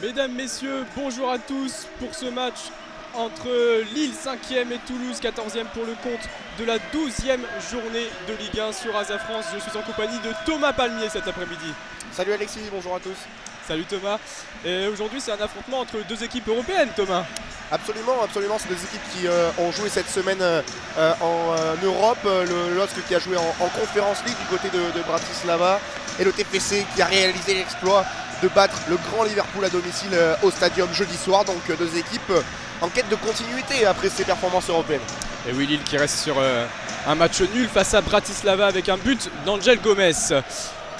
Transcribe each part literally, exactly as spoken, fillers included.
Mesdames, messieurs, bonjour à tous pour ce match entre Lille cinquième et Toulouse quatorzième pour le compte de la douzième journée de Ligue un sur Asa France. Je suis en compagnie de Thomas Palmier cet après-midi. Salut Alexis, bonjour à tous. Salut Thomas. Et aujourd'hui c'est un affrontement entre deux équipes européennes, Thomas. Absolument, absolument. C'est des équipes qui euh, ont joué cette semaine euh, en euh, Europe. Le L O S C qui a joué en, en Conférence League du côté de, de Bratislava et le T F C qui a réalisé l'exploit de battre le grand Liverpool à domicile euh, au Stadium jeudi soir. Donc euh, deux équipes euh, en quête de continuité après ces performances européennes. Et oui, Lille qui reste sur euh, un match nul face à Bratislava avec un but d'Angel Gomez.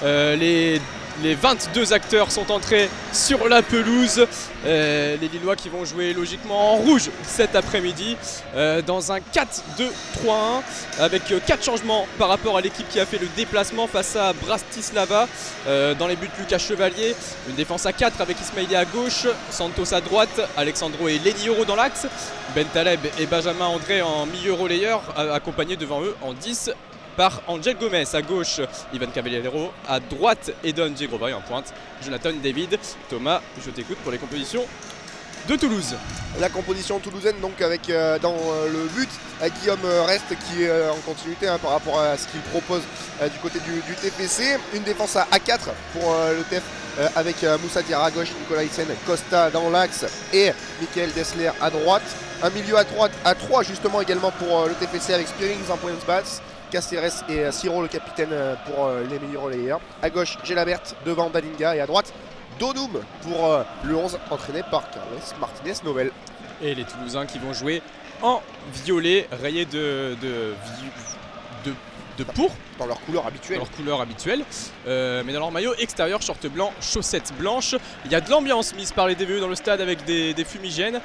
Euh, les, les vingt-deux acteurs sont entrés sur la pelouse. Euh, les Lillois qui vont jouer logiquement en rouge cet après-midi euh, dans un quatre deux trois un avec quatre changements par rapport à l'équipe qui a fait le déplacement face à Bratislava. Euh, dans les buts, Lucas Chevalier, une défense à quatre avec Ismaily à gauche, Santos à droite, Alexsandro et Leny Yoro dans l'axe, Bentaleb et Benjamin André en milieu relayeur, accompagnés devant eux en dix par Angel Gomez. À gauche, Ivan Cavaleiro. À droite, Eden Zhegrova. Et en pointe, Jonathan David. Thomas, je t'écoute pour les compositions de Toulouse. La composition toulousaine, donc, avec euh, dans euh, le but, euh, Guillaume Restes qui est euh, en continuité hein, par rapport à ce qu'il propose euh, du côté du, du T P C. Une défense à quatre pour euh, le T E F euh, avec euh, Moussa Diarra à gauche, Nicolas Hyssen, Costa dans l'axe et Mikkel Desler à droite. Un milieu à droite à trois, justement, également pour euh, le T P C avec Spearings en point de passe, Caceres et Ciro le capitaine pour les meilleurs relayeurs. À gauche, Gélabert devant Dalinga et à droite, Donoum pour le onze entraîné par Carles Martinez-Novel. Et les Toulousains qui vont jouer en violet, rayé de, de, de, de pourpre. Dans leur couleur habituelle. Dans leur couleur habituelle. Euh, mais dans leur maillot extérieur, short blanc, chaussettes blanches. Il y a de l'ambiance mise par les D V E dans le stade avec des, des fumigènes.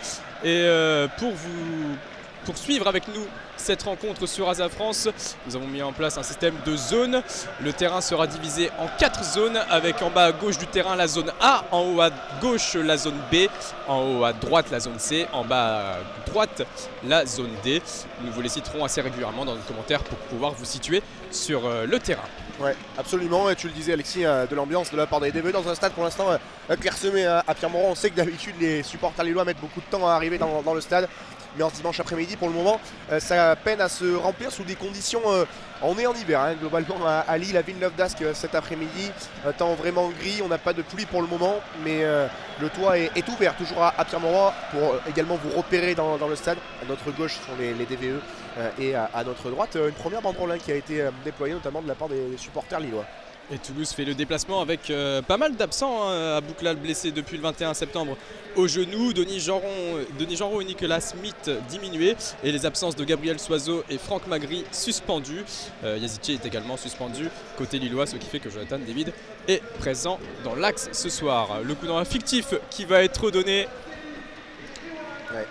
Et euh, pour vous... Pour suivre avec nous cette rencontre sur Asa France, nous avons mis en place un système de zones. Le terrain sera divisé en quatre zones, avec en bas à gauche du terrain la zone A, en haut à gauche la zone B, en haut à droite la zone C, en bas à droite la zone D. Nous vous les citerons assez régulièrement dans nos commentaires pour pouvoir vous situer sur le terrain. Ouais, absolument, et tu le disais Alexis, euh, de l'ambiance de la part des D V E dans un stade pour l'instant euh, clairsemé à, à Pierre-Mauroy. On sait que d'habitude les supporters lillois mettent beaucoup de temps à arriver dans, dans le stade, mais en dimanche après-midi pour le moment euh, ça peine à se remplir sous des conditions, euh, on est en hiver hein, globalement à, à Lille, à Villeneuve-d'Ascq euh, cet après-midi, euh, temps vraiment gris, on n'a pas de pluie pour le moment, mais euh, le toit est, est ouvert toujours à, à Pierre-Mauroy pour euh, également vous repérer dans, dans le stade. À notre gauche sont les, les D V E euh, et à, à notre droite euh, une première banderole hein, qui a été euh, déployée notamment de la part des, des supporters lillois. Et Toulouse fait le déplacement avec euh, pas mal d'absents, hein, à Bouclal blessé depuis le vingt et un septembre au genou, Denis Genreau et Nicolas Smith diminués, et les absences de Gabriel Soiseau et Franck Magri suspendus. Euh, Yazidji est également suspendu côté lillois, ce qui fait que Jonathan David est présent dans l'axe ce soir. Le coup d'envoi fictif qui va être donné. Ouais.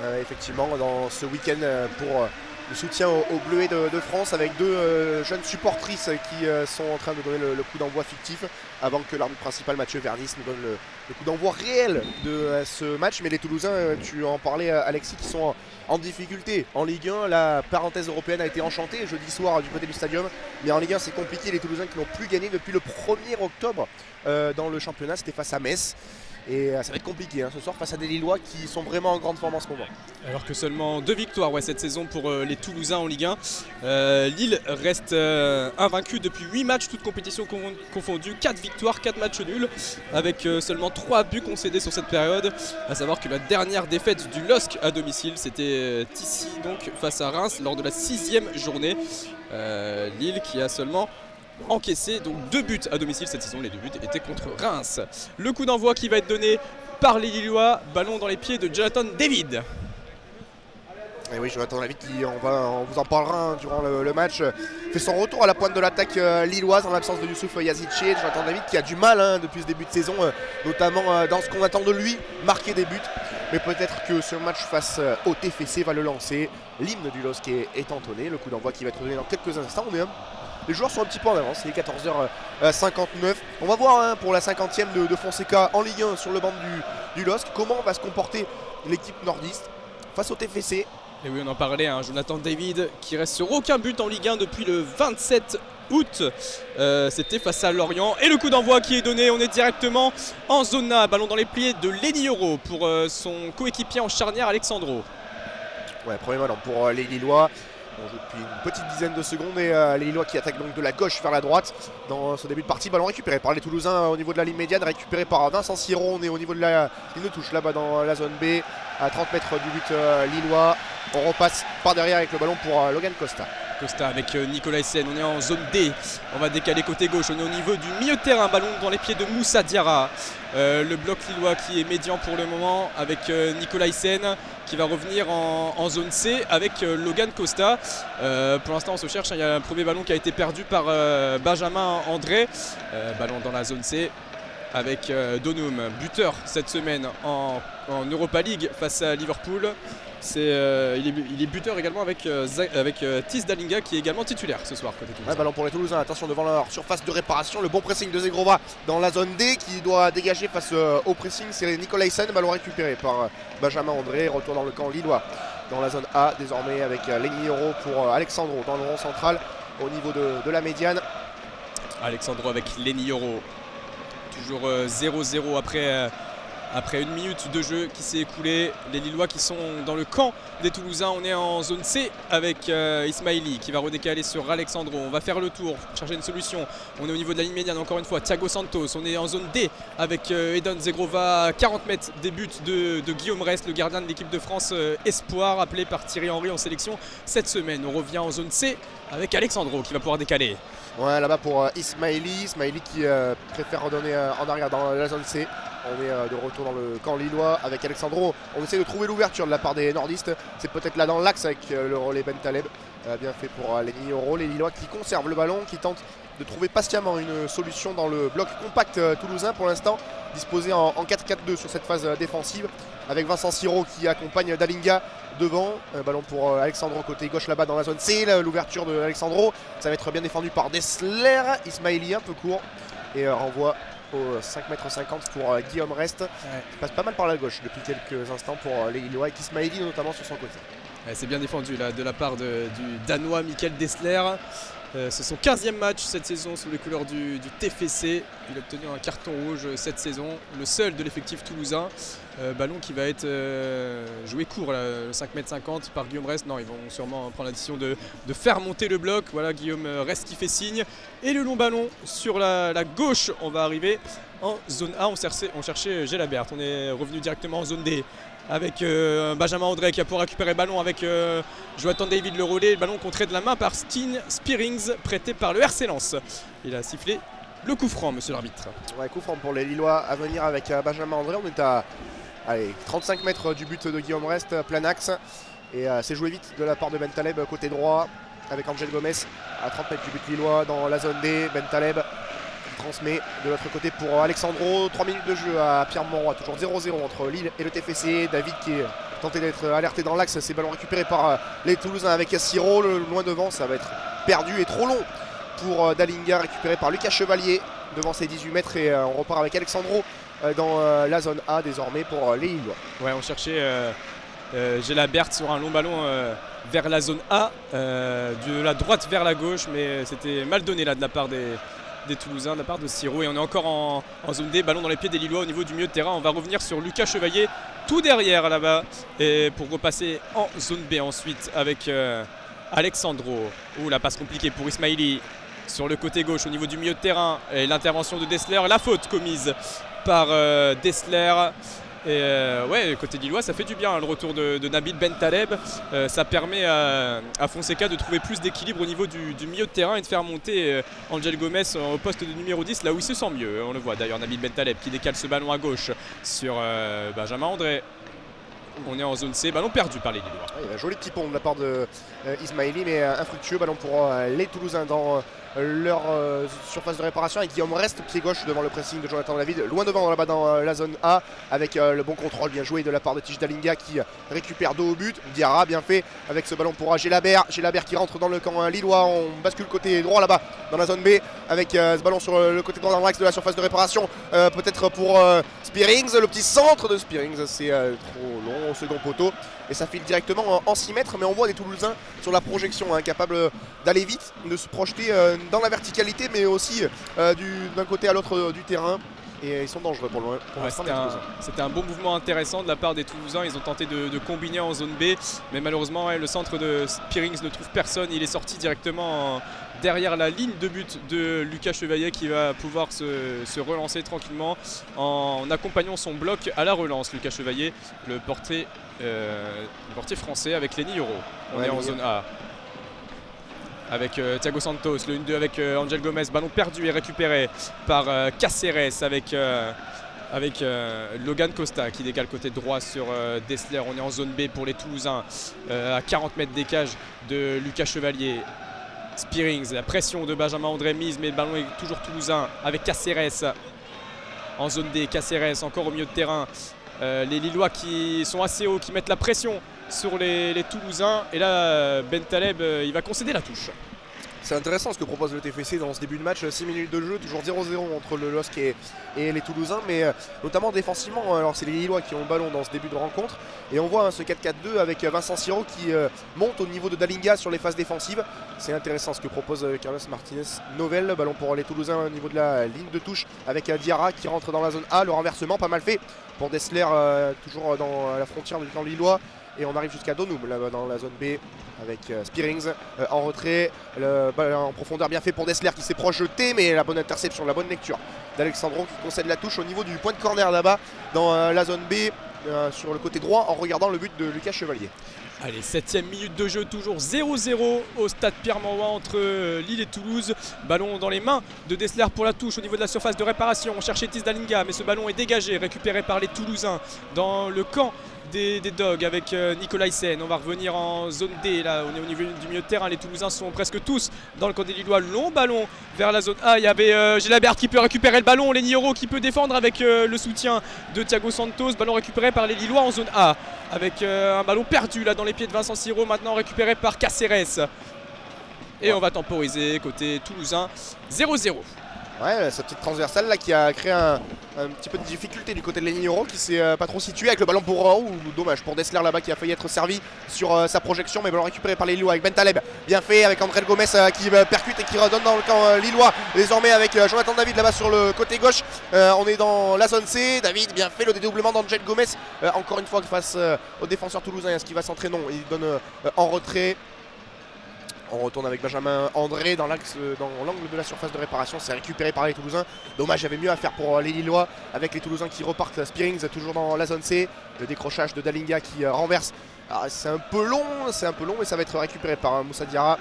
Euh, effectivement, dans ce week-end euh, pour... Euh le soutien aux au Bleuets de, de France avec deux euh, jeunes supportrices qui euh, sont en train de donner le, le coup d'envoi fictif avant que l'arbitre principal Mathieu Vernis nous donne le, le coup d'envoi réel de euh, ce match. Mais les Toulousains, euh, tu en parlais Alexis, qui sont en, en difficulté en Ligue un. La parenthèse européenne a été enchantée jeudi soir du côté du Stadium, mais en Ligue un c'est compliqué. Les Toulousains qui n'ont plus gagné depuis le premier octobre euh, dans le championnat, c'était face à Metz. Et ça va être compliqué hein, ce soir face à des Lillois qui sont vraiment en grande forme en ce moment. Alors que seulement deux victoires ouais, cette saison pour euh, les Toulousains en Ligue un. Euh, Lille reste euh, invaincu depuis huit matchs, toutes compétitions confondues. quatre victoires, quatre matchs nuls, avec euh, seulement trois buts concédés sur cette période. A savoir que la dernière défaite du L O S C à domicile, c'était euh, ici donc face à Reims lors de la sixième journée. Euh, Lille qui a seulement encaissé donc deux buts à domicile cette saison, les deux buts étaient contre Reims. Le coup d'envoi qui va être donné par les Lillois, ballon dans les pieds de Jonathan David. Et oui, Jonathan David qui, on, va, on vous en parlera hein, durant le, le match, fait son retour à la pointe de l'attaque euh, lilloise en l'absence de Youssouf Yazidche. Jonathan David qui a du mal hein, depuis ce début de saison, euh, notamment euh, dans ce qu'on attend de lui, marquer des buts. Mais peut-être que ce match face au T F C va le lancer. L'hymne du L O S C est, est entonné, le coup d'envoi qui va être donné dans quelques instants. On est un... Les joueurs sont un petit peu en avance, il est quatorze heures cinquante-neuf. On va voir hein, pour la cinquantième de, de Fonseca en Ligue un sur le banc du, du L O S C comment va se comporter l'équipe nordiste face au T F C. Et oui, on en parlait, hein, Jonathan David qui reste sur aucun but en Ligue un depuis le 27 août. Euh, C'était face à Lorient. Et le coup d'envoi qui est donné. On est directement en zone A. Ballon dans les pieds de Leny Yoro pour euh, son coéquipier en charnière, Alexsandro. Ouais, premier ballon pour euh, les Lillois. On joue depuis une petite dizaine de secondes et euh, les Lillois qui attaquent donc de la gauche vers la droite dans ce début de partie. Ballon récupéré par les Toulousains euh, au niveau de la ligne médiane, récupéré par Vincent Siro. On est au niveau de la ligne de touche là-bas dans la zone B, à trente mètres du but euh, Lillois. On repasse par derrière avec le ballon pour euh, Logan Costa. Costa avec Nicolas Hyssen, on est en zone D, on va décaler côté gauche, on est au niveau du milieu de terrain, ballon dans les pieds de Moussa Diarra. Euh, le bloc lillois qui est médian pour le moment avec euh, Nicolas Hyssen qui va revenir en, en zone C avec euh, Logan Costa. Euh, pour l'instant on se cherche, hein, il y a un premier ballon qui a été perdu par euh, Benjamin André. Euh, ballon dans la zone C avec euh, Donoum, buteur cette semaine en, en Europa League face à Liverpool. Est, euh, il, est, il est buteur également avec, euh, avec euh, Tiz Dalinga qui est également titulaire ce soir côté Toulousain. Ouais, ballon pour les Toulousains, attention devant leur surface de réparation, le bon pressing de Zhegrova dans la zone D qui doit dégager face euh, au pressing, c'est Nicolas Hyssen, ballon récupéré par euh, Benjamin André, retour dans le camp lillois dans la zone A désormais avec euh, Leny Yoro pour euh, Alexsandro dans le rond central au niveau de, de la médiane. Alexsandro avec Leny Yoro, toujours zéro zéro euh, après... Euh, Après une minute de jeu qui s'est écoulée, les Lillois qui sont dans le camp des Toulousains. On est en zone C avec euh, Ismaily qui va redécaler sur Alexsandro. On va faire le tour, chercher une solution. On est au niveau de la ligne médiane encore une fois. Thiago Santos, on est en zone D avec euh, Eden Zhegrova à quarante mètres des buts de, de Guillaume Restes, le gardien de l'équipe de France euh, Espoir, appelé par Thierry Henry en sélection cette semaine. On revient en zone C avec Alexsandro qui va pouvoir décaler. Ouais, là-bas pour euh, Ismaily, Ismaily qui euh, préfère redonner euh, en arrière dans la zone C. On est de retour dans le camp lillois avec Alexsandro. On essaie de trouver l'ouverture de la part des nordistes. C'est peut-être là dans l'axe avec le relais Bentaleb. Bien fait pour Leny Yoro. Les Lillois qui conservent le ballon, qui tentent de trouver patiemment une solution dans le bloc compact toulousain. Pour l'instant, disposé en quatre quatre deux sur cette phase défensive. Avec Vincent Siro qui accompagne Dalinga devant. Un ballon pour Alexsandro côté gauche là-bas dans la zone C. L'ouverture de Alexsandro. Ça va être bien défendu par Desler. Ismaily un peu court. Et renvoi au cinq mètres cinquante pour euh, Guillaume Restes, ouais. Qui passe pas mal par la gauche depuis quelques instants pour euh, les Lillois et Ismaily notamment sur son côté. Ouais, c'est bien défendu là de la part de, du Danois Mikkel Desler. Euh, c'est son quinzième match cette saison sous les couleurs du, du T F C. Il a obtenu un carton rouge cette saison, le seul de l'effectif toulousain. Euh, ballon qui va être euh, joué court, là, cinq mètres cinquante par Guillaume Restes. Non, ils vont sûrement prendre la décision de, de faire monter le bloc. Voilà, Guillaume Restes qui fait signe. Et le long ballon sur la, la gauche. On va arriver en zone A. On cherchait, on cherchait Gélabert. On est revenu directement en zone D. Avec euh, Benjamin André qui a pu récupérer le ballon avec euh, Jonathan David le relais. Le ballon contré de la main par Steen Spearings, prêté par le R C Lens. Il a sifflé le coup franc, monsieur l'arbitre. Ouais, coup franc pour les Lillois à venir avec euh, Benjamin André. On est à allez, trente-cinq mètres du but de Guillaume Restes, plein axe. Et euh, c'est joué vite de la part de Bentaleb côté droit avec Angel Gomez à trente mètres du but lillois dans la zone D. Bentaleb transmet de l'autre côté pour Alexsandro. trois minutes de jeu à Pierre-Mauroy, toujours zéro zéro entre Lille et le T F C. David qui est tenté d'être alerté dans l'axe, c'est ballon récupéré par les Toulousains avec Ciro, le loin devant, ça va être perdu et trop long pour Dalinga, récupéré par Lucas Chevalier devant ses dix-huit mètres et on repart avec Alexsandro dans la zone A désormais pour les Lillois. Ouais, on cherchait euh, euh, Gélabert sur un long ballon euh, vers la zone A, euh, de la droite vers la gauche, mais c'était mal donné là de la part des des Toulousains, de la part de Ciro. Et on est encore en, en zone D, ballon dans les pieds des Lillois au niveau du milieu de terrain. On va revenir sur Lucas Chevalier tout derrière là-bas et pour repasser en zone B ensuite avec euh, Alexsandro. Ouh, la passe compliquée pour Ismaily sur le côté gauche au niveau du milieu de terrain et l'intervention de Desler, la faute commise par euh, Desler. Et euh, ouais, côté Lillois, ça fait du bien hein, le retour de, de Nabil Bentaleb. Euh, ça permet à, à Fonseca de trouver plus d'équilibre au niveau du, du milieu de terrain et de faire monter euh, Angel Gomez au poste de numéro dix, là où il se sent mieux. On le voit d'ailleurs, Nabil Bentaleb qui décale ce ballon à gauche sur euh, Benjamin André. On est en zone C, ballon perdu par les Lillois. Ouais, joli petit pont de la part de euh, Ismaily, mais euh, infructueux. Ballon pour euh, les Toulousains dans euh, leur euh, surface de réparation. Et Guillaume Restes, pied gauche devant le pressing de Jonathan David, loin devant là-bas dans euh, la zone A, avec euh, le bon contrôle bien joué de la part de Tiz Dalinga qui récupère dos au but. Diarra bien fait avec ce ballon pour Gélabert. Gélabert qui rentre dans le camp euh, lillois. On bascule côté droit là-bas dans la zone B avec euh, ce ballon sur euh, le côté droit dans l'axe de la surface de réparation. Euh, Peut-être pour euh, Spearings, le petit centre de Spearings, c'est euh, trop long. Au second poteau et ça file directement en six mètres, mais on voit des Toulousains sur la projection, hein, capables d'aller vite, de se projeter euh, dans la verticalité, mais aussi euh, d'un du, côté à l'autre euh, du terrain. Et ils sont dangereux pour l'instant. C'était un bon mouvement intéressant de la part des Toulousains. Ils ont tenté de, de combiner en zone B, mais malheureusement ouais, le centre de Spearings ne trouve personne. Il est sorti directement derrière la ligne de but de Lucas Chevalier, qui va pouvoir se, se relancer tranquillement en accompagnant son bloc à la relance. Lucas Chevalier, le portier, euh, le portier français avec Leny Yoro. On ouais, est en zone A. Avec euh, Thiago Santos, le un deux avec euh, Angel Gomez, ballon perdu et récupéré par euh, Caceres avec, euh, avec euh, Logan Costa qui décale côté droit sur euh, Desler. On est en zone B pour les Toulousains, euh, à quarante mètres des cages de Lucas Chevalier. Spearings, la pression de Benjamin André mise, mais le ballon est toujours toulousain avec Caceres en zone D. Caceres encore au milieu de terrain. Euh, les Lillois qui sont assez hauts, qui mettent la pression sur les, les Toulousains, et là Bentaleb euh, il va concéder la touche. C'est intéressant ce que propose le T F C dans ce début de match. Six minutes de jeu, toujours zéro zéro entre le L O S C et, et les Toulousains, mais euh, notamment défensivement. Alors c'est les Lillois qui ont le ballon dans ce début de rencontre, et on voit hein, ce quatre quatre deux avec Vincent Siro qui euh, monte au niveau de Dalinga sur les phases défensives. C'est intéressant ce que propose euh, Carlos Martinez Novelle. Ballon pour les Toulousains au niveau de la ligne de touche avec euh, Diarra qui rentre dans la zone A. Le renversement pas mal fait pour Desler, euh, toujours dans la frontière du camp lillois. Et on arrive jusqu'à Donoum là, dans la zone B avec euh, Spearings euh, en retrait, le, bah, en profondeur bien fait pour Desler qui s'est projeté, mais la bonne interception, la bonne lecture d'Alexsandro qui concède la touche au niveau du point de corner là-bas dans euh, la zone B, euh, sur le côté droit, en regardant le but de Lucas Chevalier. Allez, septième minute de jeu, toujours zéro zéro au stade Pierre-Mauroy entre Lille et Toulouse. Ballon dans les mains de Desler pour la touche au niveau de la surface de réparation. On cherchait Tiz Dalinga, mais ce ballon est dégagé, récupéré par les Toulousains dans le camp des, des Dogs avec euh, Nicolas Hyssen. On va revenir en zone D, là on est au niveau du milieu de terrain. Les Toulousains sont presque tous dans le camp des Lillois. Long ballon vers la zone A, il y avait euh, Gélabert qui peut récupérer le ballon, Leny Yoro qui peut défendre avec euh, le soutien de Thiago Santos. Ballon récupéré par les Lillois en zone A, avec euh, un ballon perdu là dans les pieds de Vincent Siro, maintenant récupéré par Caceres. Et ouais, on va temporiser côté toulousain, zéro zéro. Ouais, cette petite transversale là qui a créé un, un petit peu de difficulté du côté de Leny Yoro, qui s'est euh, pas trop situé, avec le ballon pour euh, ou dommage pour Desler là-bas qui a failli être servi sur euh, sa projection, mais ballon récupéré par les Lillois avec Bentaleb, bien fait avec Angel Gomez euh, qui euh, percute et qui redonne dans le camp euh, lillois. Désormais avec euh, Jonathan David là-bas sur le côté gauche, euh, on est dans la zone C. David, bien fait le dédoublement d'Angel Gomez, euh, encore une fois face euh, au défenseur toulousain, hein, ce qui va s'entrer, non, il donne euh, en retrait. On retourne avec Benjamin André dans l'axe, dans l'angle de la surface de réparation. C'est récupéré par les Toulousains. Dommage, il y avait mieux à faire pour les Lillois, avec les Toulousains qui repartent. Spearings toujours dans la zone C. Le décrochage de Dalinga qui renverse. Ah, c'est un peu long, c'est un peu long, et ça va être récupéré par Moussa Diarra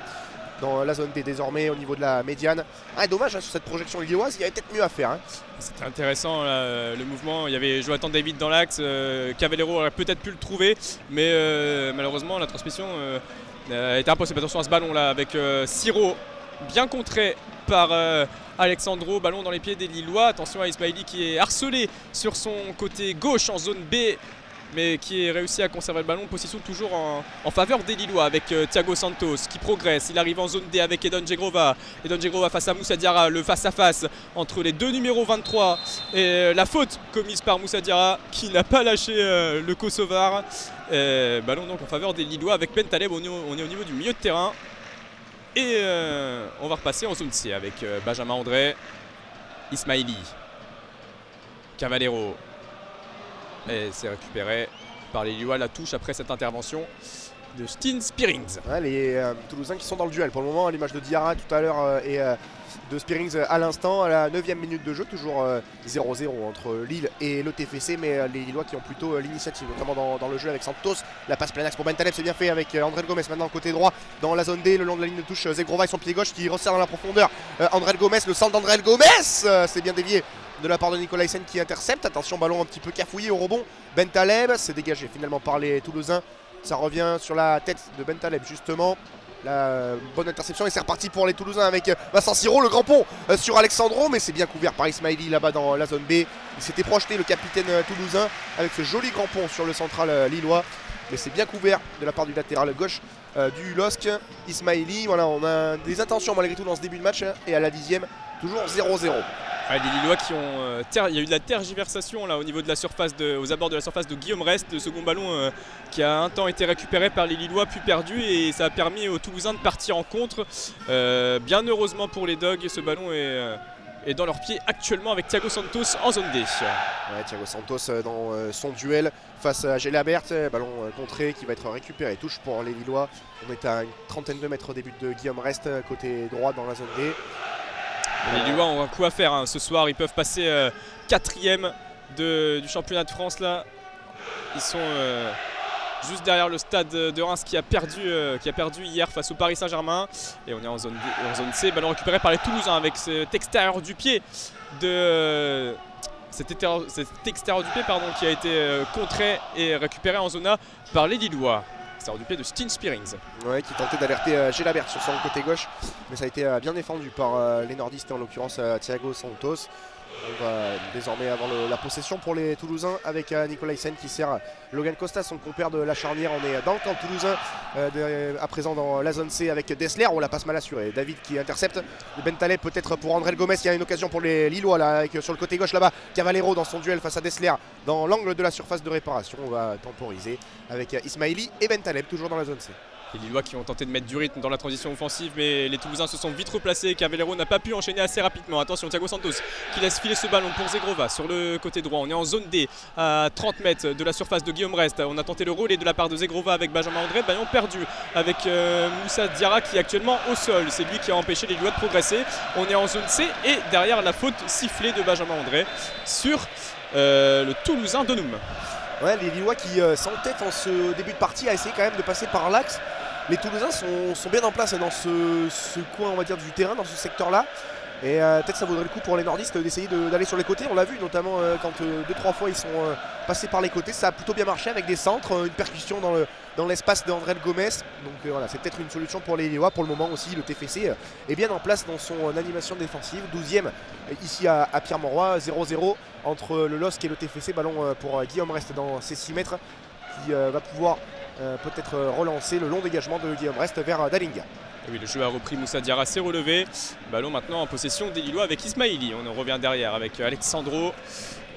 dans la zone D désormais au niveau de la médiane. Ah, dommage, hein, sur cette projection lilloise, il y avait peut-être mieux à faire. Hein. C'était intéressant là, le mouvement, il y avait Jonathan David dans l'axe, euh, Cavaleiro aurait peut-être pu le trouver, mais euh, malheureusement la transmission euh, euh, était impossible. Attention à ce ballon là avec euh, Siro, bien contré par euh, Alexsandro, ballon dans les pieds des Lillois. Attention à Ismaily qui est harcelé sur son côté gauche en zone B, mais qui est réussi à conserver le ballon. Position toujours en, en faveur des Lillois avec euh, Thiago Santos qui progresse. Il arrive en zone D avec Eden Zhegrova. Eden Zhegrova face à Moussa Diarra, le face-à-face -face entre les deux numéros vingt-trois, et euh, la faute commise par Moussa Diarra qui n'a pas lâché euh, le Kosovar. Et, ballon donc en faveur des Lillois avec Bentaleb. On est au, on est au niveau du milieu de terrain, et euh, on va repasser en zone C avec euh, Benjamin André, Ismaily, Cavaleiro. Et c'est récupéré par les Lillois, la touche après cette intervention de Steen Spearings. Ouais, les euh, Toulousains qui sont dans le duel pour le moment, à l'image de Diarra tout à l'heure euh, et euh, de Spearings euh, à l'instant, à la neuvième minute de jeu, toujours zéro zéro euh, entre Lille et le T F C, mais euh, les Lillois qui ont plutôt euh, l'initiative, notamment dans, dans le jeu avec Santos. La passe plein axe pour Bentaleb, c'est bien fait avec euh, Angel Gomez maintenant côté droit dans la zone D, le long de la ligne de touche. Euh, Zhegrova et son pied gauche qui resserre dans la profondeur. Euh, Angel Gomez, le centre d'Angel Gomez, euh, c'est bien dévié de la part de Nicolas Hyssen qui intercepte. Attention, ballon un petit peu cafouillé au rebond. Bentaleb, c'est dégagé finalement par les Toulousains. Ça revient sur la tête de Bentaleb justement. La bonne interception, et c'est reparti pour les Toulousains avec Vincent Siro, le grand pont sur Alexsandro, mais c'est bien couvert par Ismaily là-bas dans la zone B. Il s'était projeté, le capitaine toulousain, avec ce joli grand pont sur le central lillois, mais c'est bien couvert de la part du latéral gauche euh, du L O S C, Ismaily. Voilà, on a des intentions malgré tout dans ce début de match, hein, et à la dixième, toujours zéro zéro. Ouais, les Lillois qui ont. Euh, ter... Il y a eu de la tergiversation là au niveau de la surface, de... aux abords de la surface de Guillaume Restes, le second ballon euh, qui a un temps été récupéré par les Lillois puis perdu, et ça a permis aux Toulousains de partir en contre. Euh, bien heureusement pour les Dogs, ce ballon est. Euh... et dans leurs pieds actuellement avec Thiago Santos en zone D. Ouais, Thiago Santos dans son duel face à Gélabert, ballon contré qui va être récupéré, touche pour les Lillois. On est à une trentaine de mètres au début de Guillaume Restes, côté droit dans la zone D. Les Lillois ont un coup à faire hein. Ce soir, ils peuvent passer euh, quatrième de, du championnat de France là. Ils sont euh, juste derrière le stade de Reims qui a perdu, euh, qui a perdu hier face au Paris Saint-Germain. Et on est en zone, D, en zone C. Ballon récupéré par les Toulousains avec cet extérieur du pied de cet extérieur, cet extérieur du pied pardon, qui a été euh, contré et récupéré en zone A par les Lillois. Extérieur du pied de Steen Spearings. Ouais, qui tentait d'alerter euh, Gélabert sur son côté gauche, mais ça a été euh, bien défendu par euh, les nordistes, en l'occurrence euh, Thiago Santos. On va désormais avoir le, la possession pour les Toulousains avec euh, Nicolas Hyssen qui sert Logan Costa, son compère de la charnière. On est dans le camp toulousain, euh, de, à présent dans la zone C avec Desler. On la passe mal assurée. David qui intercepte. Bentaleb peut-être pour Angel Gomez. Il y a une occasion pour les Lillois là, avec sur le côté gauche là-bas Cavaleiro dans son duel face à Desler dans l'angle de la surface de réparation. On va temporiser avec Ismaily et Bentaleb toujours dans la zone C. Les Lillois qui ont tenté de mettre du rythme dans la transition offensive, mais les Toulousains se sont vite replacés. Cavaleiro n'a pas pu enchaîner assez rapidement. Attention, Thiago Santos qui laisse filer ce ballon pour Zhegrova sur le côté droit. On est en zone D à trente mètres de la surface de Guillaume Restes. On a tenté le relais de la part de Zhegrova avec Benjamin André. Ballon perdu avec euh, Moussa Diarra qui est actuellement au sol. C'est lui qui a empêché les Lillois de progresser. On est en zone C et derrière la faute sifflée de Benjamin André sur euh, le Toulousain Donoum. Ouais, les Lillois qui euh, s'entêtent en ce début de partie à essayer quand même de passer par l'axe. Les Toulousains sont, sont bien en place dans ce, ce coin, on va dire, du terrain, dans ce secteur-là. Et euh, peut-être ça vaudrait le coup pour les nordistes d'essayer d'aller de, sur les côtés. On l'a vu notamment euh, quand euh, deux trois fois ils sont euh, passés par les côtés. Ça a plutôt bien marché avec des centres, euh, une percussion dans le, dans l'espace d'André Gomez. Donc euh, voilà, c'est peut-être une solution pour les Lillois. Pour le moment aussi, le T F C euh, est bien en place dans son euh, animation défensive. douzième euh, ici à, à Pierre-Mauroy, zéro zéro entre euh, le L O S C et le T F C. Ballon euh, pour euh, Guillaume Restes dans ses six mètres qui euh, va pouvoir euh, peut-être euh, relancer le long dégagement de Guillaume Restes vers euh, Dalinga. Oui, le jeu a repris, Moussa Diarra s'est relevé. Ballon maintenant en possession des Lillois avec Ismaily. On en revient derrière avec Alexsandro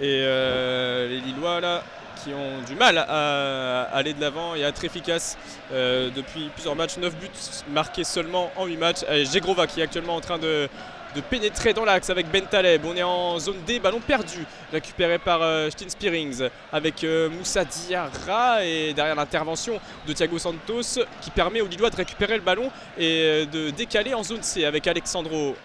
et euh, les Lillois là qui ont du mal à aller de l'avant et à être efficaces euh, depuis plusieurs matchs. neuf buts marqués seulement en huit matchs. Allez, Zhegrova qui est actuellement en train de, de pénétrer dans l'axe avec Bentaleb. On est en zone D, ballon perdu récupéré par euh, Steen Spearings avec euh, Moussa Diarra, et derrière l'intervention de Thiago Santos qui permet aux Lillois de récupérer le ballon et euh, de décaler en zone C avec Alexsandro.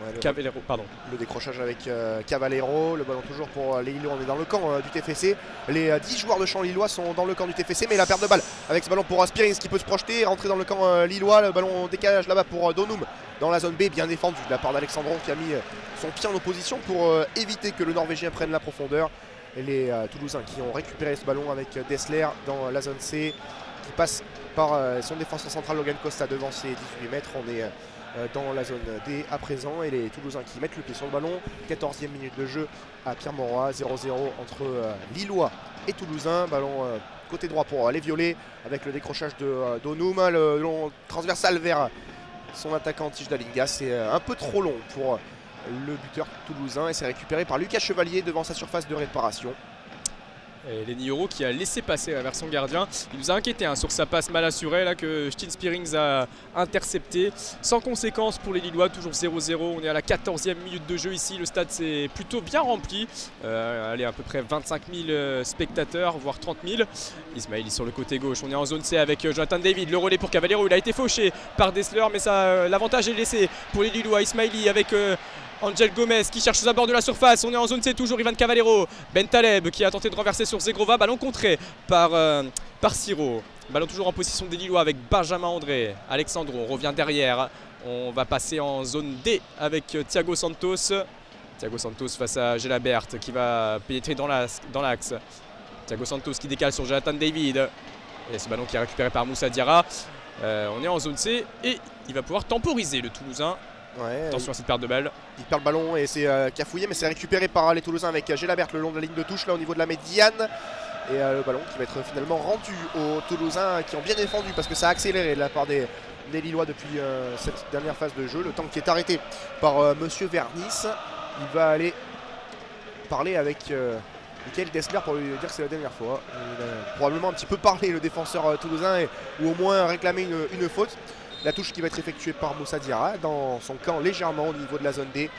Ouais, le, Cavaleiro, pardon. Le décrochage avec euh, Cavaleiro, le ballon toujours pour euh, les Lillois. On est dans le camp euh, du T F C. Les euh, dix joueurs de champ lillois sont dans le camp du T F C, mais la perte de balle avec ce ballon pour euh, Spearings qui peut se projeter, rentrer dans le camp euh, lillois. Le ballon décalage là-bas pour euh, Donoum dans la zone B, bien défendu de la part d'Alexsandro qui a mis euh, son pied en opposition pour euh, éviter que le Norvégien prenne la profondeur. Et les euh, Toulousains qui ont récupéré ce ballon avec euh, Desler dans euh, la zone C, qui passe par euh, son défenseur central Logan Costa devant ses dix-huit mètres. On est euh, dans la zone D à présent, et les Toulousains qui mettent le pied sur le ballon. quatorzième minute de jeu à Pierre-Mauroy, zéro zéro entre euh, Lillois et Toulousains. Ballon euh, côté droit pour euh, les Violets avec le décrochage de euh, Donoum, le long transversal vers son attaquant Tiz Dalinga. C'est euh, un peu trop long pour euh, le buteur toulousain, et c'est récupéré par Lucas Chevalier devant sa surface de réparation. Et Leny Yoro qui a laissé passer vers son gardien. Il nous a inquiété hein, sur sa passe mal assurée là, que Steen Spearings a interceptée. Sans conséquence pour les Lillois, toujours zéro zéro. On est à la quatorzième minute de jeu ici. Le stade s'est plutôt bien rempli. Euh, allez, à peu près vingt-cinq mille spectateurs, voire trente mille. Ismaily sur le côté gauche. On est en zone C avec Jonathan David. Le relais pour Cavaleiro. Il a été fauché par Desler, mais euh, l'avantage est laissé pour les Lillois. Ismaily avec... Euh, Angel Gomez qui cherche aux abords de la surface. On est en zone C toujours. Ivan Cavaleiro. Bentaleb qui a tenté de renverser sur Zhegrova. Ballon contré par, euh, par Ciro. Ballon toujours en possession des Lillois avec Benjamin André. Alexsandro revient derrière. On va passer en zone D avec Thiago Santos. Thiago Santos face à Gélabert qui va pénétrer dans l'axe. Dans Thiago Santos qui décale sur Jonathan David. Et ce ballon qui est récupéré par Moussa Diarra. Euh, on est en zone C et il va pouvoir temporiser le Toulousain. Ouais, attention à cette perte de balle. Il perd le ballon et c'est euh, cafouillé, mais c'est récupéré par les Toulousains avec Gélabert le long de la ligne de touche là au niveau de la médiane. Et euh, le ballon qui va être finalement rendu aux Toulousains qui ont bien défendu parce que ça a accéléré de la part des, des Lillois depuis euh, cette dernière phase de jeu. Le temps qui est arrêté par euh, Monsieur Vernis. Il va aller parler avec euh, Mikkel Desler pour lui dire que c'est la dernière fois. Il a probablement un petit peu parlé, le défenseur euh, toulousain, et, ou au moins réclamé une, une faute. La touche qui va être effectuée par Moussa Diarra dans son camp, légèrement au niveau de la zone D,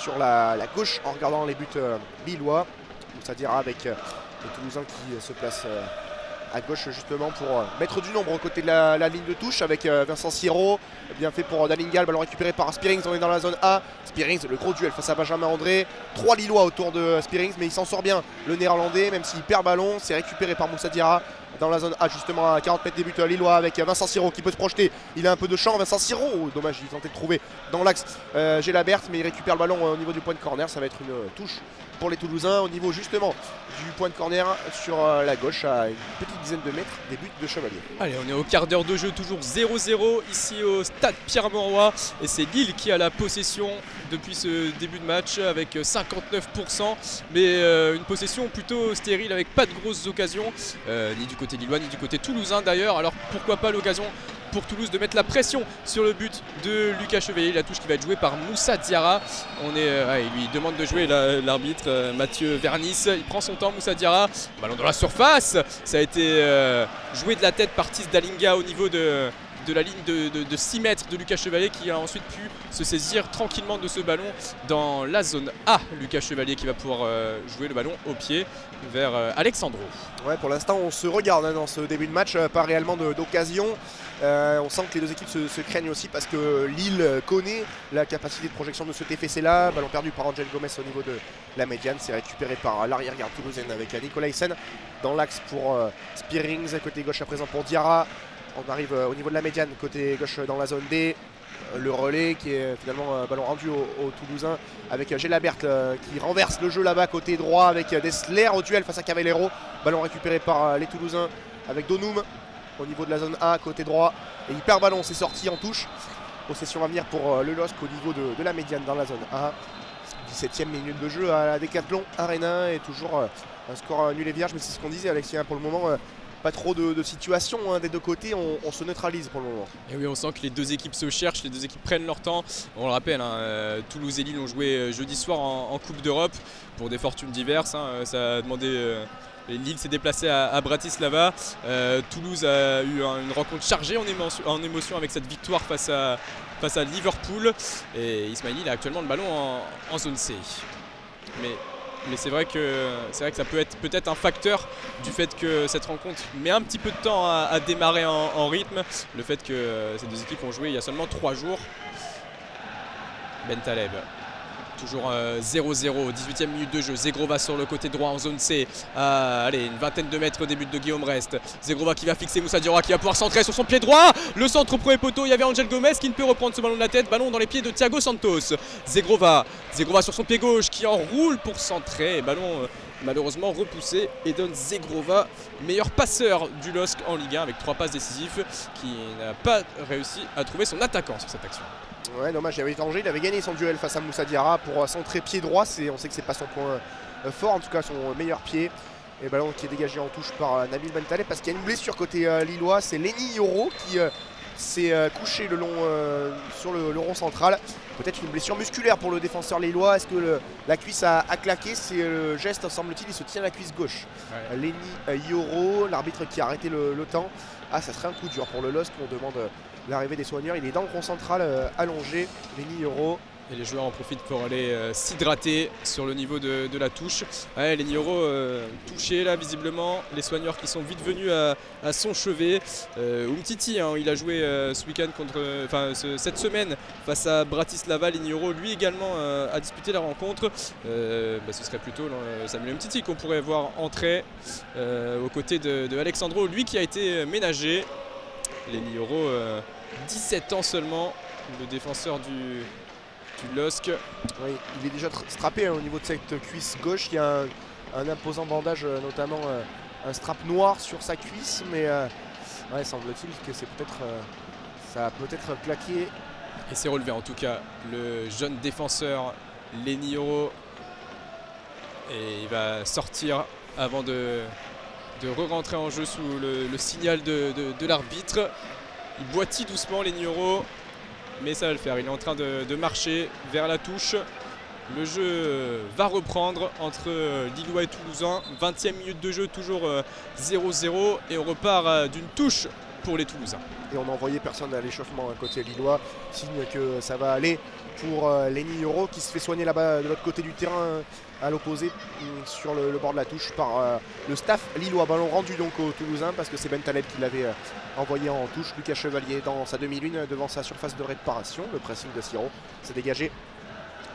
sur la, la gauche, en regardant les buts euh, lillois. Moussa Diarra avec euh, le Toulousain qui euh, se place euh, à gauche justement pour euh, mettre du nombre aux côtés de la, la ligne de touche avec euh, Vincent Siro. Bien fait pour euh, Dalinga, le ballon récupéré par Spearings, on est dans la zone A. Spearings, le gros duel face à Benjamin André. Trois Lillois autour de Spearings, mais il s'en sort bien, le Néerlandais, même s'il perd ballon. C'est récupéré par Moussa Diarra dans la zone A, justement à quarante mètres des buts lillois, avec euh, Vincent Siro qui peut se projeter. Il a un peu de champ, Vincent Siro. Oh, dommage, il tentait de trouver dans l'axe euh, Gélabert, mais il récupère le ballon euh, au niveau du point de corner. Ça va être une euh, touche pour les Toulousains au niveau justement du point de corner sur euh, la gauche, à une petite dizaine de mètres des buts de Chevalier. Allez, on est au quart d'heure de jeu, toujours zéro zéro ici au stade Pierre-Mauroy, et c'est Lille qui a la possession depuis ce début de match avec cinquante-neuf pour cent, mais euh, une possession plutôt stérile avec pas de grosses occasions, euh, ni du côté lillois ni du côté toulousain d'ailleurs. Alors pourquoi pas l'occasion pour Toulouse de mettre la pression sur le but de Lucas Chevalier, la touche qui va être jouée par Moussa Diarra. On est, euh, il lui demande de jouer l'arbitre, euh, Mathieu Vernis. Il prend son temps, Moussa Diarra, ballon dans la surface. Ça a été euh, joué de la tête par Tiz Dalinga au niveau de, de la ligne de, de, de six mètres de Lucas Chevalier, qui a ensuite pu se saisir tranquillement de ce ballon dans la zone A. Lucas Chevalier qui va pouvoir euh, jouer le ballon au pied vers euh, Alexsandro. Ouais, pour l'instant on se regarde hein, dans ce début de match, pas réellement d'occasion. Euh, on sent que les deux équipes se, se craignent aussi, parce que Lille connaît la capacité de projection de ce T F C là. Ballon perdu par Angel Gomez au niveau de la médiane. C'est récupéré par l'arrière-garde toulousaine avec Nicolas Hyssen. Dans l'axe pour euh, Spearings, côté gauche à présent pour Diarra. On arrive euh, au niveau de la médiane, côté gauche dans la zone D. Euh, le relais qui est finalement euh, ballon rendu au, au Toulousain avec euh, Gélabert euh, qui renverse le jeu là-bas côté droit avec euh, Desler au duel face à Cavaleiro. Ballon récupéré par euh, les Toulousains avec Donoum au niveau de la zone A, côté droit, et il perd ballon, c'est sorti en touche. Possession à venir pour euh, le L O S C au niveau de, de la médiane dans la zone A. dix-septième minute de jeu à la Decathlon Arena, et toujours euh, un score euh, nul et vierge, mais c'est ce qu'on disait Alexis, pour le moment euh, pas trop de, de situation hein, des deux côtés, on, on se neutralise pour le moment. Et oui, on sent que les deux équipes se cherchent, les deux équipes prennent leur temps. On le rappelle, hein, euh, Toulouse et Lille ont joué jeudi soir en, en Coupe d'Europe pour des fortunes diverses, hein, ça a demandé... Euh, Lille s'est déplacée à, à Bratislava. Euh, Toulouse a eu un, une rencontre chargée en émotion, en émotion avec cette victoire face à, face à Liverpool. Et Ismaily a actuellement le ballon en, en zone C. Mais, mais c'est vrai, vrai que ça peut être peut-être un facteur du fait que cette rencontre met un petit peu de temps à, à démarrer en, en rythme. Le fait que ces deux équipes ont joué il y a seulement trois jours. Bentaleb. Toujours zéro zéro, dix-huitième minute de jeu. Zhegrova sur le côté droit en zone C. Ah, allez, une vingtaine de mètres au début de Guillaume Restes. Zhegrova qui va fixer Moussa Diarra, qui va pouvoir centrer sur son pied droit. Le centre au premier poteau. Il y avait Angel Gomez qui ne peut reprendre ce ballon de la tête. Ballon dans les pieds de Thiago Santos. Zhegrova, Zhegrova sur son pied gauche qui enroule pour centrer. Ballon malheureusement repoussé. Eden Zhegrova, meilleur passeur du L O S C en Ligue un avec trois passes décisives, qui n'a pas réussi à trouver son attaquant sur cette action. Ouais, dommage, il avait échangé, il avait gagné son duel face à Moussa Diarra pour centrer pied droit. On sait que c'est pas son point fort, en tout cas son meilleur pied. Et ballon qui est dégagé en touche par Nabil Bentaleb, parce qu'il y a une blessure côté euh, lillois. C'est Leny Yoro qui euh, s'est euh, couché le long, euh, sur le, le rond central. Peut-être une blessure musculaire pour le défenseur lillois. Est-ce que le, la cuisse a, a claqué? C'est le geste, semble-t-il, il se tient la cuisse gauche. Ouais. Leny Yoro, l'arbitre qui a arrêté le, le temps. Ah, ça serait un coup dur pour le L O S C. On demande l'arrivée des soigneurs. Il est dans le rond central, euh, allongé, Leny Yoro. Et les joueurs en profitent pour aller euh, s'hydrater sur le niveau de, de la touche. Ouais, Leny Yoro euh, touché là visiblement. Les soigneurs qui sont vite venus à, à son chevet. Euh, Umtiti, hein, il a joué euh, ce week-end contre, enfin ce, cette semaine face à Bratislava. Leny Yoro lui également euh, a disputé la rencontre. Euh, bah, ce serait plutôt euh, Samuel Umtiti qu'on pourrait voir entrer euh, aux côtés de, de Alexsandro, lui qui a été ménagé. Leny Yoro, euh, dix-sept ans seulement, le défenseur du, du L O S C. Oui, il est déjà strappé hein, au niveau de cette cuisse gauche. Il y a un, un imposant bandage, euh, notamment euh, un strap noir sur sa cuisse. Mais euh, ouais, semble-t-il que c'est peut-être, euh, ça a peut-être claqué. Et c'est relevé en tout cas, le jeune défenseur Leny Yoro. Et il va sortir avant de... de re-rentrer en jeu sous le, le signal de, de, de l'arbitre. Il boitille doucement Leny Yoro, mais ça va le faire. Il est en train de, de marcher vers la touche. Le jeu va reprendre entre Lillois et Toulousains. vingtième minute de jeu, toujours zéro zéro. Et on repart d'une touche pour les Toulousains. Et on n'a envoyé personne à l'échauffement côté Lillois. Signe que ça va aller pour Leny Yoro qui se fait soigner là-bas de l'autre côté du terrain, à l'opposé sur le, le bord de la touche par euh, le staff lillois. Ballon rendu donc aux Toulousains parce que c'est Bentaleb qui l'avait euh, envoyé en touche. Lucas Chevalier dans sa demi-lune devant sa surface de réparation. Le pressing de Ciro s'est dégagé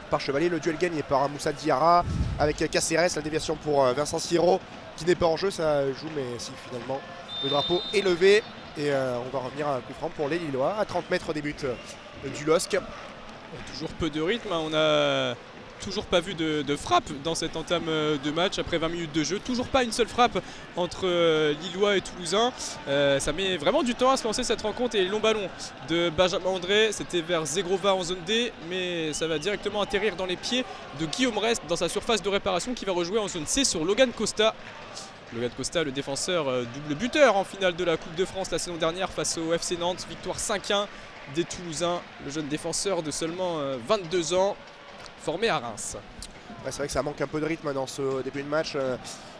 par Chevalier. Le duel gagné par Moussa Diarra avec Caceres. La déviation pour euh, Vincent Siro qui n'est pas en jeu. Ça joue, mais si finalement le drapeau est levé. Et euh, on va revenir à un coup franc pour les Lillois. À trente mètres des buts euh, du L O S C. Toujours peu de rythme. Hein. On a toujours pas vu de, de frappe dans cette entame de match après vingt minutes de jeu. Toujours pas une seule frappe entre euh, Lillois et Toulousains. Euh, ça met vraiment du temps à se lancer cette rencontre. Et long ballon de Benjamin André, c'était vers Zhegrova en zone D, mais ça va directement atterrir dans les pieds de Guillaume Restes dans sa surface de réparation qui va rejouer en zone C sur Logan Costa. Logan Costa, le défenseur euh, double buteur en finale de la Coupe de France la saison dernière face au F C Nantes. Victoire cinq un des Toulousains. Le jeune défenseur de seulement euh, vingt-deux ans. Formé à Reims. Ouais, c'est vrai que ça manque un peu de rythme dans ce début de match.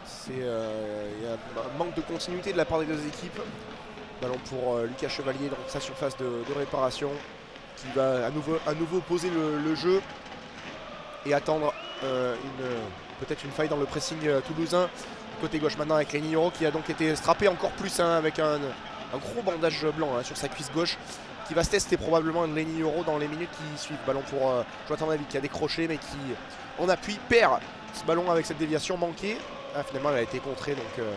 C'est euh, y a un manque de continuité de la part des deux équipes. Ballon pour euh, Lucas Chevalier, donc sa surface de, de réparation, qui va à nouveau, à nouveau poser le, le jeu et attendre euh, peut-être une faille dans le pressing euh, toulousain. Côté gauche maintenant avec Leny Yoro qui a donc été strappé encore plus hein, avec un, un gros bandage blanc hein, sur sa cuisse gauche. Qui va se tester probablement Leny Yoro dans les minutes qui suivent. Ballon pour euh, Jonathan David qui a décroché mais qui en appui perd ce ballon avec cette déviation manquée. Ah, finalement elle a été contrée donc euh,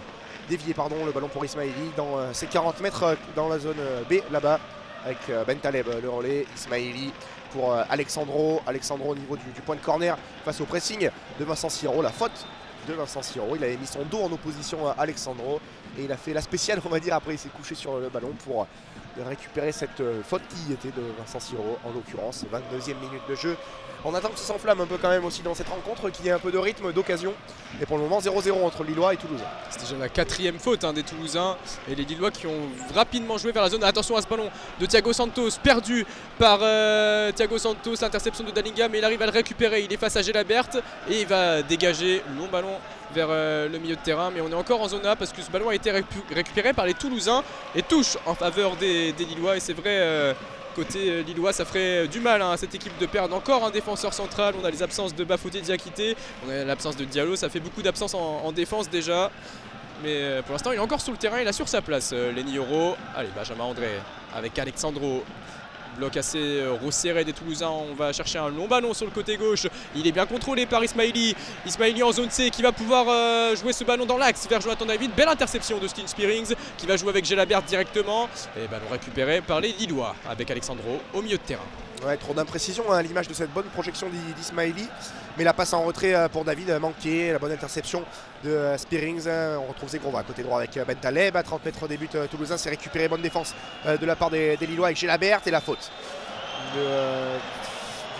déviée pardon. Le ballon pour Ismaily dans euh, ses quarante mètres euh, dans la zone euh, B là-bas avec euh, Bentaleb le relais. Ismaily pour euh, Alexsandro. Alexsandro au niveau du, du point de corner face au pressing de Vincent Siro. La faute de Vincent Siro. Il avait mis son dos en opposition à Alexsandro et il a fait la spéciale on va dire. Après il s'est couché sur le ballon pour récupérer cette euh, faute qui était de Vincent Siro en l'occurrence. Vingt-deuxième minute de jeu. On attend que ça s'enflamme un peu quand même aussi dans cette rencontre, qu'il y ait un peu de rythme, d'occasion. Et pour le moment zéro zéro entre Lillois et Toulousains. C'est déjà la quatrième faute hein, des Toulousains et les Lillois qui ont rapidement joué vers la zone. Attention à ce ballon de Thiago Santos, perdu par euh, Thiago Santos, l'interception de Dalinga, mais il arrive à le récupérer. Il est face à Gélabert et il va dégager long ballon vers euh, le milieu de terrain, mais on est encore en zone A parce que ce ballon a été récu récupéré par les Toulousains et touche en faveur des, des Lillois. Et c'est vrai, euh, côté euh, Lillois, ça ferait du mal hein, à cette équipe de perdre encore un défenseur central. On a les absences de Bafouté, Diakité, on a l'absence de Diallo, ça fait beaucoup d'absences en, en défense déjà. Mais euh, pour l'instant, il est encore sur le terrain, il assure sa place, euh, Leny Yoro. Allez, Benjamin André avec Alexsandro. Bloc assez resserré des Toulousains. On va chercher un long ballon sur le côté gauche. Il est bien contrôlé par Ismaily. Ismaily en zone C qui va pouvoir euh, jouer ce ballon dans l'axe vers Jonathan David. Belle interception de Spearings qui va jouer avec Gélabert directement. Et ballon récupéré par les Lillois avec Alexsandro au milieu de terrain. Ouais, trop d'imprécision à hein, l'image de cette bonne projection d'Ismaily. Mais la passe en retrait pour David manquée. La bonne interception de Spearings. On retrouve Zhegrova à côté droit avec Bentaleb. À trente mètres des buts toulousains, c'est récupéré. Bonne défense de la part des, des Lillois avec Gélabert. Et la faute de, euh,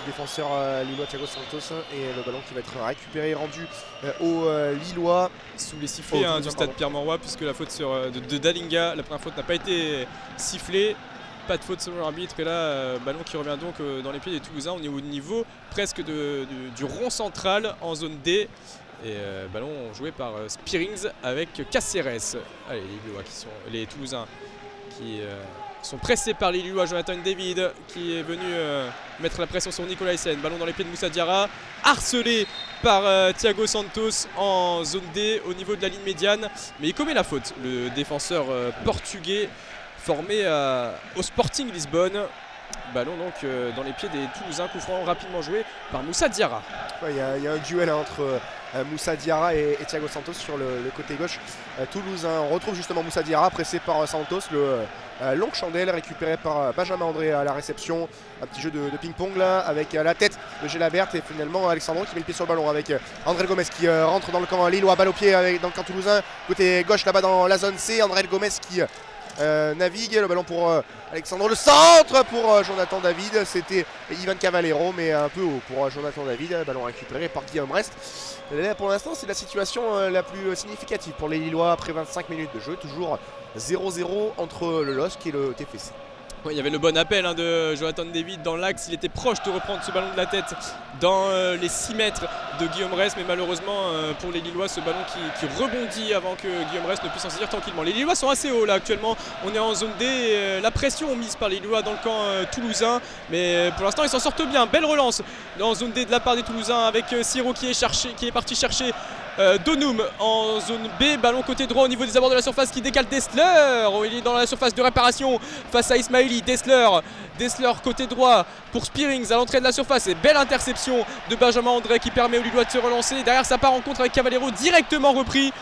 du défenseur Lillois Thiago Santos. Et le ballon qui va être récupéré et rendu euh, aux euh, Lillois. Sous les sifflets oh, hein, du stade Pierre-Mauroy, puisque la faute sur, de, de Dalinga, la première faute n'a pas été sifflée. Pas de faute selon l'arbitre et là euh, ballon qui revient donc euh, dans les pieds des Toulousains. On est au niveau presque de, de, du rond central en zone D et euh, ballon joué par euh, Spearings avec Caceres. Allez les Lillois qui sont les Toulousains qui euh, sont pressés par les Lillois. Jonathan David qui est venu euh, mettre la pression sur Nicolas Hyssen. Ballon dans les pieds de Moussa Diarra, harcelé par euh, Thiago Santos en zone D au niveau de la ligne médiane, mais il commet la faute, le défenseur euh, portugais formé à, au Sporting Lisbonne. Ballon donc euh, dans les pieds des Toulousains. Coup franc rapidement joué par Moussa Diarra. Il ouais, y, y a un duel hein, entre euh, Moussa Diarra et, et Thiago Santos sur le, le côté gauche euh, toulousain. On retrouve justement Moussa Diarra pressé par euh, Santos. Le euh, longue chandelle récupérée par euh, Benjamin André à la réception. Un petit jeu de, de ping-pong là avec euh, la tête de Gélabert et finalement Alexsandro qui met le pied sur le ballon avec euh, Angel Gomez qui euh, rentre dans le camp lillois. Balle au pied avec, dans le camp toulousain. Côté gauche là-bas dans la zone C. Angel Gomez qui euh, Euh, navigue, le ballon pour euh, Alexsandro, le centre pour euh, Jonathan David, c'était Ivan Cavaleiro mais un peu haut pour euh, Jonathan David, ballon récupéré par Guillaume Restes. Là, pour l'instant c'est la situation euh, la plus significative pour les Lillois après vingt-cinq minutes de jeu, toujours zéro zéro entre le L O S C et le T F C. Ouais, il y avait le bon appel hein, de Jonathan David dans l'axe. Il était proche de reprendre ce ballon de la tête dans euh, les six mètres de Guillaume Restes. Mais malheureusement euh, pour les Lillois, ce ballon qui, qui rebondit avant que Guillaume Restes ne puisse en saisir tranquillement. Les Lillois sont assez hauts là actuellement. On est en zone D. Et, euh, la pression mise par les Lillois dans le camp euh, toulousain. Mais euh, pour l'instant, ils s'en sortent bien. Belle relance en zone D de la part des Toulousains avec euh, Ciro qui est, cherché, qui est parti chercher euh, Donoum en zone B. Ballon côté droit au niveau des abords de la surface qui décale Desler. Il est dans la surface de réparation face à Ismaily. Desler, Desler côté droit pour Spearings à l'entrée de la surface et belle interception de Benjamin André qui permet aux Lillois de se relancer. Derrière ça part en contre avec Cavaleiro, directement repris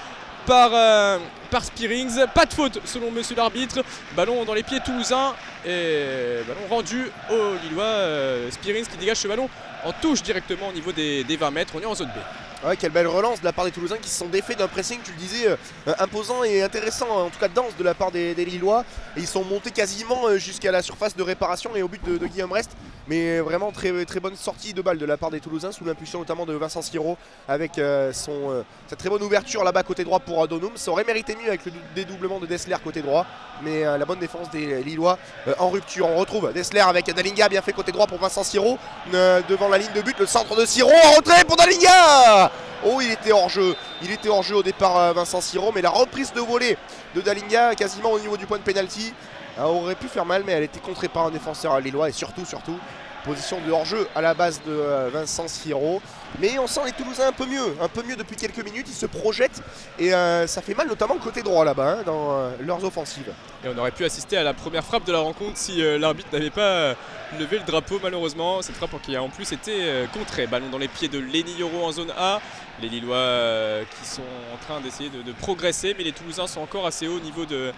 par, euh, par Spearings. Pas de faute selon monsieur l'arbitre. Ballon dans les pieds toulousains et ballon rendu aux Lillois. Euh, Spearings qui dégage ce ballon en touche directement au niveau des, des vingt mètres. On est en zone B. Ouais, quelle belle relance de la part des Toulousains qui se sont défaits d'un pressing, tu le disais, euh, imposant et intéressant, hein, en tout cas dense de la part des, des Lillois. Et ils sont montés quasiment jusqu'à la surface de réparation et au but de, de Guillaume Restes. Mais vraiment très, très bonne sortie de balle de la part des Toulousains sous l'impulsion notamment de Vincent Siro avec euh, son, euh, cette très bonne ouverture là-bas côté droit pour euh, Donoum. Ça aurait mérité mieux avec le dédoublement de Desler côté droit. Mais euh, la bonne défense des Lillois euh, en rupture. On retrouve Desler avec Dalinga, bien fait côté droit pour Vincent Siro. Euh, devant la ligne de but, le centre de Siro en retrait pour Dalinga. Oh, il était hors jeu, il était hors jeu au départ Vincent Siro, mais la reprise de volée de Dalinga quasiment au niveau du point de pénalty aurait pu faire mal, mais elle était contrée par un défenseur lillois et surtout, surtout, position de hors jeu à la base de Vincent Siro. Mais on sent les Toulousains un peu mieux, un peu mieux depuis quelques minutes, ils se projettent et euh, ça fait mal notamment côté droit là-bas hein, dans euh, leurs offensives. Et on aurait pu assister à la première frappe de la rencontre si euh, l'arbitre n'avait pas euh, levé le drapeau malheureusement. Cette frappe qui a en plus été euh, contrée. Ballon dans les pieds de Leny Yoro en zone A. Les Lillois euh, qui sont en train d'essayer de, de progresser, mais les Toulousains sont encore assez hauts au niveau de,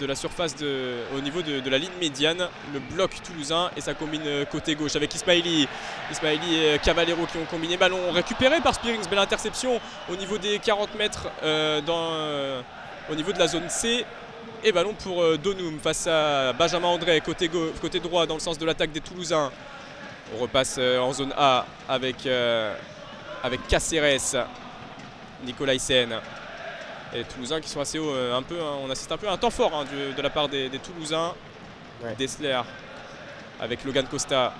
de la surface, de, au niveau de, de la ligne médiane. Le bloc toulousain et ça combine côté gauche avec Ismaily. Ismaily et Cavaleiro qui ont combiné. Ballon récupéré par Spearings, belle interception au niveau des quarante mètres euh, dans, euh, au niveau de la zone C. Et ballon pour euh, Donoum face à Benjamin André côté, gauche, côté droit dans le sens de l'attaque des Toulousains. On repasse euh, en zone A avec, euh, avec Caceres, Nicolas Hyssen. Et les Toulousains qui sont assez hauts, euh, un peu, hein, on assiste un peu à un temps fort hein, du, de la part des, des Toulousains. Ouais. Desler avec Logan Costa.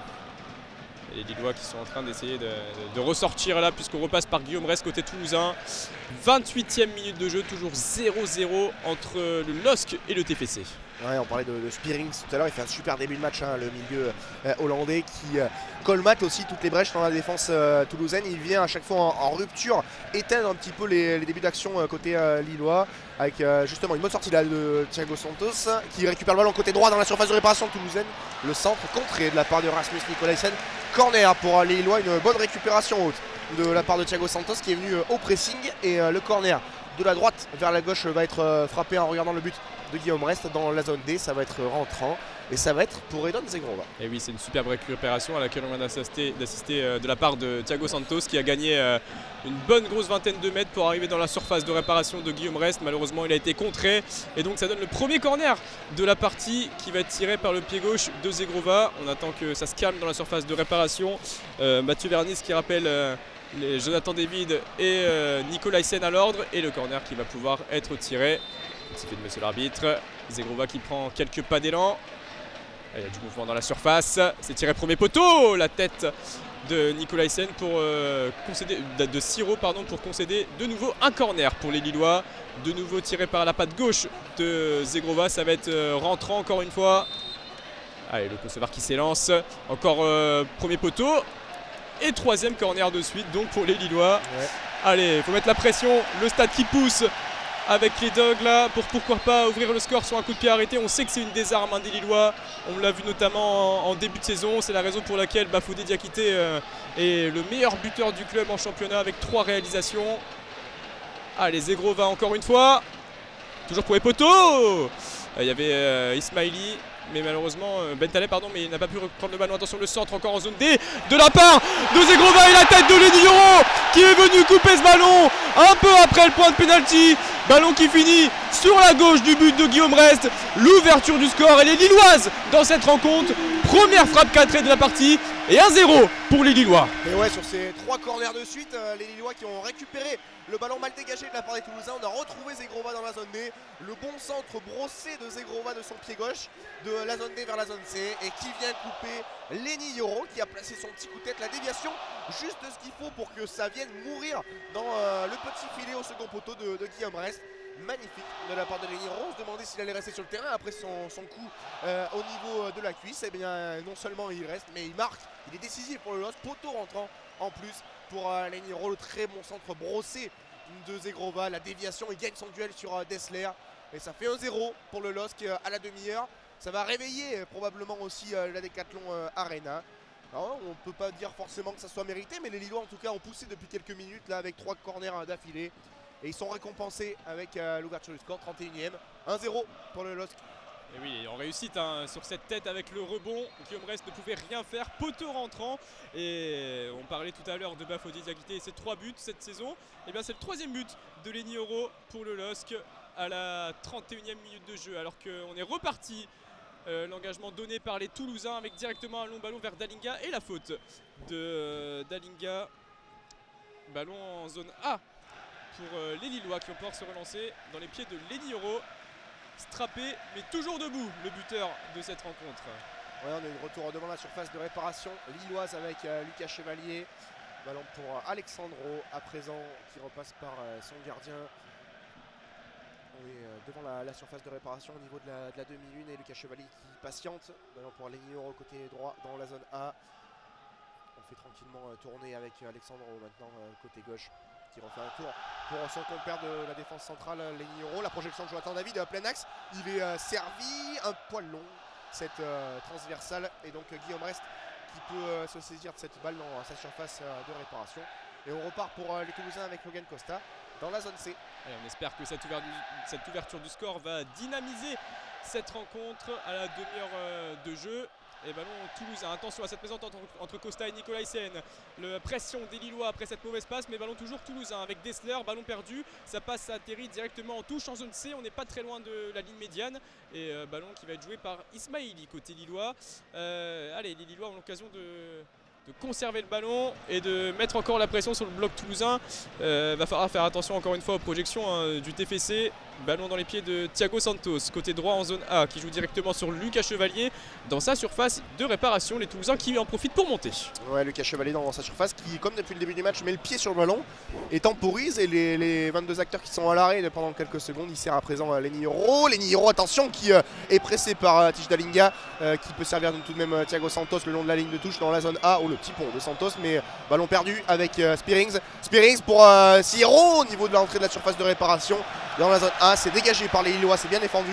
Et les Lillois qui sont en train d'essayer de, de, de ressortir là puisqu'on repasse par Guillaume Restes côté toulousain. vingt-huitième minute de jeu, toujours zéro zéro entre le L O S C et le T F C. Ouais, on parlait de, de Spearings tout à l'heure, il fait un super début de match, hein, le milieu euh, hollandais qui euh, colmate aussi toutes les brèches dans la défense euh, toulousaine. Il vient à chaque fois en, en rupture éteindre un petit peu les, les débuts d'action euh, côté euh, lillois. Avec euh, justement une bonne sortie là de Thiago Santos qui récupère le ballon côté droit dans la surface de réparation toulousaine. Le centre contré de la part de Rasmus Nicolaisen. Corner pour les Lillois, une bonne récupération haute de la part de Thiago Santos qui est venu euh, au pressing. Et euh, le corner de la droite vers la gauche va être euh, frappé en regardant le but de Guillaume Restes dans la zone D. Ça va être rentrant et ça va être pour Eden Zhegrova. Et oui, c'est une superbe récupération à laquelle on vient d'assister euh, de la part de Thiago Santos qui a gagné euh, une bonne grosse vingtaine de mètres pour arriver dans la surface de réparation de Guillaume Restes. Malheureusement, il a été contré et donc ça donne le premier corner de la partie qui va être tiré par le pied gauche de Zhegrova. On attend que ça se calme dans la surface de réparation. Euh, Mathieu Vernis qui rappelle euh, les Jonathan David et euh, Nicolas Hyssen à l'ordre et le corner qui va pouvoir être tiré. C'est fait de monsieur l'arbitre. Zhegrova qui prend quelques pas d'élan. Il y a du mouvement dans la surface. C'est tiré premier poteau. La tête de Nicolas Hyssen pour euh, concéder, de Siro pardon, pour concéder de nouveau un corner pour les Lillois. De nouveau tiré par la patte gauche de Zhegrova. Ça va être euh, rentrant encore une fois. Allez, le conceveur qui s'élance. Encore euh, premier poteau. Et troisième corner de suite donc pour les Lillois. Ouais. Allez, il faut mettre la pression. Le stade qui pousse. Avec les Dogs là, pour pourquoi pas ouvrir le score sur un coup de pied arrêté. On sait que c'est une des armes hein, des Lillois. On l'a vu notamment en, en début de saison. C'est la raison pour laquelle Bafodé Diakité euh, est le meilleur buteur du club en championnat avec trois réalisations. Allez, Zhegrova encore une fois. Toujours pour les poteaux. Il euh, y avait euh, Ismaily. Mais malheureusement, Bentaleb, pardon, mais il n'a pas pu reprendre le ballon. Attention, le centre encore en zone D de la part de Zhegrova et la tête de Leny Yoro qui est venu couper ce ballon un peu après le point de pénalty. Ballon qui finit sur la gauche du but de Guillaume Restes. L'ouverture du score et les Lilloises dans cette rencontre. Première frappe cadrée de la partie et un zéro pour les Lillois. Et ouais, sur ces trois corners de suite, euh, les Lillois qui ont récupéré le ballon mal dégagé de la part des Toulousains. On a retrouvé Zhegrova dans la zone D. Le bon centre brossé de Zhegrova de son pied gauche, de la zone D vers la zone C, et qui vient couper Leny Yoro, qui a placé son petit coup de tête, la déviation juste de ce qu'il faut pour que ça vienne mourir dans euh, le petit filet au second poteau de, de Guillaume Restes. Magnifique de la part de Leny Yoro. On se demandait s'il allait rester sur le terrain après son, son coup euh, au niveau de la cuisse. Et bien non seulement il reste, mais il marque. Il est décisif pour le L O S C. Poteau rentrant en plus pour euh, Leny Yoro. Le très bon centre brossé de Zhegrova. La déviation, il gagne son duel sur euh, Desler. Et ça fait un zéro pour le L O S C euh, à la demi-heure. Ça va réveiller euh, probablement aussi euh, la Decathlon euh, Arena. Alors, on ne peut pas dire forcément que ça soit mérité, mais les Lillois en tout cas ont poussé depuis quelques minutes là avec trois corners d'affilée. Et ils sont récompensés avec euh, l'ouverture du score, trente et unième, un zéro pour le L O S C. Et oui, en réussite hein, sur cette tête avec le rebond, Guillaume Restes ne pouvait rien faire, poteau rentrant. Et on parlait tout à l'heure de Bafodil Diakité et ses trois buts cette saison. Et bien c'est le troisième but de Leny Yoro pour le L O S C à la trente et unième minute de jeu, alors qu'on est reparti. Euh, l'engagement donné par les Toulousains avec directement un long ballon vers Dalinga et la faute de euh, Dalinga. Ballon en zone A pour euh, les Lillois qui vont pouvoir se relancer dans les pieds de Leny Yoro. Strappé mais toujours debout le buteur de cette rencontre. Ouais, on est de retour devant la surface de réparation lilloise avec euh, Lucas Chevalier. Ballon pour euh, Alexsandro à présent qui repasse par euh, son gardien. On est devant la, la surface de réparation au niveau de la, de la demi-lune et Lucas Chevalier qui patiente. Ballon pour Leny Yoro côté droit dans la zone A. On fait tranquillement tourner avec Alexsandro maintenant côté gauche qui refait un tour pour son compère de la défense centrale Leny Yoro. La projection de Jonathan David à plein axe. Il est servi un poil long cette euh, transversale et donc Guillaume Restes qui peut euh, se saisir de cette balle dans sa surface euh, de réparation. Et on repart pour euh, les Toulousains avec Logan Costa dans la zone C. Allez, on espère que cette ouverture, cette ouverture du score va dynamiser cette rencontre à la demi-heure de jeu. Et ballon toulousain, attention à cette présence entre, entre Costa et Nicolas Hyssen. La pression des Lillois après cette mauvaise passe, mais ballon toujours toulousain avec Desler, ballon perdu. Ça passe, ça atterrit directement en touche en zone C. On n'est pas très loin de la ligne médiane. Et euh, ballon qui va être joué par Ismaily côté Lillois. Euh, allez, les Lillois ont l'occasion de... de conserver le ballon et de mettre encore la pression sur le bloc toulousain. Euh, va falloir faire attention encore une fois aux projections hein, du T F C. Ballon dans les pieds de Thiago Santos, côté droit en zone A, qui joue directement sur Lucas Chevalier dans sa surface de réparation. Les Toulousains qui en profitent pour monter. Ouais, Lucas Chevalier dans sa surface qui, comme depuis le début du match, met le pied sur le ballon et temporise. Et les, les vingt-deux acteurs qui sont à l'arrêt pendant quelques secondes, il sert à présent à Leny Yoro. Leny Yoro, attention, qui euh, est pressé par euh, Tiz Dalinga, euh, qui peut servir tout de même euh, Thiago Santos le long de la ligne de touche dans la zone A. Le petit pont de Santos, mais ballon perdu avec euh, Spearings. Spearings pour euh, Ciro au niveau de l'entrée de la surface de réparation dans la zone A. C'est dégagé par les Lillois, c'est bien défendu.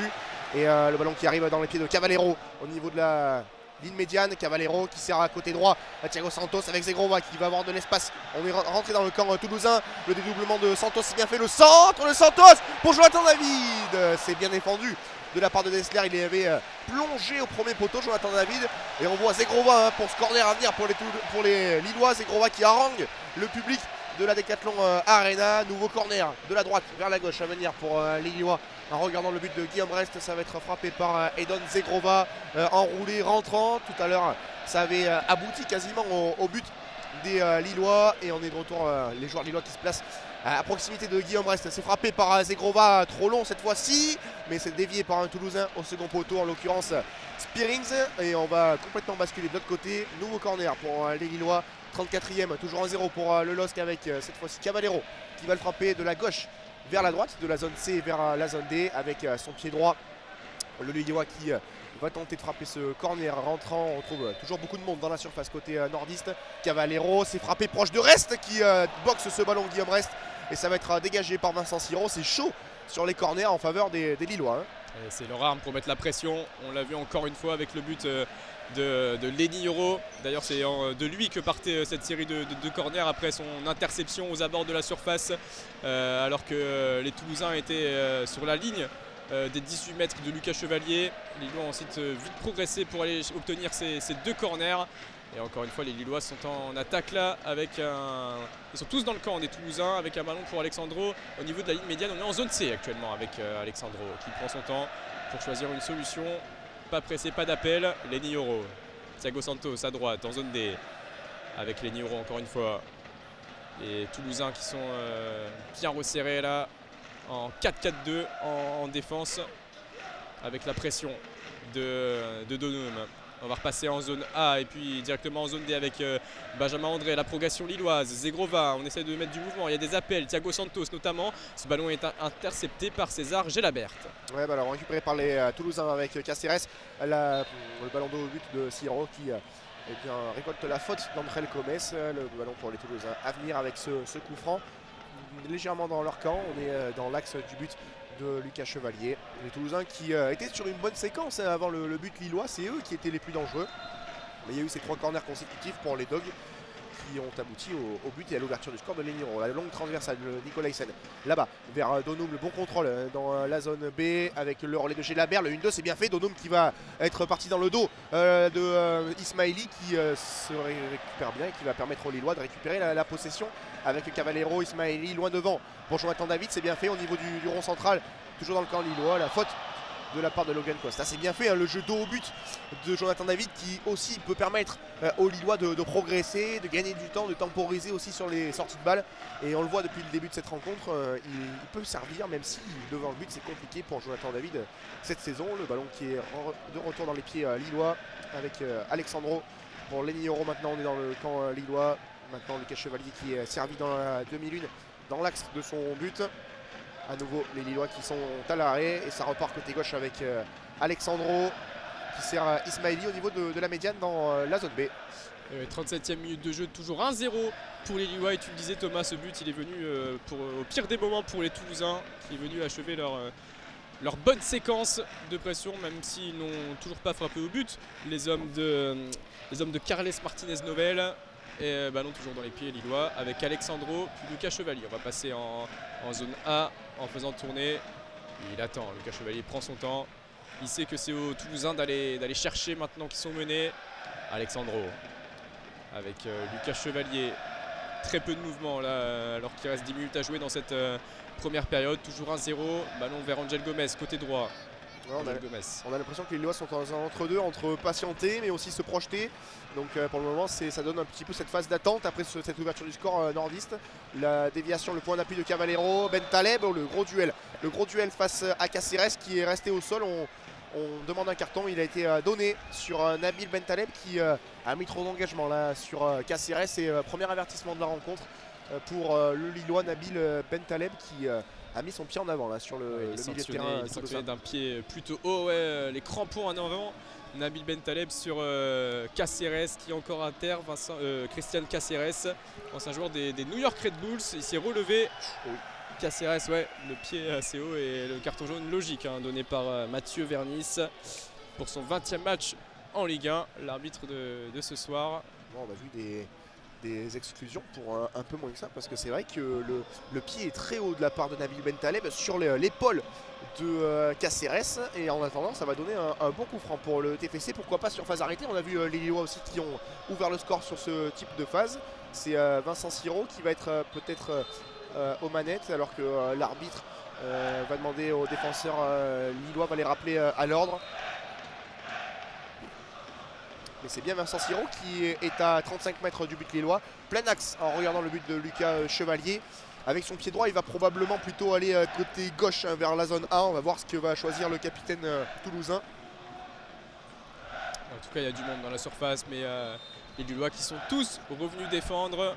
Et euh, le ballon qui arrive dans les pieds de Cavaleiro au niveau de la ligne médiane. Cavaleiro qui sert à côté droit à Thiago Santos avec Zhegrova qui va avoir de l'espace. On est rentré dans le camp euh, toulousain. Le dédoublement de Santos, c'est bien fait. Le centre de Santos pour Jonathan David. C'est bien défendu de la part de Desler. Il avait euh, plongé au premier poteau, Jonathan David. Et on voit Zhegrova hein, pour ce corner à venir pour les, pour les Lillois. Zhegrova qui harangue le public de la Decathlon euh, Arena. Nouveau corner de la droite vers la gauche à venir pour euh, les Lillois. En regardant le but de Guillaume Restes, ça va être frappé par euh, Eden Zhegrova, euh, enroulé, rentrant. Tout à l'heure, ça avait euh, abouti quasiment au, au but des euh, Lillois. Et on est de retour, euh, les joueurs Lillois qui se placent à proximité de Guillaume Restes. C'est frappé par Zhegrova, trop long cette fois-ci, mais c'est dévié par un Toulousain au second poteau, en l'occurrence Spearings. Et on va complètement basculer de l'autre côté. Nouveau corner pour les Lillois, trente-quatrième, toujours un zéro pour le L O S C avec cette fois-ci Cavaleiro qui va le frapper de la gauche vers la droite, de la zone C vers la zone D avec son pied droit. Le Lillois qui va tenter de frapper ce corner rentrant. On retrouve toujours beaucoup de monde dans la surface côté nordiste. Cavaleiro s'est frappé proche de Restes qui boxe ce ballon Guillaume Restes. Et ça va être dégagé par Vincent Siro. C'est chaud sur les corners en faveur des, des Lillois. Hein. C'est leur arme pour mettre la pression. On l'a vu encore une fois avec le but de, de Leny Yoro. D'ailleurs, c'est de lui que partait cette série de, de, de corners après son interception aux abords de la surface. Euh, alors que les Toulousains étaient sur la ligne Euh, des dix-huit mètres de Lucas Chevalier. Les Lillois ont ensuite euh, vite progressé pour aller obtenir ces, ces deux corners. Et encore une fois, les Lillois sont en attaque là avec un... Ils sont tous dans le camp des Toulousains avec un ballon pour Alexsandro. Au niveau de la ligne médiane, on est en zone C actuellement avec euh, Alexsandro qui prend son temps pour choisir une solution. Pas pressé, pas d'appel, Leny Yoro. Thiago Santos à droite en zone D avec Leny Yoro encore une fois. Les Toulousains qui sont euh, bien resserrés là en quatre quatre deux en, en défense avec la pression de, de Donoum. On va repasser en zone A et puis directement en zone D avec euh, Benjamin André. La progression lilloise, Zhegrova, on essaie de mettre du mouvement. Il y a des appels, Thiago Santos notamment. Ce ballon est intercepté par César Gélabert. Ouais, bah alors récupéré par les euh, Toulousains avec Caceres. La, le ballon de but de Ciro qui euh, eh bien, récolte la faute d'Angel Gomez. Le ballon pour les Toulousains à venir avec ce, ce coup franc. Légèrement dans leur camp, on est euh, dans l'axe du but de Lucas Chevalier. Les Toulousains qui euh, étaient sur une bonne séquence avant le, le but lillois, c'est eux qui étaient les plus dangereux. Mais il y a eu ces trois corners consécutifs pour les Dogs qui ont abouti au, au but et à l'ouverture du score de Leny Yoro. La longue transversale de Nicolas Hyssen là-bas vers euh, Donoum, le bon contrôle euh, dans euh, la zone B avec le relais de Gélabert. Le un deux, c'est bien fait. Donoum qui va être parti dans le dos euh, de euh, Ismaily qui euh, se récupère bien et qui va permettre aux Lillois de récupérer la, la possession avec Cavaleiro. Ismaily loin devant pour Jonathan David, c'est bien fait au niveau du, du rond central, toujours dans le camp lillois. La faute de la part de Logan Costa, c'est bien fait, hein, le jeu dos au but de Jonathan David qui aussi peut permettre euh, aux Lillois de, de progresser, de gagner du temps, de temporiser aussi sur les sorties de balles. Et on le voit depuis le début de cette rencontre, euh, il, il peut servir, même si devant le but c'est compliqué pour Jonathan David euh, cette saison. Le ballon qui est re de retour dans les pieds euh, lillois avec euh, Alexsandro pour Leny Yoro. Maintenant on est dans le camp euh, lillois, maintenant Lucas Chevalier qui est servi dans la demi-lune, dans l'axe de son but. À nouveau les Lillois qui sont à l'arrêt et ça repart côté gauche avec euh, Alexsandro qui sert à Ismaily au niveau de, de la médiane dans euh, la zone B. Euh, trente-septième minute de jeu, toujours un zéro pour les Lillois. Et tu le disais Thomas, ce but il est venu euh, pour, au pire des moments pour les Toulousains qui est venu achever leur, euh, leur bonne séquence de pression, même s'ils n'ont toujours pas frappé au but. Les hommes de, les hommes de Carles Martinez-Novel. Et ballon toujours dans les pieds lillois avec Alexsandro puis Lucas Chevalier. On va passer en, en zone A en faisant tourner. Il attend, Lucas Chevalier prend son temps. Il sait que c'est aux Toulousains d'aller d'aller chercher maintenant qu'ils sont menés. Alexsandro avec euh, Lucas Chevalier. Très peu de mouvement là alors qu'il reste dix minutes à jouer dans cette euh, première période. Toujours un zéro, ballon vers Angel Gomez côté droit. On a, a l'impression que les Lillois sont dans un entre-deux, entre patienter mais aussi se projeter. Donc euh, pour le moment ça donne un petit peu cette phase d'attente après ce, cette ouverture du score euh, nordiste. La déviation, le point d'appui de Cavaleiro, Bentaleb, le gros duel. Le gros duel face à Caceres qui est resté au sol. On, on demande un carton, il a été euh, donné sur euh, Nabil Bentaleb qui euh, a mis trop d'engagement là sur euh, Caceres. Et euh, premier avertissement de la rencontre euh, pour euh, le Lillois Nabil Bentaleb qui... Euh, a mis son pied en avant là sur le, ouais, le milieu de terrain. Il est sanctionné d'un pied plutôt haut, ouais, les crampons en avant. Nabil Bentaleb sur euh, Caceres qui est encore à terre. Vincent, euh, Christian Caceres, ancien joueur des, des New York Red Bulls, il s'est relevé. Oui. Caceres, ouais, le pied assez haut et le carton jaune logique hein, donné par euh, Mathieu Vernis pour son vingtième match en Ligue un, l'arbitre de, de ce soir. Bon, on a vu des... des exclusions pour un, un peu moins que ça, parce que c'est vrai que le, le pied est très haut de la part de Nabil Bentaleb sur l'épaule de euh, Caceres. Et en attendant ça va donner un, un bon coup franc pour le T F C, pourquoi pas sur phase arrêtée. On a vu euh, les Lillois aussi qui ont ouvert le score sur ce type de phase. C'est euh, Vincent Siro qui va être euh, peut-être euh, aux manettes, alors que euh, l'arbitre euh, va demander aux défenseurs euh, lillois, va les rappeler euh, à l'ordre. Mais c'est bien Vincent Siro qui est à trente-cinq mètres du but lillois, plein axe en regardant le but de Lucas Chevalier. Avec son pied droit, il va probablement plutôt aller côté gauche vers la zone A. On va voir ce que va choisir le capitaine toulousain. En tout cas, il y a du monde dans la surface, mais euh, les Lillois qui sont tous revenus défendre.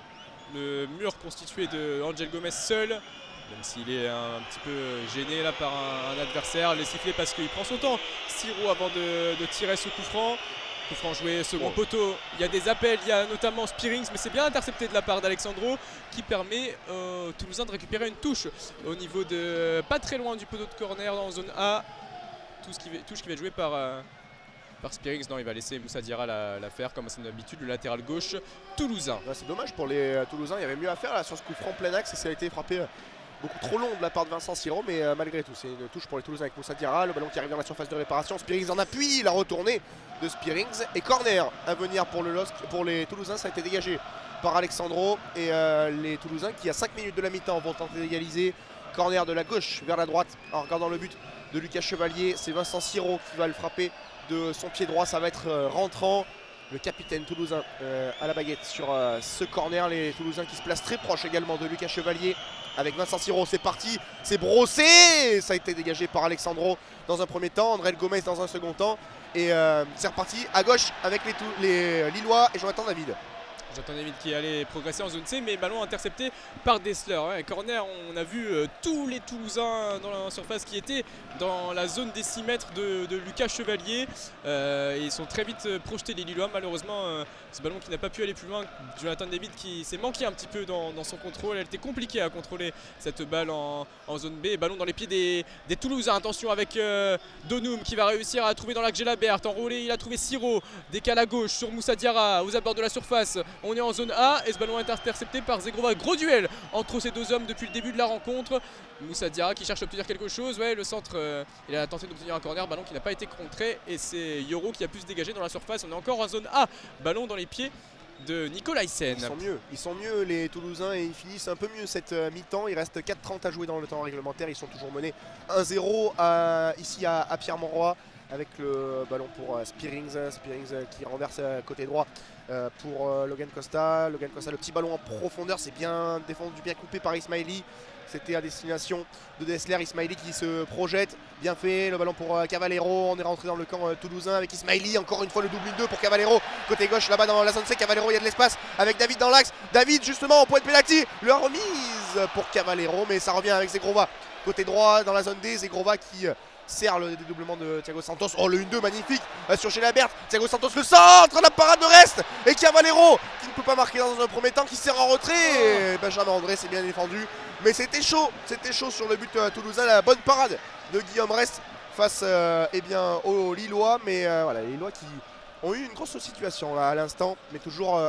Le mur constitué de Angel Gomez seul, même s'il est un petit peu gêné là par un, un adversaire. Les sifflets parce qu'il prend son temps. Siro avant de, de tirer ce coup franc. Coup franc joué, second oh. poteau, il y a des appels, il y a notamment Spearings, mais c'est bien intercepté de la part d'Alexsandro qui permet aux Toulousains de récupérer une touche au niveau de, pas très loin du poteau de corner dans zone A. Tout ce qui, touche qui va être jouée par, euh, par Spearings. Non, il va laisser Moussa Diarra la, la faire comme à son habitude, le latéral gauche toulousain. C'est dommage pour les Toulousains, il y avait mieux à faire là sur ce coup franc plein axe et ça a été frappé beaucoup trop long de la part de Vincent Siro, mais euh, malgré tout, c'est une touche pour les Toulousains avec Moussa Diarra. Le ballon qui arrive dans la surface de réparation. Spearings en appui, la retournée de Spearings. Et corner à venir pour, le L O S C, pour les Toulousains. Ça a été dégagé par Alexsandro. Et euh, les Toulousains qui, à cinq minutes de la mi-temps, vont tenter d'égaliser. Corner de la gauche vers la droite en regardant le but de Lucas Chevalier. C'est Vincent Siro qui va le frapper de son pied droit. Ça va être euh, rentrant. le capitaine toulousain euh, à la baguette sur euh, ce corner. Les Toulousains qui se placent très proche également de Lucas Chevalier avec Vincent Siro. C'est parti, c'est brossé, ça a été dégagé par Alexsandro dans un premier temps, Angel Gomez dans un second temps. Et euh, c'est reparti à gauche avec les, les Lillois et Jonathan David. Jonathan David qui allait progresser en zone C, mais ballon intercepté par Desler. Hein. Corner, on a vu euh, tous les Toulousains dans la surface qui étaient dans la zone des six mètres de, de Lucas Chevalier. Euh, ils sont très vite projetés les Lillois. Malheureusement, euh, ce ballon qui n'a pas pu aller plus loin. Jonathan David qui s'est manqué un petit peu dans, dans son contrôle. Elle était compliquée à contrôler cette balle en, en zone B. Ballon dans les pieds des, des Toulousains. Attention avec euh, Donoum qui va réussir à trouver dans l'axe Gélabert. Enroulé, il a trouvé Ciro. Décale à gauche sur Moussa Diarra aux abords de la surface. On est en zone A et ce ballon est intercepté par Zhegrova. Gros duel entre ces deux hommes depuis le début de la rencontre. Moussa Diarra qui cherche à obtenir quelque chose. Ouais, le centre, euh, il a tenté d'obtenir un corner. Ballon qui n'a pas été contré. Et c'est Yoro qui a pu se dégager dans la surface. On est encore en zone A. Ballon dans les pieds de Nicolas Hyssen. Ils sont mieux, ils sont mieux les Toulousains, et ils finissent un peu mieux cette euh, mi-temps. Il reste quatre trente à jouer dans le temps réglementaire. Ils sont toujours menés un zéro à, ici à, à Pierre-Mauroy. Avec le ballon pour uh, Spearings, Spearings uh, qui renverse uh, côté droit uh, pour uh, Logan Costa. Logan Costa, le petit ballon en profondeur, c'est bien défendu, bien coupé par Ismaily. C'était à destination de Desler, Ismaily qui se projette, bien fait, le ballon pour uh, Cavaleiro. On est rentré dans le camp uh, toulousain avec Ismaily, encore une fois le double deux pour Cavaleiro. Côté gauche, là-bas dans la zone C, Cavaleiro, il y a de l'espace avec David dans l'axe. David justement au point de pénalty, la remise pour Cavaleiro, mais ça revient avec Zhegrova. Côté droit dans la zone D, Zhegrova qui... Uh, serre le dédoublement de Thiago Santos. Oh, le un deux magnifique sur Gélabert. Thiago Santos, le centre, la parade de Restes. Et Cavaleiro qui ne peut pas marquer dans un premier temps, qui sert en retrait. Et Benjamin André s'est bien défendu. Mais c'était chaud, c'était chaud sur le but toulousain. La bonne parade de Guillaume Restes face euh, eh bien, aux Lillois. Mais euh, voilà, les Lillois qui ont eu une grosse situation là à l'instant. Mais toujours euh,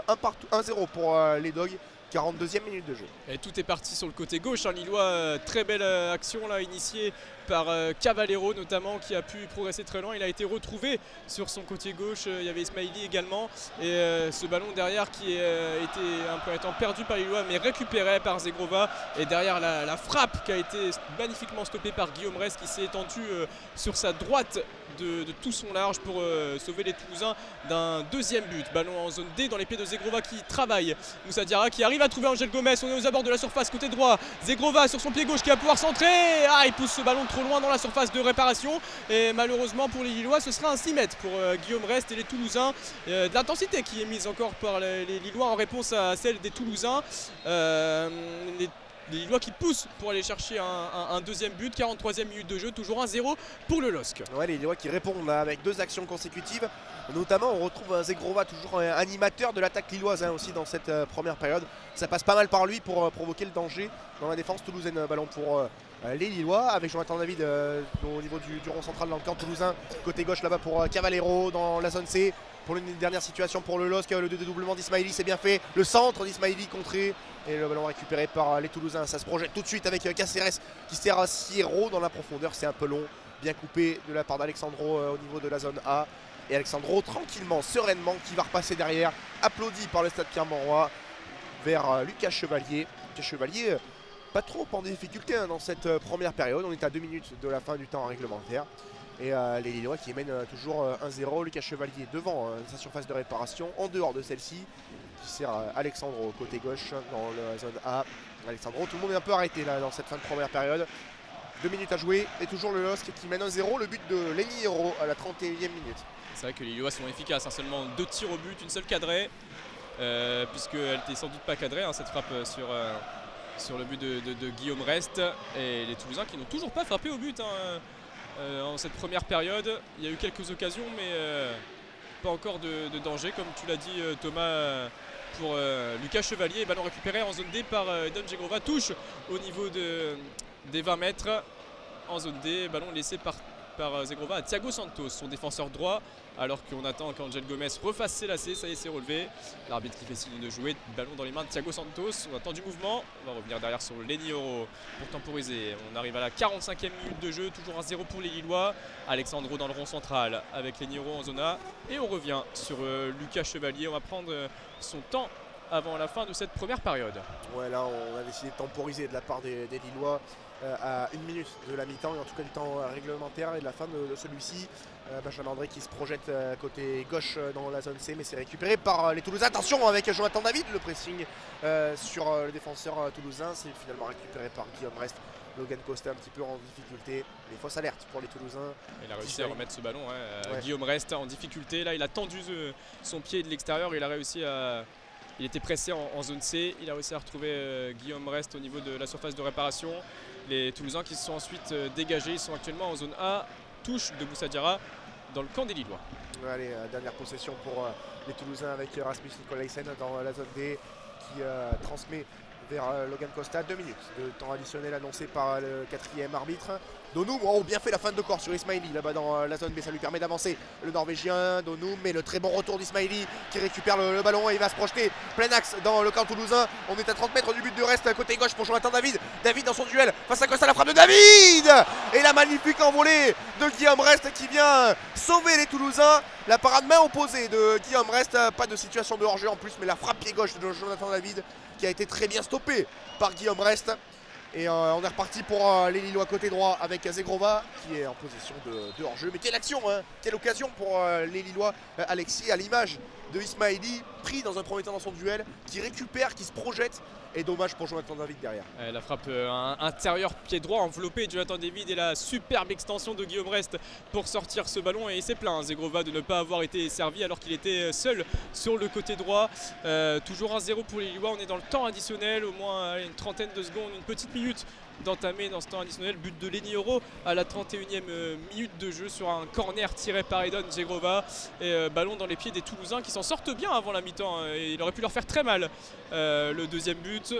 un zéro pour euh, les Dogs. quarante-deuxième minute de jeu. Et tout est parti sur le côté gauche. Hein, Lillois, euh, très belle euh, action là, initiée par euh, Cavaleiro notamment, qui a pu progresser très loin. Il a été retrouvé sur son côté gauche. Euh, il y avait Ismaily également. Et euh, ce ballon derrière qui euh, était un peu étant perdu par Lillois, mais récupéré par Zhegrova. Et derrière la, la frappe qui a été magnifiquement stoppée par Guillaume Restes, qui s'est étendu euh, sur sa droite de, de tout son large pour euh, sauver les Toulousains d'un deuxième but. Ballon en zone D dans les pieds de Zhegrova qui travaille. Moussa Diarra qui arrive à trouver Angel Gomez, on est aux abords de la surface côté droit. Zhegrova sur son pied gauche qui va pouvoir centrer. Ah, il pousse ce ballon trop loin dans la surface de réparation. Et malheureusement pour les Lillois, ce sera un six mètres pour euh, Guillaume Restes et les Toulousains. Euh, de l'intensité qui est mise encore par les, les Lillois en réponse à celle des Toulousains. Euh, les Les Lillois qui poussent pour aller chercher un, un, un deuxième but. quarante-troisième minute de jeu, toujours un zéro pour le L O S C. Ouais, les Lillois qui répondent là, avec deux actions consécutives. Notamment, on retrouve Zhegrova, toujours un animateur de l'attaque lilloise hein, aussi dans cette euh, première période. Ça passe pas mal par lui pour euh, provoquer le danger dans la défense toulousaine. Ballon pour euh, les Lillois avec Jonathan David euh, au niveau du, du rond central dans le camp toulousain. Côté gauche là-bas pour euh, Cavaleiro dans la zone C. Pour l'une des dernières situations pour le L O S C, le dédoublement d'Ismaily, c'est bien fait. Le centre d'Ismaily contré et le ballon récupéré par les Toulousains. Ça se projette tout de suite avec Caceres qui sert à Ciro dans la profondeur. C'est un peu long, bien coupé de la part d'Alexsandro au niveau de la zone A. Et Alexsandro tranquillement, sereinement, qui va repasser derrière. Applaudi par le stade Pierre-Mauroy vers Lucas Chevalier. Lucas Chevalier, pas trop en difficulté dans cette première période. On est à deux minutes de la fin du temps réglementaire. Et euh, les Lillois qui mènent euh, toujours euh, un zéro. Lucas Chevalier devant euh, sa surface de réparation, en dehors de celle-ci, qui sert euh, Alexsandro côté gauche dans la zone A. Alexsandro, tout le monde est un peu arrêté là dans cette fin de première période. Deux minutes à jouer et toujours le L O S C qui mène un zéro. Le but de Leny Yoro à la trente et unième minute. C'est vrai que les Lillois sont efficaces, hein, seulement deux tirs au but, une seule cadrée, euh, puisqu'elle n'était sans doute pas cadrée hein, cette frappe sur... Euh, sur le but de, de, de Guillaume Restes. Et les Toulousains qui n'ont toujours pas frappé au but. Hein. Euh, en cette première période, il y a eu quelques occasions, mais euh, pas encore de, de danger, comme tu l'as dit euh, Thomas, pour euh, Lucas Chevalier. Ballon récupéré en zone D par euh, Eden Zhegrova, touche au niveau de, des vingt mètres en zone D. Ballon laissé par, par Zhegrova à Thiago Santos, son défenseur droit, alors qu'on attend qu'Angel Gomez refasse ses lacets. Ça y est, c'est relevé. L'arbitre qui fait signe de jouer, ballon dans les mains de Thiago Santos. On attend du mouvement, on va revenir derrière sur Leny Yoro pour temporiser. On arrive à la quarante-cinquième minute de jeu, toujours un zéro pour les Lillois. Alexsandro dans le rond central avec Leny Yoro en zone A. Et on revient sur euh, Lucas Chevalier, on va prendre euh, son temps avant la fin de cette première période. Ouais, là on a décidé de temporiser de la part des, des Lillois euh, à une minute de la mi-temps, et en tout cas du temps réglementaire et de la fin de, de celui-ci. Euh, Benjamin André qui se projette euh, côté gauche euh, dans la zone C, mais c'est récupéré par euh, les Toulousains. Attention avec Jonathan David, le pressing euh, sur euh, le défenseur euh, toulousain. C'est finalement récupéré par Guillaume Restes. Logan Costa un petit peu en difficulté, les fausses alertes pour les Toulousains. Il a réussi à remettre ce ballon, hein. Ouais. Guillaume Restes en difficulté, là il a tendu son pied de l'extérieur, il a réussi à... Il était pressé en, en zone C, il a réussi à retrouver Guillaume Restes au niveau de la surface de réparation. Les Toulousains qui se sont ensuite dégagés, ils sont actuellement en zone A, touche de Moussa Diarra dans le camp des Lillois. Allez, dernière possession pour les Toulousains avec Rasmus Nicolas Hyssen dans la zone D qui euh, transmet vers Logan Costa. Deux minutes de temps additionnel annoncé par le quatrième arbitre. Donoum, oh, bien fait la fin de corps sur Ismaily là-bas dans la zone, mais ça lui permet d'avancer. Le Norvégien Donoum, mais le très bon retour d'Ismaily qui récupère le, le ballon et il va se projeter plein axe dans le camp toulousain. On est à trente mètres du but de Restes, côté gauche pour Jonathan David. David dans son duel face à Costa, la frappe de David et la magnifique envolée de Guillaume Restes qui vient sauver les Toulousains. La parade main opposée de Guillaume Restes, pas de situation de hors-jeu en plus, mais la frappe pied gauche de Jonathan David qui a été très bien stoppée par Guillaume Restes. Et euh, on est reparti pour euh, les Lillois côté droit avec Zhegrova qui est en position de, de hors-jeu. Mais quelle action, hein, quelle occasion pour euh, les Lillois. euh, Alexis à l'image de Ismaily, pris dans un premier temps dans son duel, qui récupère, qui se projette. Et dommage pour Jonathan David derrière. Et la frappe euh, intérieure pied droit enveloppée de Jonathan David et la superbe extension de Guillaume Restes pour sortir ce ballon. Et c'est plein, hein, Zhegrova de ne pas avoir été servi alors qu'il était seul sur le côté droit. Euh, toujours un zéro pour les Lillois, on est dans le temps additionnel, au moins une trentaine de secondes, une petite minute d'entamer dans ce temps additionnel. But de Leny Yoro à la trente et unième minute de jeu sur un corner tiré par Eden Zhegrova et euh, ballon dans les pieds des Toulousains qui s'en sortent bien avant la mi-temps, et il aurait pu leur faire très mal euh, le deuxième but.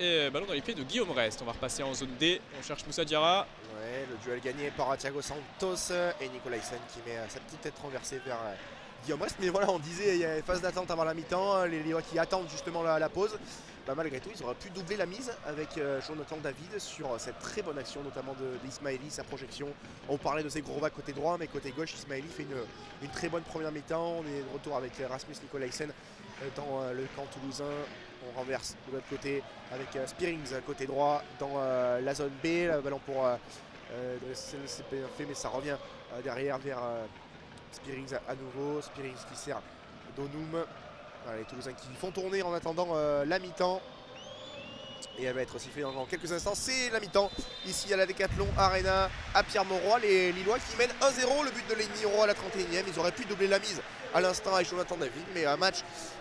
Et ballon dans les pieds de Guillaume Restes. On va repasser en zone D, on cherche Moussa Diarra. Ouais, le duel gagné par Thiago Santos et Nicolas Hyssen qui met sa petite tête renversée vers Guillaume Restes. Mais voilà, on disait il y a une phase d'attente avant la mi-temps, les Lillois qui attendent justement la, la pause. Bah, malgré tout, ils auraient pu doubler la mise avec euh, Jonathan David sur euh, cette très bonne action, notamment d'Ismaily, sa projection. On parlait de Zhegrova côté droit, mais côté gauche, Ismaily fait une, une très bonne première mi-temps. On est de retour avec Rasmus Nicolas Hyssen euh, dans euh, le camp toulousain. On renverse de l'autre côté avec euh, Spearings côté droit dans euh, la zone B. Le ballon pour euh, euh, c'est bien fait, mais ça revient euh, derrière vers euh, Spearings à nouveau. Spearings qui sert Donoum. Voilà, les Toulousains qui font tourner en attendant euh, la mi-temps. Et elle va être sifflée dans, dans quelques instants. C'est la mi-temps ici à la Decathlon Arena à Pierre-Mauroy. Les Lillois qui mènent un zéro. Le but de Leny Yoro à la trente et unième. Ils auraient pu doubler la mise à l'instant avec Jonathan David. Mais un match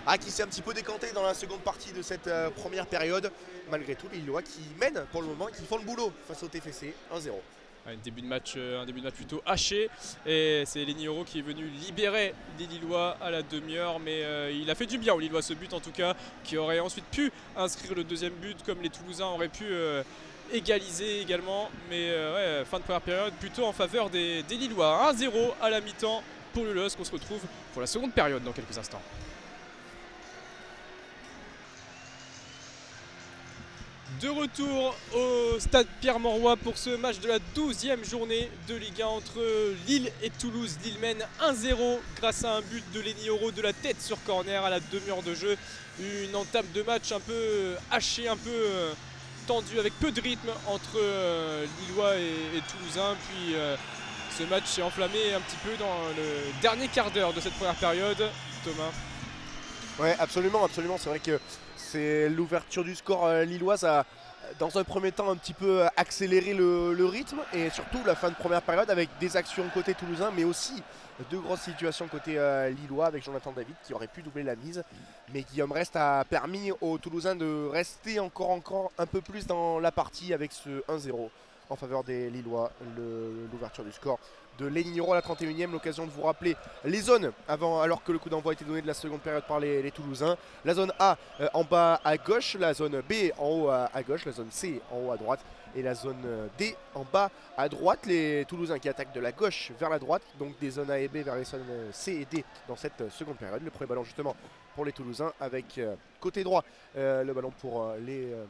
ah, qui s'est un petit peu décanté dans la seconde partie de cette euh, première période. Malgré tout, les Lillois qui mènent pour le moment et qui font le boulot face au T F C un zéro. Un début de match, un début de match plutôt haché, et c'est Leny Yoro qui est venu libérer les Lillois à la demi-heure, mais euh, il a fait du bien aux Lillois ce but en tout cas, qui aurait ensuite pu inscrire le deuxième but comme les Toulousains auraient pu euh, égaliser également, mais euh, ouais, fin de première période plutôt en faveur des, des Lillois. un zéro à la mi-temps pour le L O S C, qu'on se retrouve pour la seconde période dans quelques instants. De retour au stade Pierre-Mauroy pour ce match de la douzième journée de Ligue un entre Lille et Toulouse. Lille mène un zéro grâce à un but de Leny Yoro de la tête sur corner à la demi-heure de jeu. Une entame de match un peu hachée, un peu tendue, avec peu de rythme entre Lillois et Toulousains. Puis ce match s'est enflammé un petit peu dans le dernier quart d'heure de cette première période. Thomas. Ouais, absolument, absolument. C'est vrai que c'est l'ouverture du score euh, lilloise a, dans un premier temps, un petit peu accéléré le, le rythme, et surtout la fin de première période avec des actions côté toulousain, mais aussi deux grosses situations côté euh, lillois avec Jonathan David qui aurait pu doubler la mise. Mais Guillaume Restes a permis aux Toulousains de rester encore, encore un peu plus dans la partie avec ce un zéro en faveur des Lillois, l'ouverture du score de Leny Yoro à la trente et unième. L'occasion de vous rappeler les zones avant, alors que le coup d'envoi a été donné de la seconde période par les, les Toulousains. La zone A euh, en bas à gauche, la zone B en haut à, à gauche, la zone C en haut à droite et la zone D en bas à droite. Les Toulousains qui attaquent de la gauche vers la droite, donc des zones A et B vers les zones C et D dans cette seconde période. Le premier ballon justement pour les Toulousains avec euh, côté droit euh, le ballon pour euh, les euh,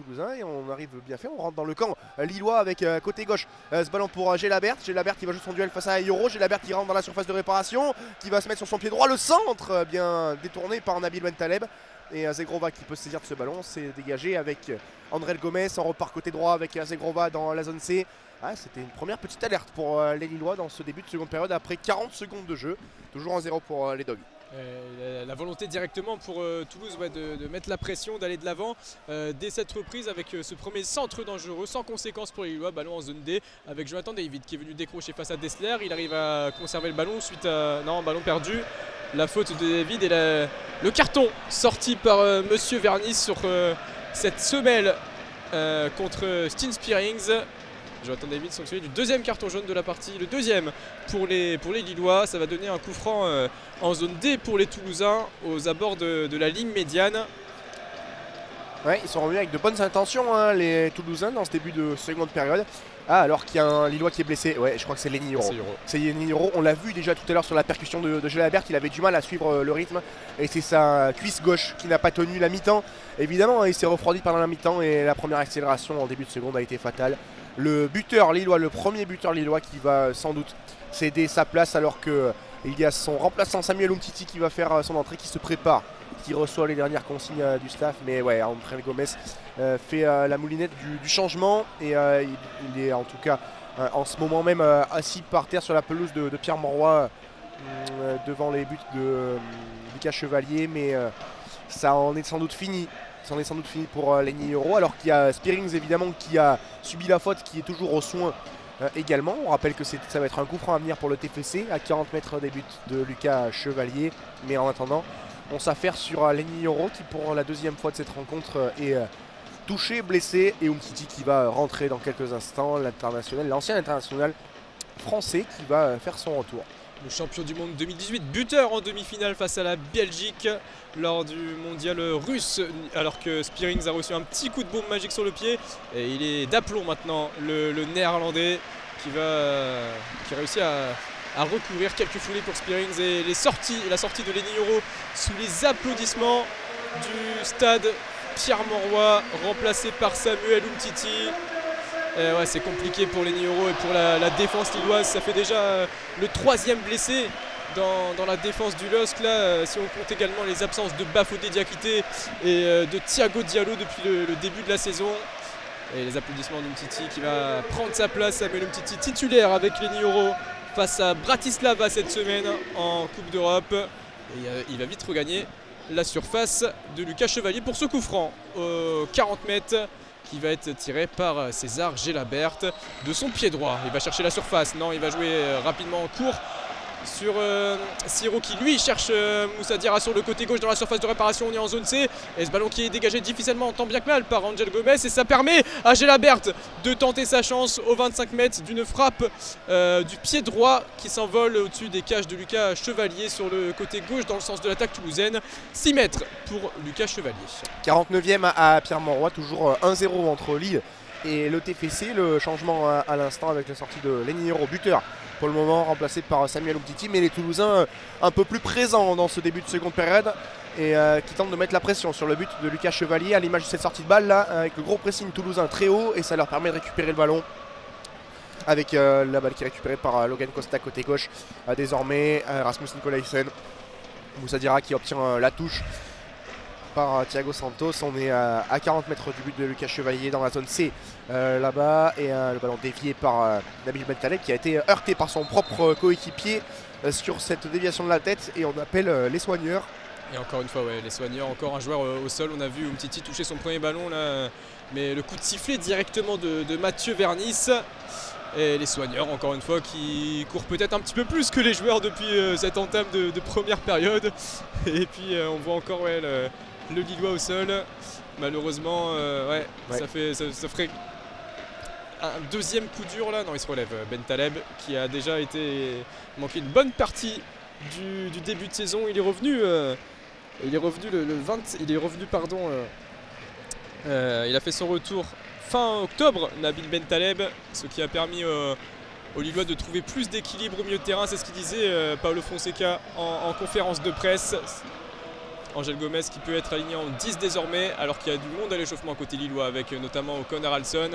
Toulousain et on arrive bien fait, on rentre dans le camp lillois avec euh, côté gauche euh, ce ballon pour euh, Gélabert, Gélabert qui va jouer son duel face à Yoro, Gélabert qui rentre dans la surface de réparation, qui va se mettre sur son pied droit, le centre euh, bien détourné par Nabil Bentaleb et euh, Zhegrova qui peut se saisir de ce ballon, c'est dégagé avec Angel Gomez, on repart côté droit avec euh, Zhegrova dans la zone C. Ah, c'était une première petite alerte pour euh, les Lillois dans ce début de seconde période après quarante secondes de jeu, toujours en zéro pour euh, les Dogs. Euh, la, la volonté directement pour euh, Toulouse ouais, de, de mettre la pression, d'aller de l'avant euh, dès cette reprise avec euh, ce premier centre dangereux sans conséquence pour les Lillois, ballon en zone D avec Jonathan David qui est venu décrocher face à Desler, il arrive à conserver le ballon suite à... non, ballon perdu, la faute de David et la... le carton sorti par euh, Monsieur Vernis sur euh, cette semelle euh, contre Steen Spearings. Jonathan David sanctionné du deuxième carton jaune de la partie, le deuxième pour les, pour les Lillois. Ça va donner un coup franc euh, en zone D pour les Toulousains aux abords de, de la ligne médiane. Ouais, ils sont revenus avec de bonnes intentions hein, les Toulousains dans ce début de seconde période. Ah, alors qu'il y a un Lillois qui est blessé, ouais, je crois que c'est Leny Yoro. C'est Leny Yoro, on l'a vu déjà tout à l'heure sur la percussion de, de Gélabert, il avait du mal à suivre le rythme et c'est sa cuisse gauche qui n'a pas tenu la mi-temps. Évidemment, il s'est refroidi pendant la mi-temps et la première accélération en début de seconde a été fatale. Le buteur lillois, le premier buteur lillois qui va sans doute céder sa place alors qu'il y a son remplaçant Samuel Umtiti qui va faire son entrée, qui se prépare, qui reçoit les dernières consignes du staff. Mais ouais, André Gomez euh, fait euh, la moulinette du, du changement et euh, il, il est en tout cas euh, en ce moment même euh, assis par terre sur la pelouse de, de Pierre-Mauroy euh, devant les buts de euh, Lucas Chevalier. Mais euh, ça en est sans doute fini. C'en est sans doute fini pour euh, Leny Yoro, alors qu'il y a Spearings évidemment qui a subi la faute, qui est toujours au soin euh, également. On rappelle que ça va être un coup franc à venir pour le T F C à quarante mètres des buts de Lucas Chevalier. Mais en attendant, on s'affaire sur euh, Leny Yoro qui pour euh, la deuxième fois de cette rencontre euh, est euh, touché, blessé. Et Umtiti qui va euh, rentrer dans quelques instants, l'international, l'ancien international français qui va euh, faire son retour. Le champion du monde deux mille dix-huit, buteur en demi-finale face à la Belgique lors du mondial russe, alors que Spearings a reçu un petit coup de bombe magique sur le pied. Et il est d'aplomb maintenant, le, le néerlandais qui va qui réussit à, à recouvrir quelques foulées pour Spearings. Et les sorties, la sortie de Leny Yoro sous les applaudissements du stade Pierre-Mauroy, remplacé par Samuel Umtiti. Euh, ouais, c'est compliqué pour Leny Yoro et pour la, la défense lilloise. Ça fait déjà euh, le troisième blessé dans, dans la défense du L O S C. Là, euh, si on compte également les absences de Bafodé Diakité et euh, de Thiago Diallo depuis le, le début de la saison. Et les applaudissements d'Umtiti qui va prendre sa place. Samuel Umtiti titulaire avec Leny Yoro face à Bratislava cette semaine en Coupe d'Europe. Et euh, il va vite regagner la surface de Lucas Chevalier pour ce coup franc aux quarante mètres. Qui va être tiré par César Gélabert de son pied droit. Il va chercher la surface. Non, il va jouer rapidement en court sur euh, Ciro qui lui cherche euh, Moussa Diarra sur le côté gauche dans la surface de réparation. On est en zone C et ce ballon qui est dégagé difficilement tant bien que mal par Angel Gomez et ça permet à Gélabert de tenter sa chance aux vingt-cinq mètres d'une frappe euh, du pied droit qui s'envole au-dessus des cages de Lucas Chevalier sur le côté gauche dans le sens de l'attaque toulousaine. six mètres pour Lucas Chevalier. quarante-neuvième à Pierre-Mauroy, toujours un zéro entre Lille et le T F C. Le changement à, à l'instant avec la sortie de Leny Yoro, buteur pour le moment remplacé par Samuel Umtiti, mais les Toulousains un peu plus présents dans ce début de seconde période et euh, qui tentent de mettre la pression sur le but de Lucas Chevalier à l'image de cette sortie de balle là avec le gros pressing toulousain très haut et ça leur permet de récupérer le ballon avec euh, la balle qui est récupérée par euh, Logan Costa côté gauche euh, désormais euh, Rasmus Nicolas Hyssen, Moussa Diarra qui obtient euh, la touche par Thiago Santos. On est à quarante mètres du but de Lucas Chevalier dans la zone C euh, là-bas et euh, le ballon dévié par euh, Nabil Bentaleb qui a été heurté par son propre coéquipier euh, sur cette déviation de la tête et on appelle euh, les soigneurs. Et encore une fois ouais, les soigneurs, encore un joueur euh, au sol. On a vu Umtiti toucher son premier ballon là, mais le coup de sifflet directement de, de Mathieu Vernis. Et les soigneurs, encore une fois, qui courent peut-être un petit peu plus que les joueurs depuis euh, cette entame de, de première période. Et puis euh, on voit encore ouais, le, le Lillois au sol. Malheureusement, euh, ouais, ouais. Ça, fait, ça, ça ferait un deuxième coup dur là. Non, il se relève. Bentaleb qui a déjà été manqué une bonne partie du, du début de saison. Il est revenu. Euh, il est revenu le, le vingt. Il est revenu, pardon. Euh, euh, il a fait son retour fin octobre, Nabil Bentaleb, ce qui a permis euh, aux Lillois de trouver plus d'équilibre au milieu de terrain. C'est ce qu'il disait euh, Paolo Fonseca en, en conférence de presse. Angel Gomez qui peut être aligné en dix désormais, alors qu'il y a du monde à l'échauffement côté lillois, avec notamment O'Connor Alson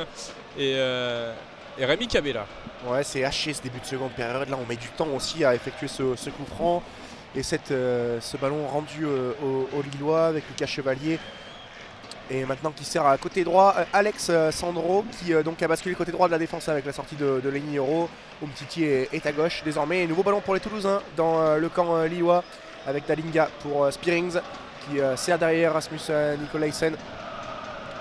et, euh, et Rémi Cabella. Ouais, c'est haché ce début de seconde période. Là, on met du temps aussi à effectuer ce, ce coup franc. Et cette, euh, ce ballon rendu euh, au, au Lillois avec Lucas Chevalier. Et maintenant qui sert à côté droit, euh, Alexsandro qui euh, donc a basculé côté droit de la défense avec la sortie de, de Leny Yoro. Umtiti est, est à gauche désormais. Et nouveau ballon pour les Toulousains dans euh, le camp euh, lillois, avec Dalinga pour euh, Spearings qui euh, sert derrière Rasmus euh, Nicolas Hyssen.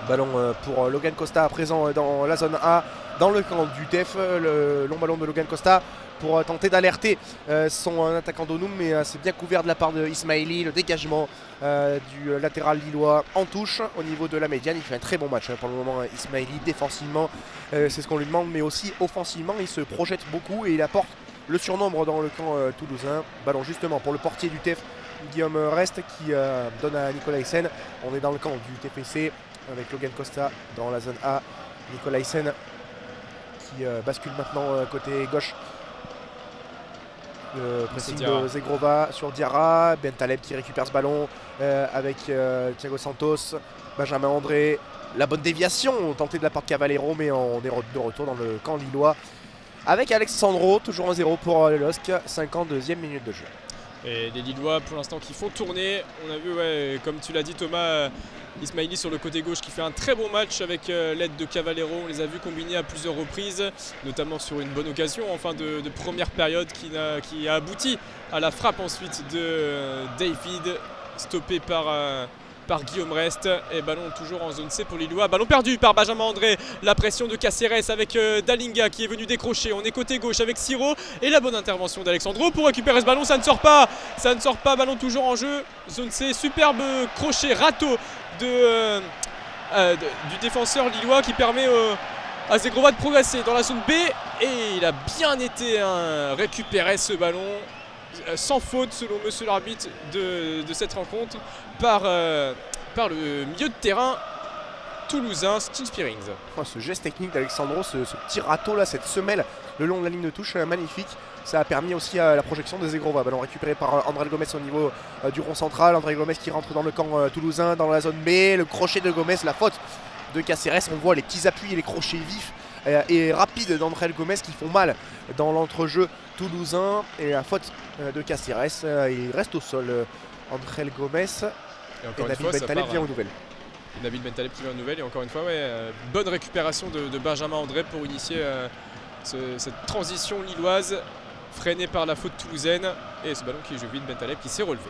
Ballon euh, pour euh, Logan Costa à présent euh, dans la zone A, dans le camp du D E F. Euh, le long ballon de Logan Costa pour euh, tenter d'alerter euh, son euh, attaquant Donoum, mais euh, c'est bien couvert de la part de Ismaily. Le dégagement euh, du euh, latéral lillois en touche au niveau de la médiane. Il fait un très bon match hein, pour le moment. euh, Ismaily défensivement, euh, c'est ce qu'on lui demande, mais aussi offensivement il se projette beaucoup et il apporte le surnombre dans le camp euh, toulousain. Ballon justement pour le portier du T E F, Guillaume Restes, qui euh, donne à Nicolas Hyssen. On est dans le camp du T P C avec Logan Costa dans la zone A. Nicolas Hyssen qui euh, bascule maintenant euh, côté gauche. Le pressing de Zhegrova sur Diarra. Bentaleb qui récupère ce ballon euh, avec euh, Thiago Santos, Benjamin André. La bonne déviation tentée de la part de Cavaleiro, mais on est de retour dans le camp lillois avec Alexsandro, toujours un zéro pour l'O S C, cinquante-deuxième minute de jeu. Et les Lillois pour l'instant qui font tourner. On a vu, ouais, comme tu l'as dit Thomas, Ismaily sur le côté gauche qui fait un très bon match avec euh, l'aide de Cavaleiro. On les a vus combiner à plusieurs reprises, notamment sur une bonne occasion en fin de, de première période qui a, qui a abouti à la frappe ensuite de euh, David, stoppé par... Euh, par Guillaume Restes. Et ballon toujours en zone C pour Lillois, ballon perdu par Benjamin André. La pression de Caceres avec euh, Dalinga qui est venu décrocher. On est côté gauche avec Ciro et la bonne intervention d'Alexsandro pour récupérer ce ballon. Ça ne sort pas, ça ne sort pas, ballon toujours en jeu, zone C. Superbe crochet, râteau de, euh, euh, de, du défenseur lillois qui permet euh, à Zhegrova de progresser dans la zone B, et il a bien été hein, récupéré ce ballon sans faute selon monsieur l'arbitre de, de cette rencontre par, euh, par le milieu de terrain toulousain Spearings. Oh, ce geste technique d'Alexsandro, ce, ce petit râteau là, cette semelle le long de la ligne de touche, euh, magnifique. Ça a permis aussi euh, la projection des Zhegrova. Ballon récupéré par euh, André Gomez au niveau euh, du rond central. André Gomez qui rentre dans le camp euh, toulousain dans la zone B. Le crochet de Gomez, la faute de Caceres. On voit les petits appuis et les crochets vifs et rapide d'André Gomez qui font mal dans l'entrejeu toulousain, et la faute de Caceres. Il reste au sol André Gomez, et, encore et Nabil Bentaleb vient aux nouvelles. Nabil Bentaleb qui vient aux nouvelles, et encore une fois ouais, euh, bonne récupération de, de Benjamin André pour initier euh, ce, cette transition lilloise freinée par la faute toulousaine, et ce ballon qui est joué vite, Bentaleb qui s'est relevé.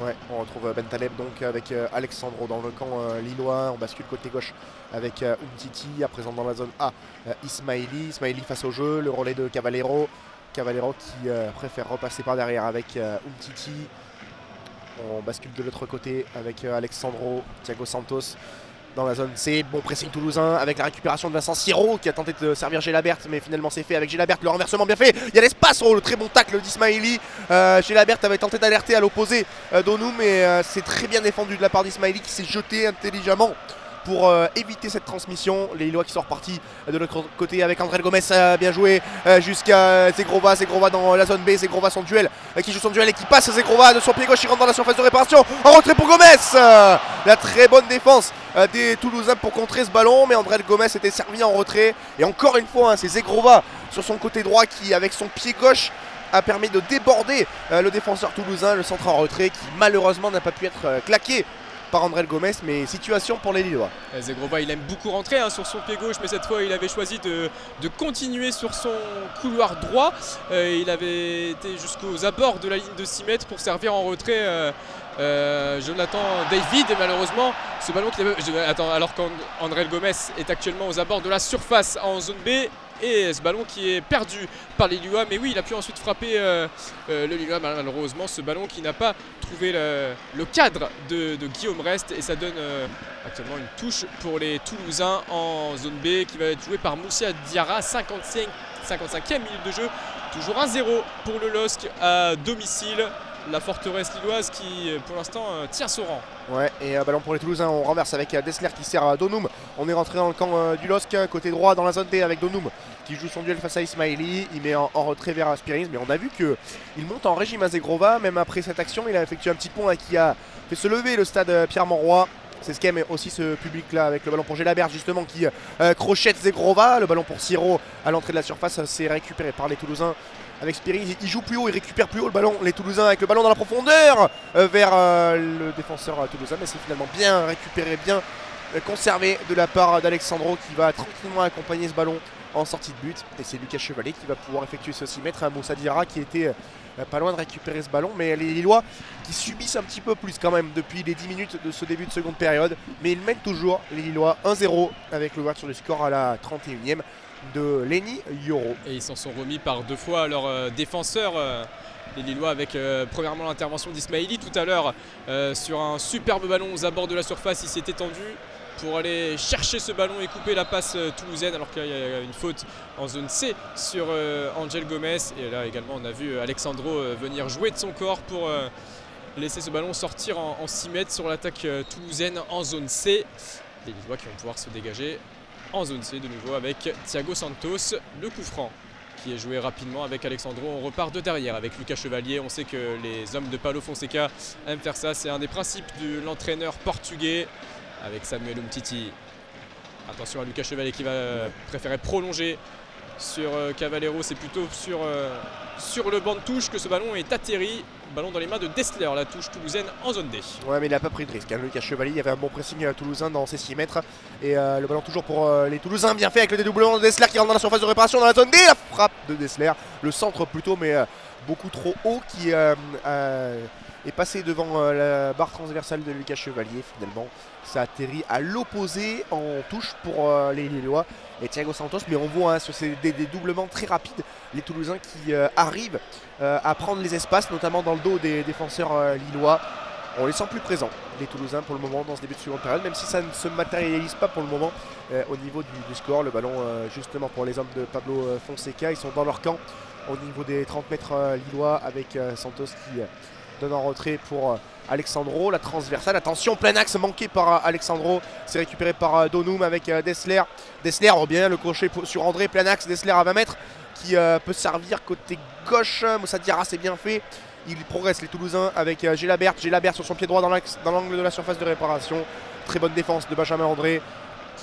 Ouais, on retrouve Bentaleb donc avec euh, Alexsandro dans le camp euh, lillois. On bascule côté gauche avec euh, Umtiti, à présent dans la zone A. Euh, Ismaily, Ismaily face au jeu, le relais de Cavaleiro. Cavaleiro qui euh, préfère repasser par derrière avec euh, Umtiti. On bascule de l'autre côté avec euh, Alexsandro, Thiago Santos dans la zone C. Bon pressing toulousain avec la récupération de Vincent Siro qui a tenté de servir Gélabert, mais finalement c'est fait avec Gélabert. Le renversement bien fait, il y a l'espace. Oh, le très bon tacle d'Ismaily. euh, Gélabert avait tenté d'alerter à l'opposé euh, Donoum, et euh, c'est très bien défendu de la part d'Ismaily qui s'est jeté intelligemment pour euh, éviter cette transmission. Les Lillois qui sont repartis euh, de l'autre côté avec André Gomez, euh, bien joué euh, jusqu'à Zhegrova. Zhegrova dans la zone B, Zhegrova son duel, euh, qui joue son duel et qui passe. Zhegrova de son pied gauche, il rentre dans la surface de réparation, en rentrée pour Gomez. euh, La très bonne défense euh, des Toulousains pour contrer ce ballon, mais André Gomez était servi en retrait. Et encore une fois, hein, c'est Zhegrova sur son côté droit qui, avec son pied gauche, a permis de déborder euh, le défenseur toulousain. Le centre en retrait qui malheureusement n'a pas pu être euh, claqué par André Gomez, mais situation pour les Lillois. Zhegrova, il aime beaucoup rentrer hein, sur son pied gauche, mais cette fois il avait choisi de, de continuer sur son couloir droit. Euh, il avait été jusqu'aux abords de la ligne de six mètres pour servir en retrait euh, euh, Jonathan David, et malheureusement ce ballon qu'il avait... Je... Attends, alors qu'André Gomez est actuellement aux abords de la surface en zone B, et ce ballon qui est perdu par les Lillois. Mais oui, il a pu ensuite frapper euh, euh, le Lillois, malheureusement ce ballon qui n'a pas trouvé le, le cadre de, de Guillaume Restes, et ça donne euh, actuellement une touche pour les Toulousains en zone B qui va être jouée par Moussa Diarra. cinquante-cinquième minute de jeu, toujours un zéro pour le L O S C à domicile la forteresse lilloise qui pour l'instant tient son rang. Ouais, et euh, ballon pour les Toulousains, on renverse avec Desler qui sert à Donoum. On est rentré dans le camp euh, du L O S C, côté droit dans la zone D avec Donoum qui joue son duel face à Ismaily. Il met en, en retrait vers Spearings, mais on a vu qu'il monte en régime à Zhegrova. Même après cette action, il a effectué un petit pont là, qui a fait se lever le stade Pierre-Mauroy. C'est ce qu'aime aussi ce public là, avec le ballon pour Gélabert justement qui euh, crochette Zhegrova. Le ballon pour Ciro à l'entrée de la surface, c'est récupéré par les Toulousains. Avec Spearings, il joue plus haut, il récupère plus haut le ballon. Les Toulousains avec le ballon dans la profondeur euh, vers euh, le défenseur toulousain. Mais c'est finalement bien récupéré, bien euh, conservé de la part d'Alexsandro qui va tranquillement accompagner ce ballon en sortie de but. Et c'est Lucas Chevalier qui va pouvoir effectuer ce six mètres à Moussa Diarra qui était euh, pas loin de récupérer ce ballon. Mais les Lillois qui subissent un petit peu plus quand même depuis les dix minutes de ce début de seconde période. Mais ils mènent toujours les Lillois un zéro avec l'ouverture du score à la trente et unième de Leny Yoro. Et ils s'en sont remis par deux fois à leurs euh, défenseurs, euh, les Lillois, avec euh, premièrement l'intervention d'Ismaily tout à l'heure euh, sur un superbe ballon aux abords de la surface. Il s'est étendu pour aller chercher ce ballon et couper la passe euh, toulousaine, alors qu'il y a une faute en zone C sur euh, Angel Gomez. Et là également on a vu Alexsandro euh, venir jouer de son corps pour euh, laisser ce ballon sortir en, en six mètres sur l'attaque euh, toulousaine en zone C. Les Lillois qui vont pouvoir se dégager en zone C de nouveau avec Thiago Santos. Le coup franc qui est joué rapidement avec Alexsandro. On repart de derrière avec Lucas Chevalier. On sait que les hommes de Paulo Fonseca aiment faire ça. C'est un des principes de l'entraîneur portugais avec Samuel Umtiti. Attention à Lucas Chevalier qui va préférer prolonger sur Cavaleiro. C'est plutôt sur, euh, sur le banc de touche que ce ballon est atterri. Ballon dans les mains de Desler, la touche toulousaine en zone D. Ouais, mais il n'a pas pris de risque, hein. Lucas Chevalier, il y avait un bon pressing euh, toulousain dans ses six mètres. Et euh, le ballon toujours pour euh, les Toulousains, bien fait avec le dédoublement de Desler qui rentre dans la surface de réparation dans la zone D. La frappe de Desler, le centre plutôt, mais euh, beaucoup trop haut qui euh, euh, est passé devant euh, la barre transversale de Lucas Chevalier. Finalement, ça atterrit à l'opposé en touche pour euh, les Lillois et Thiago Santos. Mais on voit hein, sur ces dédoublements très rapides, les Toulousains qui euh, arrivent euh, à prendre les espaces, notamment dans le dos des défenseurs euh, lillois. On les sent plus présents, les Toulousains, pour le moment dans ce début de seconde période, même si ça ne se matérialise pas pour le moment euh, au niveau du, du score. Le ballon euh, justement pour les hommes de Pablo euh, Fonseca, ils sont dans leur camp au niveau des trente mètres euh, lillois avec euh, Santos qui euh, donne en retrait pour euh, Alexsandro. La transversale, attention, plein axe manqué par euh, Alexsandro, c'est récupéré par euh, Donoum avec euh, Desler. Desler revient, le crochet sur André, plein axe, Desler à vingt mètres qui euh, peut servir côté gauche. Moussa Diarra, c'est bien fait. Il progresse les Toulousains avec euh, Gélabert. Gélabert sur son pied droit dans l'angle de la surface de réparation. Très bonne défense de Benjamin André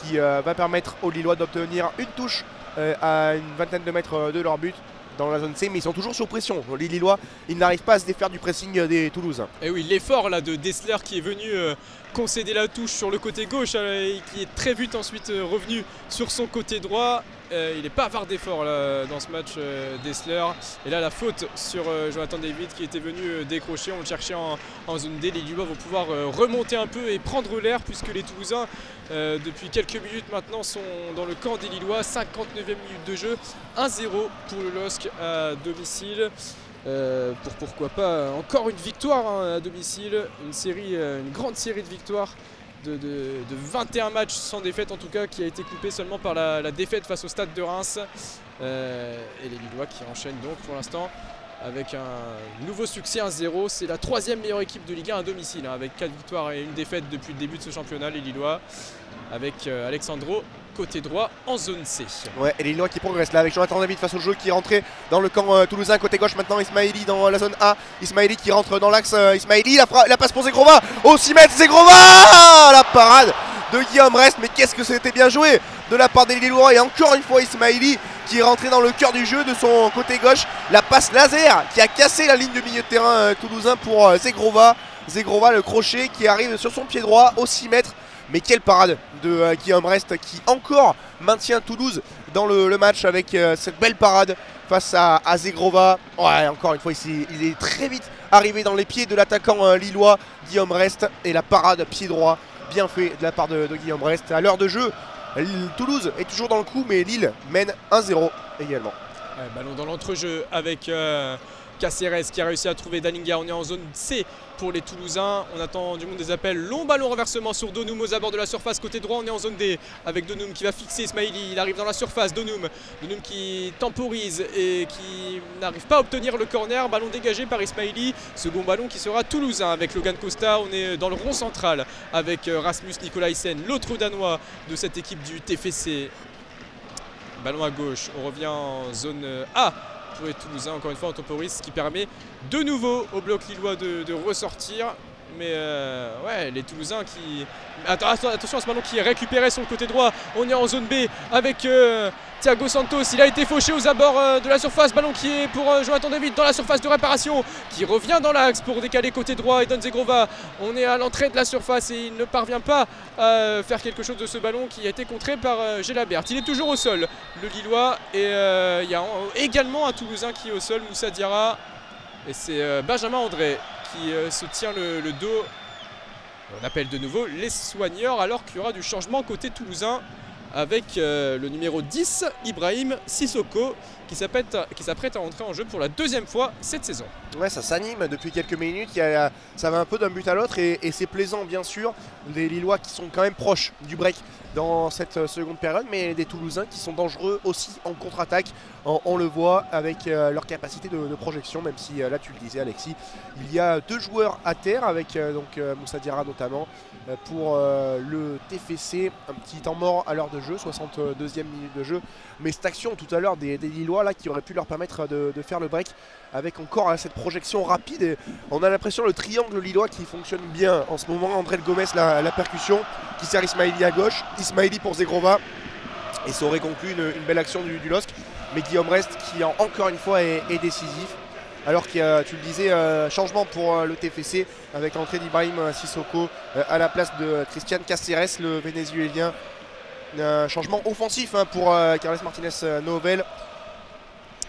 qui euh, va permettre aux Lillois d'obtenir une touche euh, à une vingtaine de mètres euh, de leur but dans la zone C, mais ils sont toujours sous pression. Les Lillois, ils n'arrivent pas à se défaire du pressing des Toulousains. Et oui, l'effort là de Desler qui est venu euh, concéder la touche sur le côté gauche euh, et qui est très vite ensuite euh, revenu sur son côté droit. Euh, il n'est pas avare d'effort dans ce match, euh, Desler. Et là, la faute sur euh, Jonathan David qui était venu euh, décrocher. On le cherchait en, en zone D. Les Lillois vont pouvoir euh, remonter un peu et prendre l'air, puisque les Toulousains, euh, depuis quelques minutes maintenant, sont dans le camp des Lillois. cinquante-neuvième minute de jeu, un zéro pour le L O S C à domicile. Euh, pour pourquoi pas encore une victoire hein, à domicile. Une série, euh, une grande série de victoires. De, de, de vingt et un matchs sans défaite, en tout cas, qui a été coupé seulement par la, la défaite face au stade de Reims. Euh, et les Lillois qui enchaînent donc pour l'instant avec un nouveau succès un zéro. C'est la troisième meilleure équipe de Ligue un à domicile, hein, avec quatre victoires et une défaite depuis le début de ce championnat, les Lillois, avec euh, Alexsandro côté droit en zone C. Ouais, et les Lillois qui progressent là avec Jonathan David face au jeu qui est rentré dans le camp euh, toulousain côté gauche. Maintenant Ismaily dans euh, la zone A. Ismaily qui rentre dans l'axe. Euh, Ismaily, la, la passe pour Zhegrova. Oh, six mètres, Zhegrova. La parade de Guillaume Restes, mais qu'est-ce que c'était bien joué de la part des Lillois. Et encore une fois Ismaily qui est rentré dans le cœur du jeu de son côté gauche. La passe laser qui a cassé la ligne du milieu de terrain euh, toulousain pour euh, Zhegrova. Zhegrova, le crochet qui arrive sur son pied droit au six mètres. Mais quelle parade de euh, Guillaume Restes qui encore maintient Toulouse dans le, le match avec euh, cette belle parade face à, à Zhegrova. Ouais, encore une fois, il est, il est très vite arrivé dans les pieds de l'attaquant euh, lillois Guillaume Restes. Et la parade pied droit, bien fait de la part de, de Guillaume Restes. À l'heure de jeu, Toulouse est toujours dans le coup, mais Lille mène un zéro également. Ouais, ballon dans l'entrejeu avec... Euh Caceres qui a réussi à trouver Dalinga. On est en zone C pour les Toulousains. On attend du monde des appels. Long ballon renversement sur Donoum aux abords de la surface. Côté droit, on est en zone D avec Donoum qui va fixer Ismaily. Il arrive dans la surface. Donoum. Donoum qui temporise et qui n'arrive pas à obtenir le corner. Ballon dégagé par Ismaily. Second ballon qui sera toulousain avec Logan Costa. On est dans le rond central avec Rasmus Nicolas Hyssen, l'autre Danois de cette équipe du T F C. Ballon à gauche. On revient en zone A. Pour les Toulousains, encore une fois, un temporis qui permet de nouveau au bloc lillois de, de ressortir. Mais euh, ouais, les Toulousains qui... Attends, attention à ce ballon qui est récupéré sur le côté droit. On est en zone B avec euh, Thiago Santos. Il a été fauché aux abords euh, de la surface. Ballon qui est pour euh, Jonathan David dans la surface de réparation. Qui revient dans l'axe pour décaler côté droit. Eden Zhegrova, on est à l'entrée de la surface et il ne parvient pas à faire quelque chose de ce ballon qui a été contré par euh, Gélabert. Il est toujours au sol, le Lillois. Et euh, il y a également un Toulousain qui est au sol, Moussa Diarra. Et c'est euh, Benjamin André qui euh, se tient le, le dos. On appelle de nouveau les soigneurs alors qu'il y aura du changement côté toulousain avec euh, le numéro dix, Ibrahim Sissoko, qui s'apprête à, qui s'apprête à entrer en jeu pour la deuxième fois cette saison. Ouais, ça s'anime depuis quelques minutes, il y a, ça va un peu d'un but à l'autre et, et c'est plaisant bien sûr. Les Lillois qui sont quand même proches du break dans cette seconde période, mais des Toulousains qui sont dangereux aussi en contre-attaque. On, on le voit avec euh, leur capacité de, de projection, même si euh, là tu le disais Alexis, il y a deux joueurs à terre avec euh, donc, euh, Moussa Diarra notamment euh, pour euh, le T F C. Un petit temps mort à l'heure de jeu, soixante-deuxième minute de jeu. Mais cette action tout à l'heure des, des Lillois là, qui aurait pu leur permettre de, de faire le break avec encore là, cette projection rapide. Et on a l'impression le triangle Lillois qui fonctionne bien en ce moment. André Gomez, la, la percussion qui sert Ismaily à gauche. Ismaily pour Zhegrova et ça aurait conclu une, une belle action du, du L O S C, mais Guillaume Restes qui en, encore une fois est, est décisif alors que euh, tu le disais euh, changement pour euh, le T F C avec l'entrée d'Ibrahim Sissoko euh, à la place de Christian Caceres, le vénézuélien. Euh, changement offensif hein, pour euh, Carles Martinez Novel.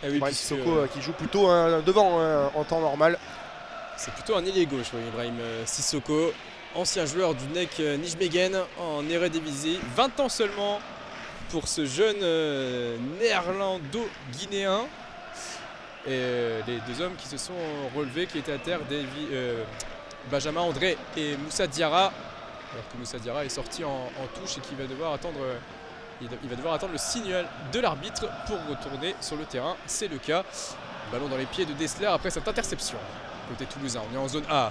Eh oui, Ibrahim Sissoko euh, qui joue plutôt hein, devant hein, en temps normal. C'est plutôt un ailier gauche oui, Ibrahim euh, Sissoko. Ancien joueur du N E C Nijmegen en Eredivisie, vingt ans seulement pour ce jeune euh, néerlando-guinéen. Et euh, les deux hommes qui se sont relevés, qui étaient à terre, des, euh, Benjamin André et Moussa Diarra. Alors que Moussa Diarra est sorti en, en touche et qu'il va devoir attendre, euh, il, il va devoir attendre le signal de l'arbitre pour retourner sur le terrain. C'est le cas. Ballon dans les pieds de Desler après cette interception. Côté toulousain, on est en zone A.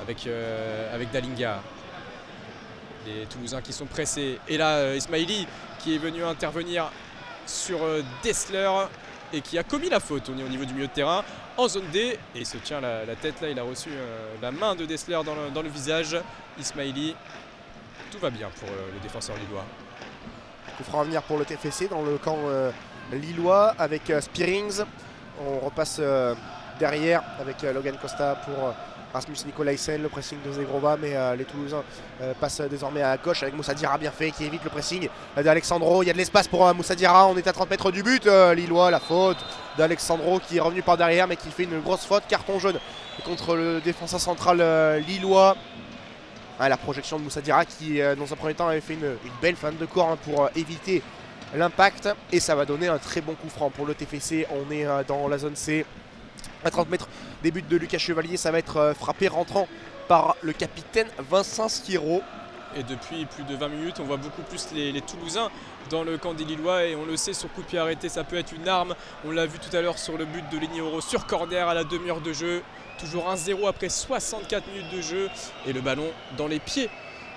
Avec, euh, avec Dalinga, les Toulousains qui sont pressés. Et là, euh, Ismaily qui est venu intervenir sur euh, Desler et qui a commis la faute. On est au niveau du milieu de terrain en zone D et il se tient la, la tête là. Il a reçu euh, la main de Desler dans le, dans le visage. Ismaily, tout va bien pour euh, le défenseur lillois. Coup franc à venir pour le T F C dans le camp euh, lillois avec euh, Spearings. On repasse euh, derrière avec euh, Logan Costa pour... Euh, Rasmus Nicolas Hyssen, le pressing de Zhegrova, mais euh, les Toulousains euh, passent désormais à gauche avec Moussa Diarra bien fait qui évite le pressing d'Alexsandro. Il y a de l'espace pour euh, Moussa Diarra, on est à trente mètres du but. Euh, Lillois, la faute d'Alexsandro qui est revenu par derrière mais qui fait une grosse faute. Carton jaune contre le défenseur central euh, Lillois. Ah, la projection de Moussa Diarra qui, euh, dans un premier temps, avait fait une, une belle feinte de corps hein, pour euh, éviter l'impact. Et ça va donner un très bon coup franc pour le T F C. On est euh, dans la zone C. À trente mètres des buts de Lucas Chevalier, ça va être euh, frappé rentrant par le capitaine Vincent Siro. Et depuis plus de vingt minutes, on voit beaucoup plus les, les Toulousains dans le camp des Lillois. Et on le sait, sur coup de pied arrêté, ça peut être une arme. On l'a vu tout à l'heure sur le but de Leny Yoro sur corner à la demi-heure de jeu. Toujours un zéro après soixante-quatre minutes de jeu. Et le ballon dans les pieds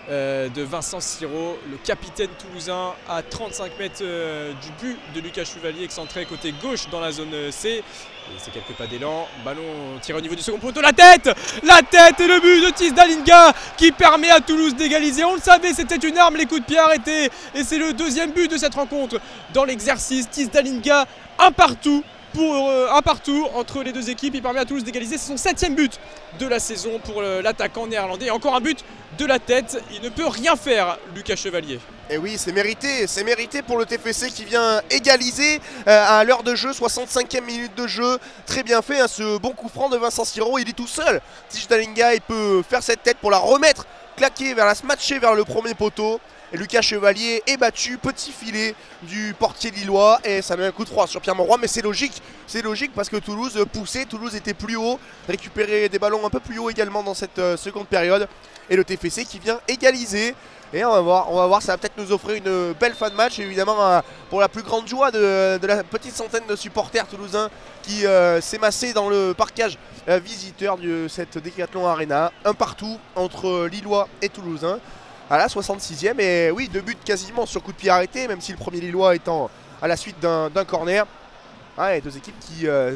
euh, de Vincent Siro, le capitaine toulousain, à trente-cinq mètres euh, du but de Lucas Chevalier, excentré côté gauche dans la zone C. C'est quelques pas d'élan, ballon tiré au niveau du second poteau, la tête, la tête et le but de Tiz Dalinga qui permet à Toulouse d'égaliser. On le savait, c'était une arme, les coups de pied arrêtés. Et c'est le deuxième but de cette rencontre dans l'exercice. Tiz Dalinga, un partout pour euh, un partout entre les deux équipes. Il permet à Toulouse d'égaliser. C'est son septième but de la saison pour l'attaquant néerlandais. Et encore un but de la tête. Il ne peut rien faire, Lucas Chevalier. Et oui, c'est mérité, c'est mérité pour le T F C qui vient égaliser à l'heure de jeu, soixante-cinquième minute de jeu. Très bien fait, hein, ce bon coup franc de Vincent Siro, il est tout seul. Tiz Dalinga, il peut faire cette tête pour la remettre, claquer vers la smatcher vers le premier poteau. Lucas Chevalier est battu, petit filet du portier lillois et ça met un coup de trois sur Pierre-Mauroy, mais c'est logique, c'est logique parce que Toulouse poussait, Toulouse était plus haut, récupérait des ballons un peu plus haut également dans cette euh, seconde période et le T F C qui vient égaliser. Et on va voir, on va voir, ça va peut-être nous offrir une belle fin de match, évidemment pour la plus grande joie de, de la petite centaine de supporters toulousains qui euh, s'est massé dans le parkage euh, visiteur de cette Decathlon Arena. Un partout entre Lillois et Toulousains à la soixante-sixième. Et oui, deux buts quasiment sur coup de pied arrêté, même si le premier Lillois étant à la suite d'un corner. Ah, et deux équipes qui euh,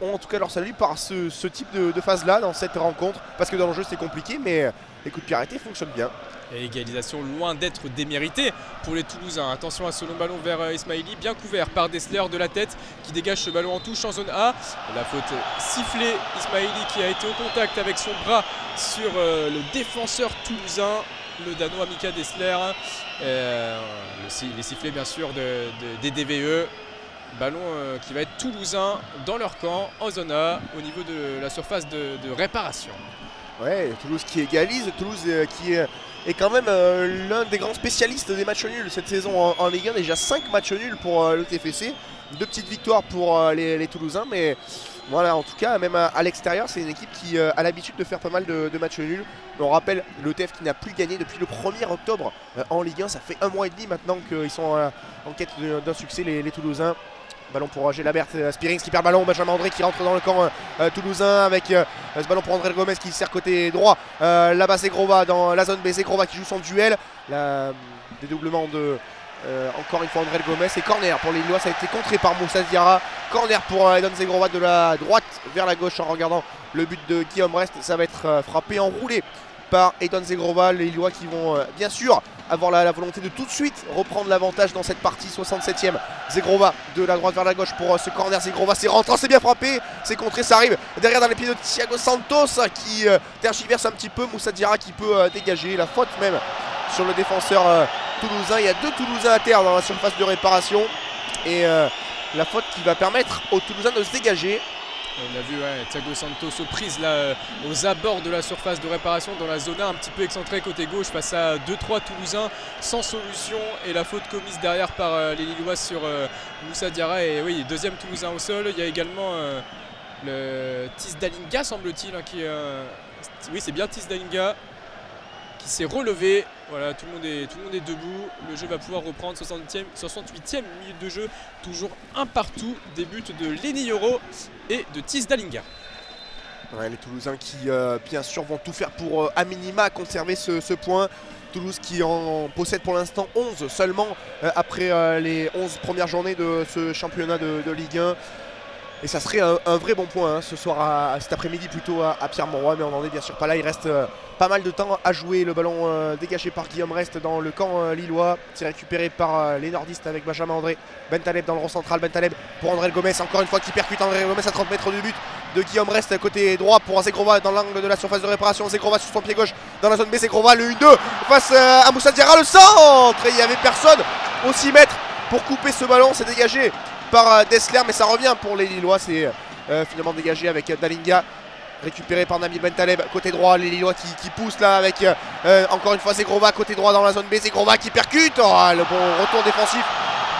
ont en tout cas leur salut par ce, ce type de, de phase-là dans cette rencontre. Parce que dans le jeu c'est compliqué, mais les coups de pied arrêtés fonctionnent bien. Et égalisation loin d'être déméritée pour les Toulousains. Attention à ce long ballon vers Ismaily, bien couvert par Desler de la tête qui dégage ce ballon en touche en zone A. La faute sifflée, Ismaily qui a été au contact avec son bras sur euh, le défenseur toulousain, le Danois Mikkel Desler. Euh, les sifflets bien sûr de, de, des D V E. Ballon euh, qui va être toulousain dans leur camp en zone A au niveau de la surface de, de réparation. Ouais, Toulouse qui égalise, Toulouse euh, qui est, est quand même euh, l'un des grands spécialistes des matchs nuls cette saison en, en Ligue un. Déjà cinq matchs nuls pour euh, le T F C, deux petites victoires pour euh, les, les Toulousains, mais voilà, en tout cas, même à, à l'extérieur, c'est une équipe qui euh, a l'habitude de faire pas mal de, de matchs nuls. On rappelle le T F qui n'a plus gagné depuis le premier octobre euh, en Ligue un, ça fait un mois et demi maintenant qu'ils sont euh, en quête d'un succès les, les Toulousains. Ballon pour Gélabert, Spearings qui perd ballon, Benjamin André qui rentre dans le camp euh, toulousain avec euh, ce ballon pour Angel Gomez qui sert côté droit. Euh, Là-bas Zhegrova dans la zone B, Zhegrova qui joue son duel. La... Dédoublement de euh, encore une fois Angel Gomez et corner pour les Lillois, ça a été contré par Moussa Diarra. Corner pour euh, Eden Zhegrova de la droite vers la gauche en regardant le but de Guillaume Restes. Ça va être euh, frappé, enroulé par Eden Zhegrova. Les Lillois qui vont euh, bien sûr avoir la, la volonté de tout de suite reprendre l'avantage dans cette partie soixante-septième. Zhegrova de la droite vers la gauche pour euh, ce corner. Zhegrova c'est rentrant, c'est bien frappé, c'est contré, ça arrive derrière dans les pieds de Thiago Santos qui euh, tergiverse un petit peu. Moussa Diarra qui peut euh, dégager, la faute même sur le défenseur euh, toulousain. Il y a deux Toulousains à terre dans la surface de réparation et euh, la faute qui va permettre aux Toulousains de se dégager. On a vu ouais, Thiago Santos aux prises là, euh, aux abords de la surface de réparation dans la zone A, un petit peu excentré côté gauche face à deux trois Toulousains sans solution et la faute commise derrière par euh, les Lillois sur euh, Moussa Diarra. Et oui, deuxième Toulousain au sol. Il y a également euh, le Tiz Dalinga semble-t-il hein, qui euh, oui c'est bien Tiz Dalinga qui s'est relevé. Voilà, tout le, monde est, tout le monde est debout. Le jeu va pouvoir reprendre. soixante-huitième minute de jeu. Toujours un partout. Des buts de Leny Yoro et de Tiz Dalinga. Ouais, les Toulousains qui, euh, bien sûr, vont tout faire pour, euh, à minima, conserver ce, ce point. Toulouse qui en possède pour l'instant onze seulement euh, après euh, les onze premières journées de ce championnat de, de Ligue un. Et ça serait un, un vrai bon point hein, ce soir, à, cet après-midi plutôt à, à Pierre-Mauroy, mais on n'en est bien sûr pas là. Il reste euh, pas mal de temps à jouer. Le ballon euh, dégagé par Guillaume Restes dans le camp euh, lillois. C'est récupéré par euh, les nordistes avec Benjamin André. Bentaleb dans le rond central. Bentaleb pour André Gomez, encore une fois qui percute André Gomez à trente mètres du but de Guillaume Restes côté droit pour Zhegrova dans l'angle de la surface de réparation. Zhegrova sur son pied gauche dans la zone B. Zhegrova le un deux face euh, à Moussa Diarra, le centre. Et il n'y avait personne aux six mètres pour couper ce ballon. C'est dégagé par Desler, mais ça revient pour les Lillois. C'est euh, finalement dégagé avec Dalinga, récupéré par Nabil Bentaleb côté droit. Les Lillois qui, qui poussent là avec euh, encore une fois Zhegrova côté droit dans la zone B. Zhegrova qui percute, oh, le bon retour défensif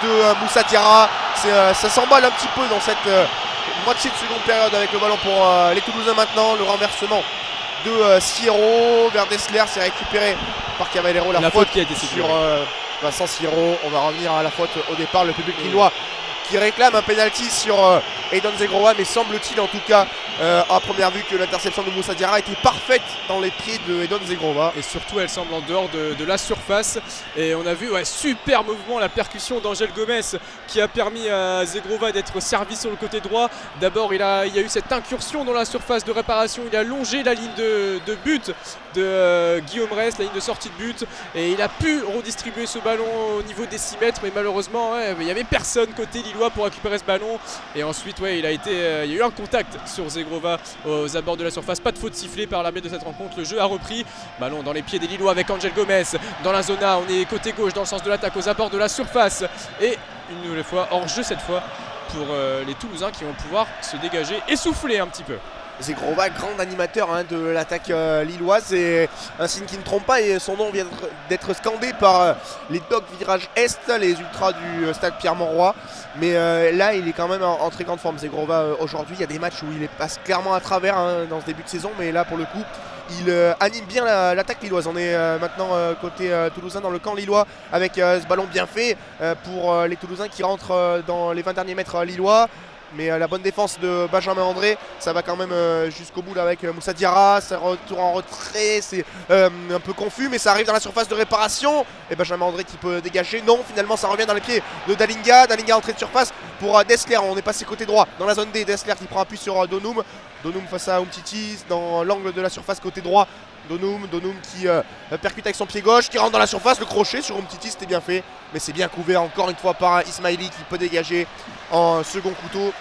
de euh, Moussa Diarra. Euh, ça s'emballe un petit peu dans cette euh, moitié de seconde période avec le ballon pour euh, les Toulousains maintenant. Le renversement de euh, Ciro vers Desler, c'est récupéré par Cavaleiro. La, la faute, faute qui a été sur euh, Vincent Siro. On va revenir à la faute au départ. Le public lillois qui réclame un penalty sur euh, Eden Zhegrova, mais semble-t-il en tout cas euh, à première vue que l'interception de Moussa Diarra était parfaite dans les pieds de Eden Zhegrova. Et surtout elle semble en dehors de, de la surface. Et on a vu ouais, super mouvement, la percussion d'Angel Gomez qui a permis à Zhegrova d'être servi sur le côté droit. D'abord il, a, il y a eu cette incursion dans la surface de réparation, il a longé la ligne de, de but de euh, Guillaume Restes, la ligne de sortie de but, et il a pu redistribuer ce ballon au niveau des six mètres, mais malheureusement ouais, il n'y avait personne côté Lillois pour récupérer ce ballon. Et ensuite ouais, il, a été, euh, il y a eu un contact sur Zhegrova aux abords de la surface. Pas de faute sifflée par l'arbitre de cette rencontre. Le jeu a repris. Ballon dans les pieds des Lillois avec Angel Gomez dans la zone A. On est côté gauche dans le sens de l'attaque aux abords de la surface. Et une nouvelle fois hors jeu cette fois pour euh, les Toulousains qui vont pouvoir se dégager et souffler un petit peu. Zhegrova, grand animateur hein, de l'attaque euh, lilloise. C'est un signe qui ne trompe pas et son nom vient d'être scandé par euh, les dogs virage Est, les ultras du euh, stade Pierre-Mauroy. Mais euh, là, il est quand même en, en très grande forme. Zhegrova euh, aujourd'hui, il y a des matchs où il les passe clairement à travers hein, dans ce début de saison. Mais là, pour le coup, il euh, anime bien l'attaque la, lilloise. On est euh, maintenant euh, côté euh, toulousain dans le camp lillois avec euh, ce ballon bien fait euh, pour euh, les Toulousains qui rentrent euh, dans les vingt derniers mètres euh, lillois. Mais euh, la bonne défense de Benjamin André, ça va quand même euh, jusqu'au bout là, avec euh, Moussa Diarra, c'est un retour en retrait, c'est euh, un peu confus, mais ça arrive dans la surface de réparation. Et Benjamin André qui peut dégager, non, finalement ça revient dans les pieds de Dalinga, Dalinga entrée de surface pour euh, Desler, on est passé côté droit dans la zone D, Desler qui prend appui sur euh, Donoum, Donoum face à Umtiti dans l'angle de la surface côté droit. Donoum, Donoum qui euh, percute avec son pied gauche, qui rentre dans la surface, le crochet sur Umtiti, c'était bien fait. Mais c'est bien couvert encore une fois par Ismaily qui peut dégager en second couteau.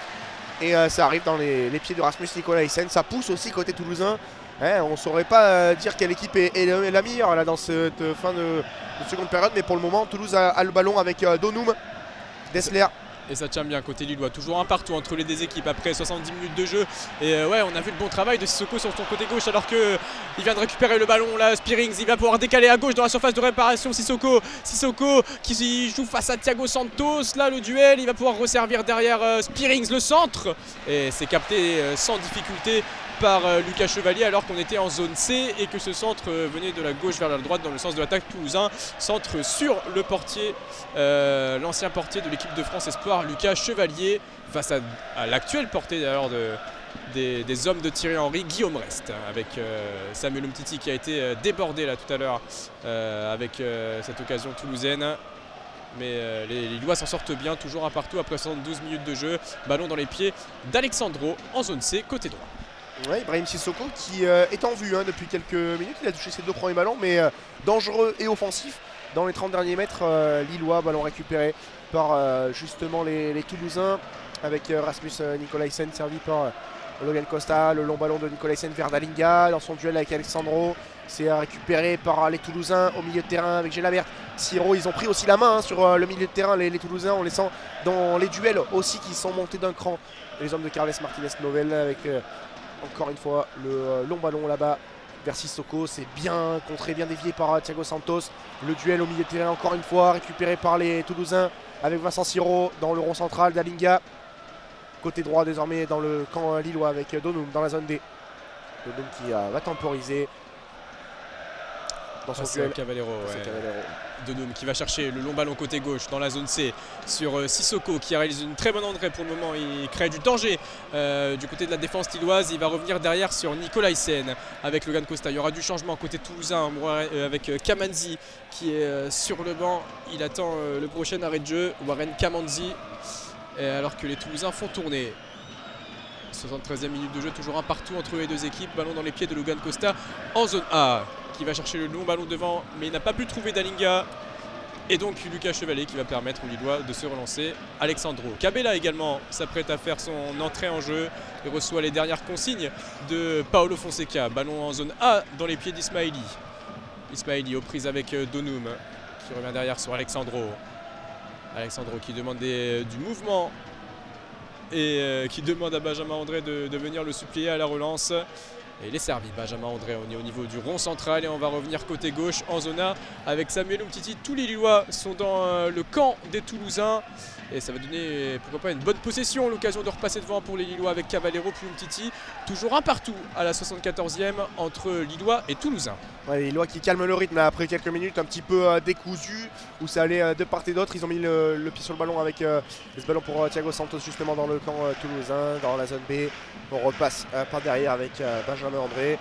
Et euh, ça arrive dans les, les pieds de Rasmus Nicolas Hyssen. Ça pousse aussi côté toulousain. Eh, on ne saurait pas euh, dire quelle équipe est, est, est la meilleure là, dans cette euh, fin de, de seconde période. Mais pour le moment, Toulouse a, a le ballon avec euh, Donoum, Desler. Et ça tient bien côté lillois, toujours un partout entre les deux équipes après soixante-dix minutes de jeu. Et euh, ouais, on a vu le bon travail de Sissoko sur son côté gauche alors qu'il euh, vient de récupérer le ballon là. Spearings, il va pouvoir décaler à gauche dans la surface de réparation. Sissoko, Sissoko qui joue face à Thiago Santos. Là, le duel, il va pouvoir resservir derrière euh, Spearings le centre. Et c'est capté euh, sans difficulté par euh, Lucas Chevalier alors qu'on était en zone C et que ce centre euh, venait de la gauche vers la droite dans le sens de l'attaque toulousain. Centre sur le portier, euh, l'ancien portier de l'équipe de France Espoir, Lucas Chevalier, face à, à l'actuel porté d'ailleurs de, des, des hommes de Thierry Henry, Guillaume Restes, avec euh, Samuel Umtiti qui a été débordé là tout à l'heure euh, avec euh, cette occasion toulousaine. Mais euh, les Lillois s'en sortent bien, toujours un partout après soixante-douze minutes de jeu. Ballon dans les pieds d'Alexsandro en zone C, côté droit. Ouais, Ibrahim Sissoko qui euh, est en vue hein, depuis quelques minutes. Il a touché ses deux premiers ballons, mais euh, dangereux et offensif. Dans les trente derniers mètres, euh, Lillois, ballon récupéré par euh, justement les, les Toulousains avec euh, Rasmus euh, Nicolas Hyssen servi par euh, Logan Costa. Le long ballon de Nicolas Hyssen vers Dalinga dans son duel avec Alexsandro. C'est euh, récupéré par euh, les Toulousains au milieu de terrain avec Gélabert. Ciro, ils ont pris aussi la main hein, sur euh, le milieu de terrain, les, les Toulousains, en laissant dans les duels aussi qui sont montés d'un cran. Les hommes de Carles Martinez-Novel avec euh, encore une fois le euh, long ballon là-bas. Vers Sissoko, c'est bien contré, bien dévié par Thiago Santos. Le duel au milieu de terrain encore une fois, récupéré par les Toulousains avec Vincent Siro dans le rond central. Dalinga, côté droit désormais dans le camp lillois avec Donoum dans la zone D. Donoum qui uh, va temporiser dans son duel. C'est Cavaleiro, ouais. Cavaleiro. Donoum qui va chercher le long ballon côté gauche dans la zone C sur euh, Sissoko qui réalise une très bonne entrée pour le moment. Il crée du danger euh, du côté de la défense lilloise. Il va revenir derrière sur Nicolas Hyssen avec Logan Costa. Il y aura du changement côté toulousain euh, avec euh, Kamanzi qui est euh, sur le banc. Il attend euh, le prochain arrêt de jeu. Warren Kamanzi euh, alors que les Toulousains font tourner. soixante-treizième minute de jeu, toujours un partout entre les deux équipes. Ballon dans les pieds de Logan Costa en zone A. Qui va chercher le long ballon devant, mais il n'a pas pu trouver Dalinga. Et donc Lucas Chevalier qui va permettre aux Lillois de se relancer. Alexsandro Cabella également s'apprête à faire son entrée en jeu. Il reçoit les dernières consignes de Paolo Fonseca. Ballon en zone A dans les pieds d'Ismaily. Ismaily aux prises avec Donoum qui revient derrière sur Alexsandro. Alexsandro qui demande des, du mouvement et euh, qui demande à Benjamin André de, de venir le supplier à la relance. Et il est servi, Benjamin André, on est au niveau du rond central et on va revenir côté gauche en zone A avec Samuel Umtiti. Tous les Lillois sont dans le camp des Toulousains et ça va donner pourquoi pas une bonne possession, l'occasion de repasser devant pour les Lillois avec Cavaleiro puis Umtiti. Toujours un partout à la soixante-quatorzième entre Lillois et Toulousains. Ouais, les Lillois qui calment le rythme là, après quelques minutes un petit peu euh, décousu où ça allait euh, de part et d'autre. Ils ont mis le, le pied sur le ballon avec euh, ce ballon pour euh, Thiago Santos justement dans le camp euh, toulousain, dans la zone B. On repasse euh, par derrière avec euh, Benjamin André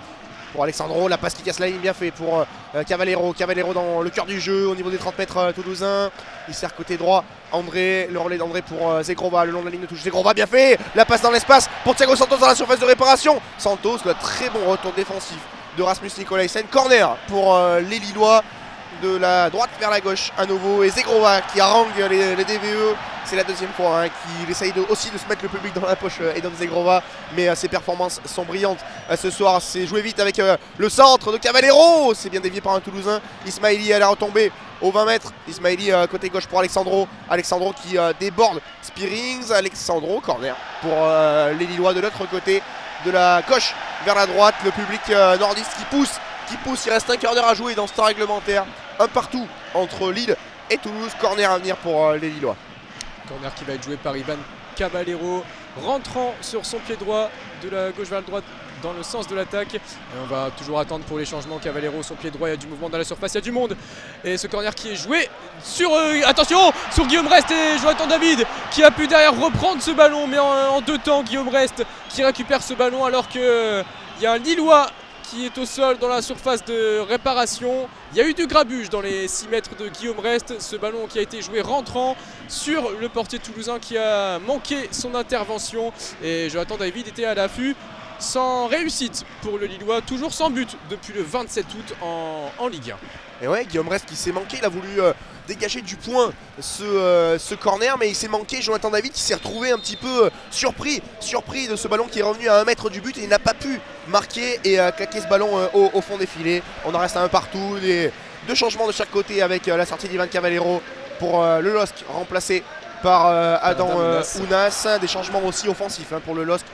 pour Alexsandro, la passe qui casse la ligne, bien fait pour euh, Cavaleiro, Cavaleiro dans le cœur du jeu au niveau des trente mètres euh, toulousain. Il sert côté droit, André, le relais d'André pour euh, Zhegrova, le long de la ligne de touche, Zhegrova bien fait, la passe dans l'espace pour Thiago Santos dans la surface de réparation. Santos, le très bon retour défensif de Rasmus Nicolas Hyssen, corner pour euh, les Lillois de la droite vers la gauche à nouveau et Zhegrova qui harangue les, les D V E. C'est la deuxième fois hein, qu'il essaye de, aussi de se mettre le public dans la poche, euh, Eden Zhegrova, mais euh, ses performances sont brillantes euh, ce soir. C'est joué vite avec euh, le centre de Cavaleiro, c'est bien dévié par un Toulousain. Ismaily à la retombée aux vingt mètres, Ismaily euh, côté gauche pour Alexsandro, Alexsandro qui euh, déborde Spearings, Alexsandro corner pour euh, les Lillois de l'autre côté de la gauche vers la droite. Le public euh, nordiste qui pousse, qui pousse. Il reste un quart d'heure à jouer dans ce temps réglementaire. Un partout entre Lille et Toulouse. Corner à venir pour euh, les Lillois. Corner qui va être joué par Ivan Cavaleiro, rentrant sur son pied droit de la gauche vers la droite dans le sens de l'attaque. Et on va toujours attendre pour les changements. Cavaleiro, son pied droit, il y a du mouvement dans la surface, il y a du monde. Et ce corner qui est joué sur... Euh, attention, sur Guillaume Restes et Jonathan David qui a pu derrière reprendre ce ballon. Mais en, en deux temps, Guillaume Restes qui récupère ce ballon alors qu'il euh, y a un Lillois qui est au sol dans la surface de réparation. Il y a eu du grabuge dans les six mètres de Guillaume Restes. Ce ballon qui a été joué rentrant sur le portier toulousain qui a manqué son intervention. Et Jonathan David était à l'affût. Sans réussite pour le Lillois, toujours sans but depuis le vingt-sept août en, en Ligue un. Et ouais, Guillaume Restes qui s'est manqué, il a voulu euh, dégager du point ce, euh, ce corner, mais il s'est manqué. Jonathan David qui s'est retrouvé un petit peu euh, surpris, surpris de ce ballon qui est revenu à un mètre du but et il n'a pas pu marquer et euh, claquer ce ballon euh, au, au fond des filets. On en reste à un partout, les deux changements de chaque côté avec euh, la sortie d'Ivan Cavaleiro pour euh, le L O S C remplacé par euh, Adam euh, Ounas. Des changements aussi offensifs hein, pour le L O S C.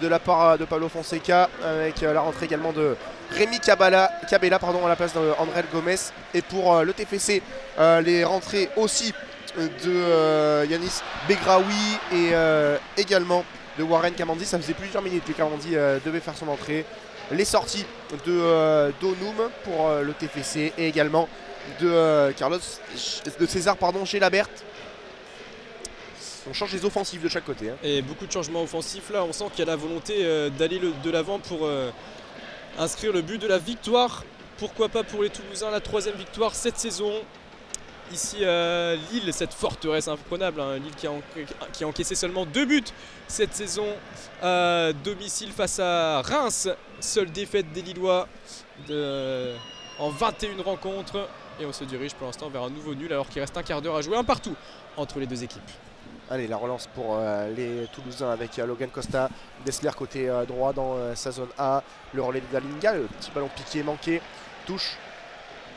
De la part de Pablo Fonseca, avec la rentrée également de Rémi Cabella, Cabella pardon, à la place d'Angel Gomez. Et pour euh, le T F C, euh, les rentrées aussi de euh, Yanis Begraoui et euh, également de Warren Camandi. Ça faisait plusieurs minutes que Camandi euh, devait faire son entrée. Les sorties de euh, Donoum pour euh, le T F C et également de, euh, Carlos, de César pardon, Gélabert. On change les offensives de chaque côté. Hein. Et beaucoup de changements offensifs. Là, on sent qu'il y a la volonté euh, d'aller de l'avant pour euh, inscrire le but de la victoire. Pourquoi pas pour les Toulousains, la troisième victoire cette saison. Ici, à Lille, cette forteresse imprenable. Hein. Lille qui a, qui a encaissé seulement deux buts cette saison à domicile face à Reims. Seule défaite des Lillois de, en vingt et une rencontres. Et on se dirige pour l'instant vers un nouveau nul alors qu'il reste un quart d'heure à jouer, un partout entre les deux équipes. Allez, la relance pour euh, les Toulousains avec euh, Logan Costa, Desler côté euh, droit dans euh, sa zone A. Le relais de Dalinga, le petit ballon piqué manqué. Touche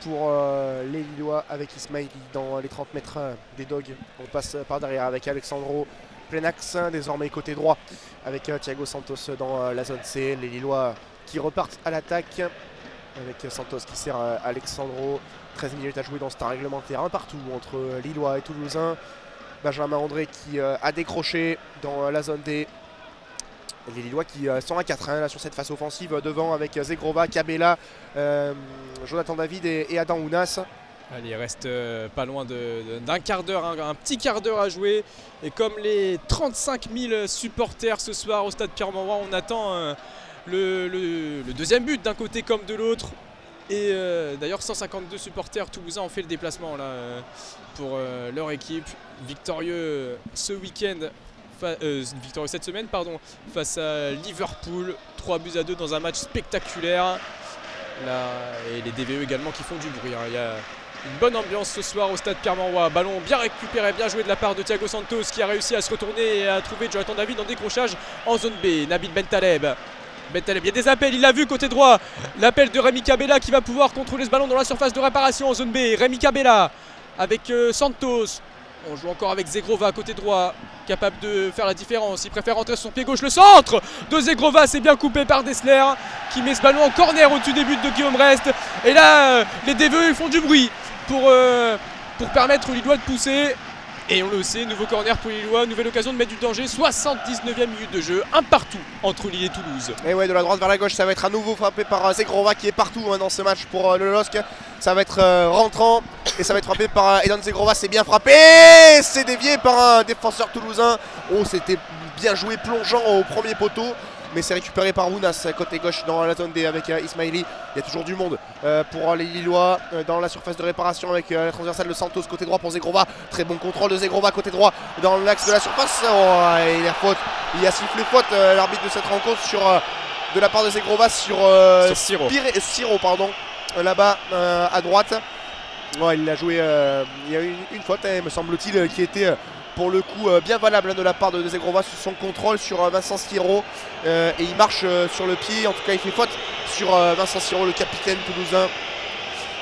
pour euh, les Lillois avec Ismaily dans les trente mètres euh, des Dogs. On passe par derrière avec Alexsandro, plein axe, désormais côté droit avec euh, Thiago Santos dans euh, la zone C. Les Lillois qui repartent à l'attaque avec euh, Santos qui sert euh, Alexsandro. treize minutes à jouer dans ce temps réglementaire, un partout entre euh, Lillois et Toulousains. Benjamin André qui euh, a décroché dans euh, la zone D. Les Lillois qui euh, sont à quatre hein, là, sur cette phase offensive euh, devant avec euh, Zhegrova, Cabella, euh, Jonathan David et, et Adam Ounas. Allez, il reste euh, pas loin d'un quart d'heure, hein, un petit quart d'heure à jouer. Et comme les trente-cinq mille supporters ce soir au stade Pierre-Mauroy, on attend euh, le, le, le deuxième but d'un côté comme de l'autre. Et euh, d'ailleurs cent cinquante-deux supporters toulousains ont fait le déplacement là, euh, pour euh, leur équipe. Victorieux ce week-end, euh, victorieux cette semaine pardon, face à Liverpool, trois buts à deux dans un match spectaculaire. Là, et les D V E également qui font du bruit. Hein. Il y a une bonne ambiance ce soir au stade Pierre-Mauroy. Ballon bien récupéré, bien joué de la part de Thiago Santos qui a réussi à se retourner et à trouver Jonathan David en décrochage en zone B. Nabil Bentaleb. Bentaleb, il y a des appels, il l'a vu côté droit. L'appel de Rémi Cabella qui va pouvoir contrôler ce ballon dans la surface de réparation en zone B. Rémi Cabella avec euh, Santos. On joue encore avec Zhegrova côté droit, capable de faire la différence. Il préfère rentrer sur son pied gauche. Le centre de Zhegrova, c'est bien coupé par Desler qui met ce ballon en corner au-dessus des buts de Guillaume Restes. Et là, euh, les D V E font du bruit pour, euh, pour permettre aux Lillois de pousser. Et on le sait, nouveau corner pour Lillois, nouvelle occasion de mettre du danger, soixante-dix-neuvième minute de jeu, un partout entre Lille et Toulouse. Et ouais, de la droite vers la gauche, ça va être à nouveau frappé par Zhegrova qui est partout hein, dans ce match pour euh, le L O S C. Ça va être euh, rentrant et ça va être frappé par euh, Eden Zhegrova, c'est bien frappé, c'est dévié par un défenseur toulousain. Oh, c'était bien joué, plongeant au premier poteau. Mais c'est récupéré par Ounas, côté gauche dans la zone D avec euh, Ismaily. Il y a toujours du monde euh, pour les Lillois euh, dans la surface de réparation avec euh, la transversale de Santos, côté droit pour Zhegrova. Très bon contrôle de Zhegrova, côté droit dans l'axe de la surface. Oh, et il a faute, il a sifflé faute euh, l'arbitre de cette rencontre sur, euh, de la part de Zhegrova sur, euh, sur Ciro. Ciro, pardon, là-bas euh, à droite. Oh, il a joué, euh, il y a eu une, une faute, hein, me semble-t-il, qui était... Euh, pour le coup euh, bien valable hein, de la part de Zhegrova sur son contrôle sur euh, Vincent Siro euh, et il marche euh, sur le pied, en tout cas il fait faute sur euh, Vincent Siro, le capitaine toulousain.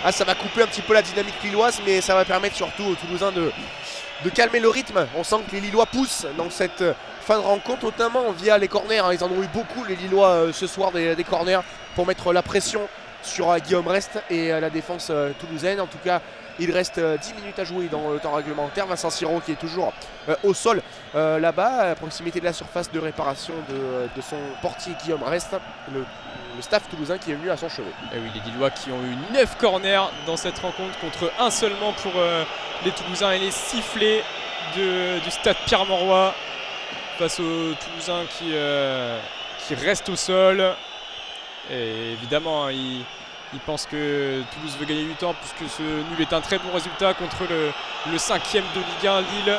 Ah, ça va couper un petit peu la dynamique lilloise mais ça va permettre surtout aux Toulousains de, de calmer le rythme. On sent que les Lillois poussent dans cette fin de rencontre, notamment via les corners. Ils en ont eu beaucoup, les Lillois, ce soir, des, des corners pour mettre la pression sur Guillaume Restes et la défense toulousaine. En tout cas, il reste dix minutes à jouer dans le temps réglementaire. Vincent Siro qui est toujours au sol là-bas, à proximité de la surface de réparation de, de son portier Guillaume Restes, le, le staff toulousain qui est venu à son chevet. Et oui, les Lillois qui ont eu neuf corners dans cette rencontre contre un seulement pour euh, les Toulousains, et les sifflets de, du stade Pierre-Mauroy face aux Toulousains qui, euh, qui restent au sol. Et évidemment, hein, ils, ils pensent que Toulouse veut gagner du temps, puisque ce nul est un très bon résultat contre le, le cinquième de Ligue un, Lille.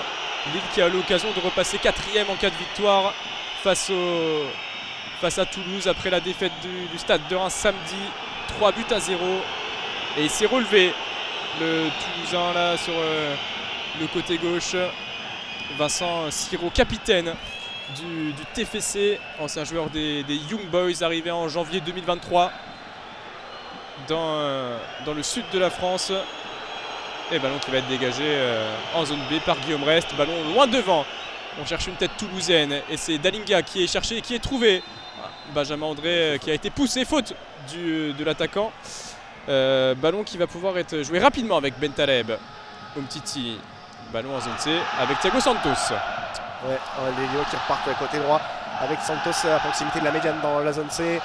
Lille qui a l'occasion de repasser quatrième en cas de victoire face, au, face à Toulouse après la défaite du, du stade de Reims samedi. trois buts à zéro. Et il s'est relevé, le Toulousain, là sur euh, le côté gauche. Vincent Siro, capitaine Du, du T F C, ancien joueur des, des Young Boys, arrivé en janvier deux mille vingt-trois dans, euh, dans le sud de la France. Et ballon qui va être dégagé euh, en zone B par Guillaume Restes. Ballon loin devant. On cherche une tête toulousaine. Et c'est Dalinga qui est cherché et qui est trouvé. Benjamin André euh, qui a été poussé, faute du, de l'attaquant. Euh, ballon qui va pouvoir être joué rapidement avec Bentaleb. Umtiti. Ballon en zone C avec Thiago Santos. Ouais, les Lillois qui repartent côté droit avec Santos à proximité de la médiane dans la zone C.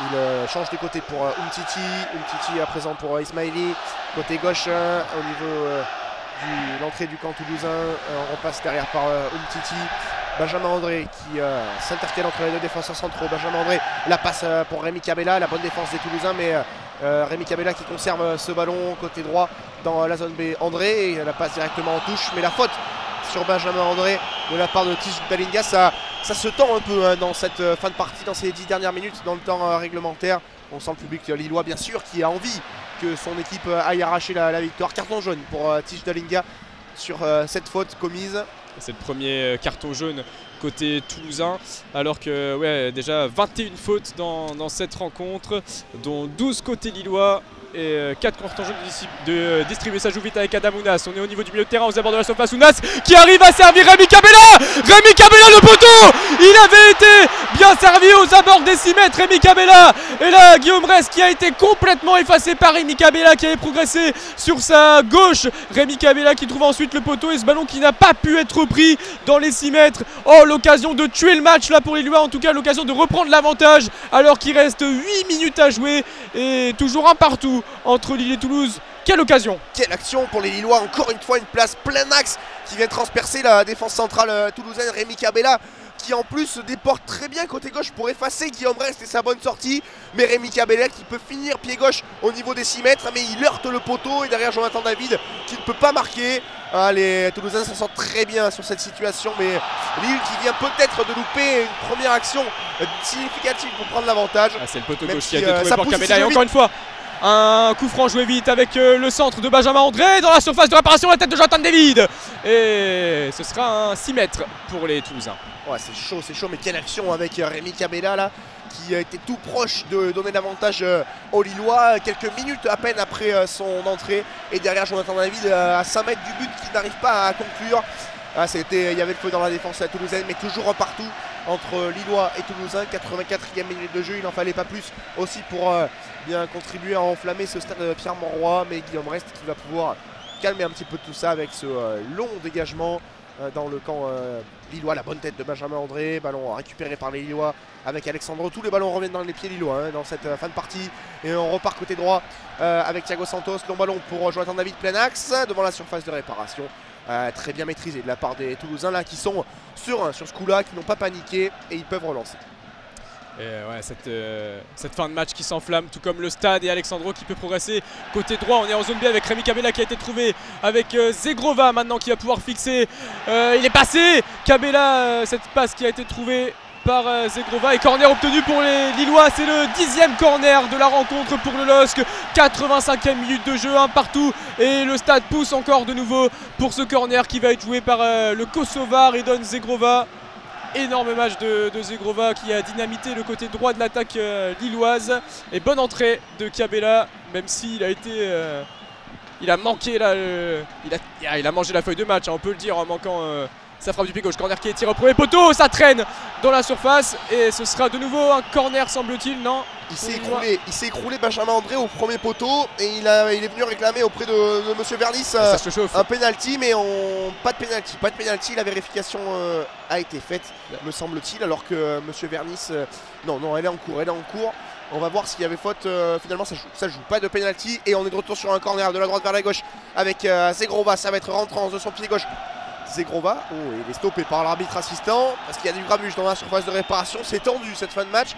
Il euh, change de côté pour euh, Umtiti. Umtiti à présent pour euh, Ismaily. Côté gauche euh, au niveau euh, de l'entrée du camp toulousain. Euh, on repasse derrière par euh, Umtiti. Benjamin André qui euh, s'intercale entre les deux défenseurs centraux. Benjamin André la passe euh, pour Rémi Cabella. La bonne défense des Toulousains, mais euh, Rémi Cabella qui conserve euh, ce ballon côté droit dans euh, la zone B. André et, euh, la passe directement en touche, mais la faute sur Benjamin André de la part de Tiz Dalinga. Ça, ça se tend un peu hein, dans cette euh, fin de partie, dans ces dix dernières minutes, dans le temps euh, réglementaire. On sent le public euh, lillois, bien sûr, qui a envie que son équipe euh, aille arracher la, la victoire. Carton jaune pour euh, Tiz Dalinga sur euh, cette faute commise. C'est le premier euh, carton jaune côté toulousain, alors que ouais, déjà vingt et une fautes dans, dans cette rencontre, dont douze côté lillois. Et quatre cartons jaunes de distribuer, ça joue vite avec Adam Ounas. On est au niveau du milieu de terrain, aux abords de la surface. Ounas qui arrive à servir Rémi Cabella. Rémi Cabella, le poteau, il avait été bien servi aux abords des six mètres, Rémi Cabella. Et là Guillaume Restes qui a été complètement effacé par Rémi Cabella qui avait progressé sur sa gauche. Rémi Cabella qui trouve ensuite le poteau, et ce ballon qui n'a pas pu être pris dans les six mètres. Oh, l'occasion de tuer le match là pour les Lillois, en tout cas l'occasion de reprendre l'avantage, alors qu'il reste huit minutes à jouer et toujours un partout entre Lille et Toulouse. Quelle occasion, quelle action pour les Lillois, encore une fois une place plein axe qui vient transpercer la défense centrale toulousaine. Rémi Cabella qui en plus se déporte très bien côté gauche pour effacer Guillaume Restes et sa bonne sortie, mais Rémi Cabella qui peut finir pied gauche au niveau des six mètres, mais il heurte le poteau, et derrière Jonathan David qui ne peut pas marquer. Ah, les Toulousains s'en sortent très bien sur cette situation, mais Lille qui vient peut-être de louper une première action significative pour prendre l'avantage. Ah, c'est le poteau gauche qui a été trouvé pour Cabella, et encore une fois un coup franc joué vite avec le centre de Benjamin André dans la surface de réparation, la tête de Jonathan David. Et ce sera un six mètres pour les Toulousains. Ouais, c'est chaud, c'est chaud, mais quelle action avec Rémi Cabella là, qui était tout proche de donner l'avantage aux Lillois quelques minutes à peine après son entrée. Et derrière Jonathan David à cinq mètres du but qui n'arrive pas à conclure. Ah, c'était, il y avait le feu dans la défense à toulousaine, mais toujours partout entre Lillois et Toulousain. Quatre-vingt-quatrième minute de jeu, il n'en fallait pas plus aussi pour euh, bien contribuer à enflammer ce stade de Pierre-Mauroy, mais Guillaume Restes qui va pouvoir calmer un petit peu tout ça avec ce euh, long dégagement euh, dans le camp euh, lillois. La bonne tête de Benjamin André, ballon récupéré par les Lillois avec Alexsandro. Tous les ballons reviennent dans les pieds lillois hein, dans cette euh, fin de partie, et on repart côté droit euh, avec Thiago Santos. Long ballon pour euh, Jonathan David, plein axe devant la surface de réparation. Euh, très bien maîtrisé de la part des Toulousains là, qui sont sereins sur ce coup là, qui n'ont pas paniqué, et ils peuvent relancer. Et ouais, cette, euh, cette fin de match qui s'enflamme, tout comme le stade, et Alexsandro qui peut progresser côté droit. On est en zone B avec Rémi Cabella qui a été trouvé avec euh, Zhegrova maintenant qui va pouvoir fixer. Euh, il est passé Cabella, euh, cette passe qui a été trouvée par Zhegrova, et corner obtenu pour les Lillois. C'est le dixième corner de la rencontre pour le L O S C. quatre-vingt-cinquième minute de jeu, un partout, et le stade pousse encore de nouveau pour ce corner qui va être joué par euh, le Kosovar Eden Zhegrova. Énorme match de, de Zhegrova qui a dynamité le côté droit de l'attaque euh, lilloise, et bonne entrée de Cabella, même s'il a été euh, Il a manqué là, le... il, a... il a mangé la feuille de match, hein, on peut le dire, en manquant euh, sa frappe du pied gauche. Corner qui est tiré au premier poteau, ça traîne dans la surface et ce sera de nouveau un corner, semble-t-il, non? Il s'est écroulé, il s'est écroulé Benjamin André au premier poteau et il, a... il est venu réclamer auprès de, de Monsieur Vernis euh, un penalty, mais on... pas de penalty, pas de penalty. La vérification euh, a été faite, ouais, me semble-t-il, alors que euh, Monsieur Vernis, euh... non, non, elle est en cours, elle est en cours. On va voir s'il y avait faute, euh, finalement ça joue, ça joue pas de penalty et on est de retour sur un corner de la droite vers la gauche avec euh, Zhegrova, ça va être rentrance de son pied gauche. Zhegrova, oh, il est stoppé par l'arbitre assistant parce qu'il y a du grabuge dans la surface de réparation, c'est tendu cette fin de match.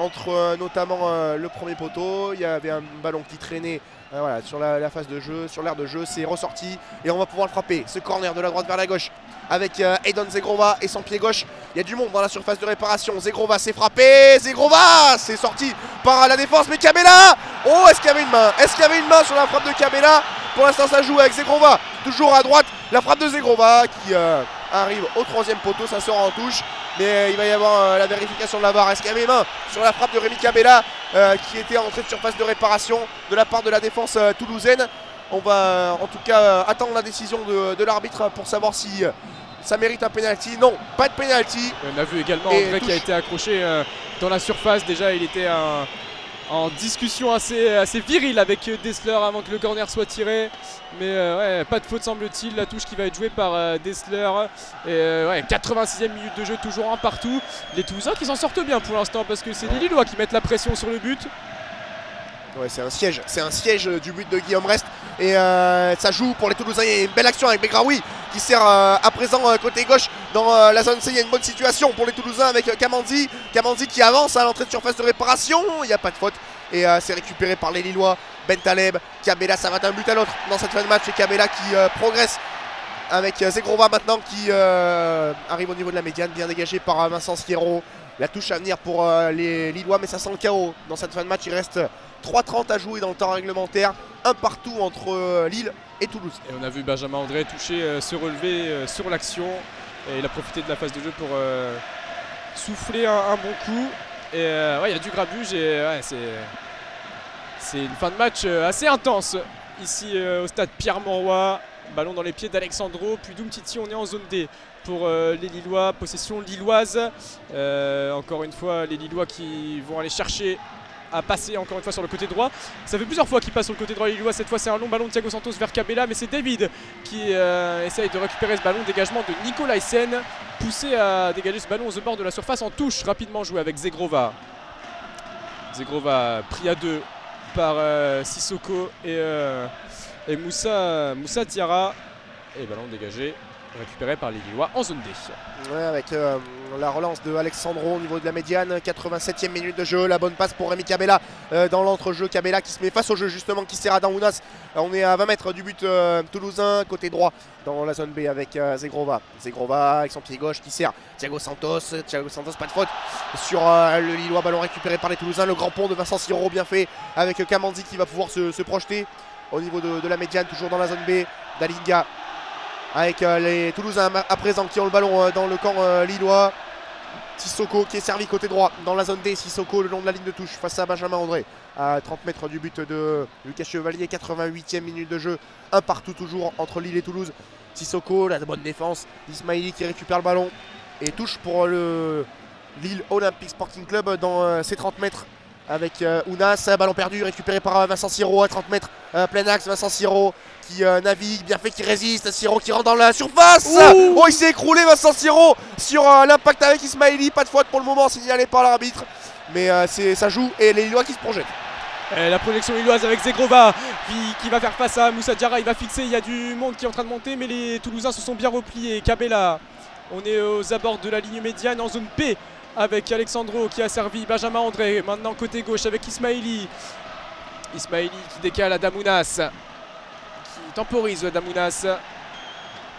Entre euh, notamment euh, le premier poteau, il y avait un ballon qui traînait euh, voilà, sur la, la phase de jeu, sur l'aire de jeu, c'est ressorti et on va pouvoir le frapper. Ce corner de la droite vers la gauche avec euh, Eden Zhegrova et son pied gauche. Il y a du monde dans la surface de réparation. Zhegrova s'est frappé, Zhegrova c'est sorti par la défense, mais Cabella, oh, est-ce qu'il y avait une main? Est-ce qu'il y avait une main sur la frappe de Cabella? Pour l'instant ça joue avec Zhegrova, toujours à droite, la frappe de Zhegrova qui euh, arrive au troisième poteau, ça sort en touche. Mais il va y avoir euh, la vérification de la V A R. Est-ce qu'il y avait main sur la frappe de Rémi Cabella euh, qui était en entrée de surface de réparation de la part de la défense euh, toulousaine? On va euh, en tout cas euh, attendre la décision de, de l'arbitre pour savoir si euh, ça mérite un penalty. Non, pas de penalty. On a vu également et André touche, qui a été accroché euh, dans la surface. Déjà, il était un, en discussion assez, assez virile avec Desler avant que le corner soit tiré. Mais euh, ouais, pas de faute semble-t-il, la touche qui va être jouée par euh, Desler. Et euh, ouais, quatre-vingt-sixième minute de jeu, toujours un partout. Les Toulousains qui s'en sortent bien pour l'instant parce que c'est les Lillois qui mettent la pression sur le but. Ouais, c'est un siège, c'est un siège du but de Guillaume Restes. Et euh, ça joue pour les Toulousains, il y a une belle action avec Begraoui qui sert euh, à présent euh, côté gauche dans euh, la zone C. Il y a une bonne situation pour les Toulousains avec euh, Camandi. Camandi qui avance à l'entrée de surface de réparation, il n'y a pas de faute. Et euh, c'est récupéré par les Lillois. Bentaleb, Cabella, ça va d'un but à l'autre dans cette fin de match. Et Cabella qui euh, progresse avec euh, Zhegrova maintenant qui euh, arrive au niveau de la médiane, bien dégagé par euh, Vincent Siro. La touche à venir pour euh, les Lillois, mais ça sent le chaos dans cette fin de match. Il reste trois trente à jouer dans le temps réglementaire, un partout entre euh, Lille et Toulouse. Et on a vu Benjamin André toucher, euh, se relever euh, sur l'action. Et il a profité de la phase de jeu pour euh, souffler un, un bon coup. Et euh, ouais, il y a du grabuge et ouais, c'est c'est une fin de match euh, assez intense. Ici euh, au stade Pierre-Mauroy, ballon dans les pieds d'Alexsandro, puis Umtiti, on est en zone D. Pour euh, les Lillois, possession lilloise. Euh, encore une fois, les Lillois qui vont aller chercher à passer encore une fois sur le côté droit. Ça fait plusieurs fois qu'il passe sur le côté droit, les Lillois. Cette fois, c'est un long ballon de Thiago Santos vers Cabella, mais c'est David qui euh, essaye de récupérer ce ballon. Dégagement de Nicolas Hyssen, poussé à dégager ce ballon aux bords de la surface en touche. Rapidement joué avec Zhegrova. Zhegrova pris à deux par euh, Sissoko et, euh, et Moussa, Moussa Diarra. Et ballon dégagé, récupéré par les Lillois en zone D. Ouais, avec euh, la relance de Alexsandro au niveau de la médiane, quatre-vingt-septième minute de jeu, la bonne passe pour Rémi Cabella euh, dans l'entrejeu. Cabella qui se met face au jeu justement, qui sert à Adam Ounas. On est à vingt mètres du but euh, toulousain, côté droit dans la zone B avec euh, Zhegrova. Zhegrova avec son pied gauche qui sert Thiago Santos. Thiago Santos, pas de faute sur euh, le Lillois, ballon récupéré par les Toulousains. Le grand pont de Vincent Siro, bien fait avec Camandi qui va pouvoir se, se projeter au niveau de, de la médiane, toujours dans la zone B. Dalinga avec euh, les Toulousains à présent qui ont le ballon euh, dans le camp euh, lillois. Sissoko qui est servi côté droit dans la zone D. Sissoko le long de la ligne de touche face à Benjamin André à trente mètres du but de Lucas Chevalier. quatre-vingt-huitième minute de jeu, un partout toujours entre Lille et Toulouse. Sissoko, la bonne défense, Ismaily qui récupère le ballon et touche pour euh, le Lille Olympique Sporting Club dans euh, ses trente mètres avec euh, Ounas. Ballon perdu récupéré par euh, Vincent Siro à trente mètres, euh, plein axe. Vincent Siro qui euh, navigue, bien fait, qui résiste. Siro qui rentre dans la surface. Ouh, oh, il s'est écroulé Vincent Siro sur euh, l'impact avec Ismaily. Pas de faute pour le moment signalé par l'arbitre, mais euh, ça joue et les Lillois qui se projettent. Et la projection lilloise avec Zhegrova qui va faire face à Moussa Diarra. Il va fixer, il y a du monde qui est en train de monter, mais les Toulousains se sont bien repliés. Cabella, on est aux abords de la ligne médiane en zone P avec Alexsandro qui a servi Benjamin André. Maintenant côté gauche avec Ismaily. Ismaily qui décale Adam Ounas, qui temporise Adam Ounas.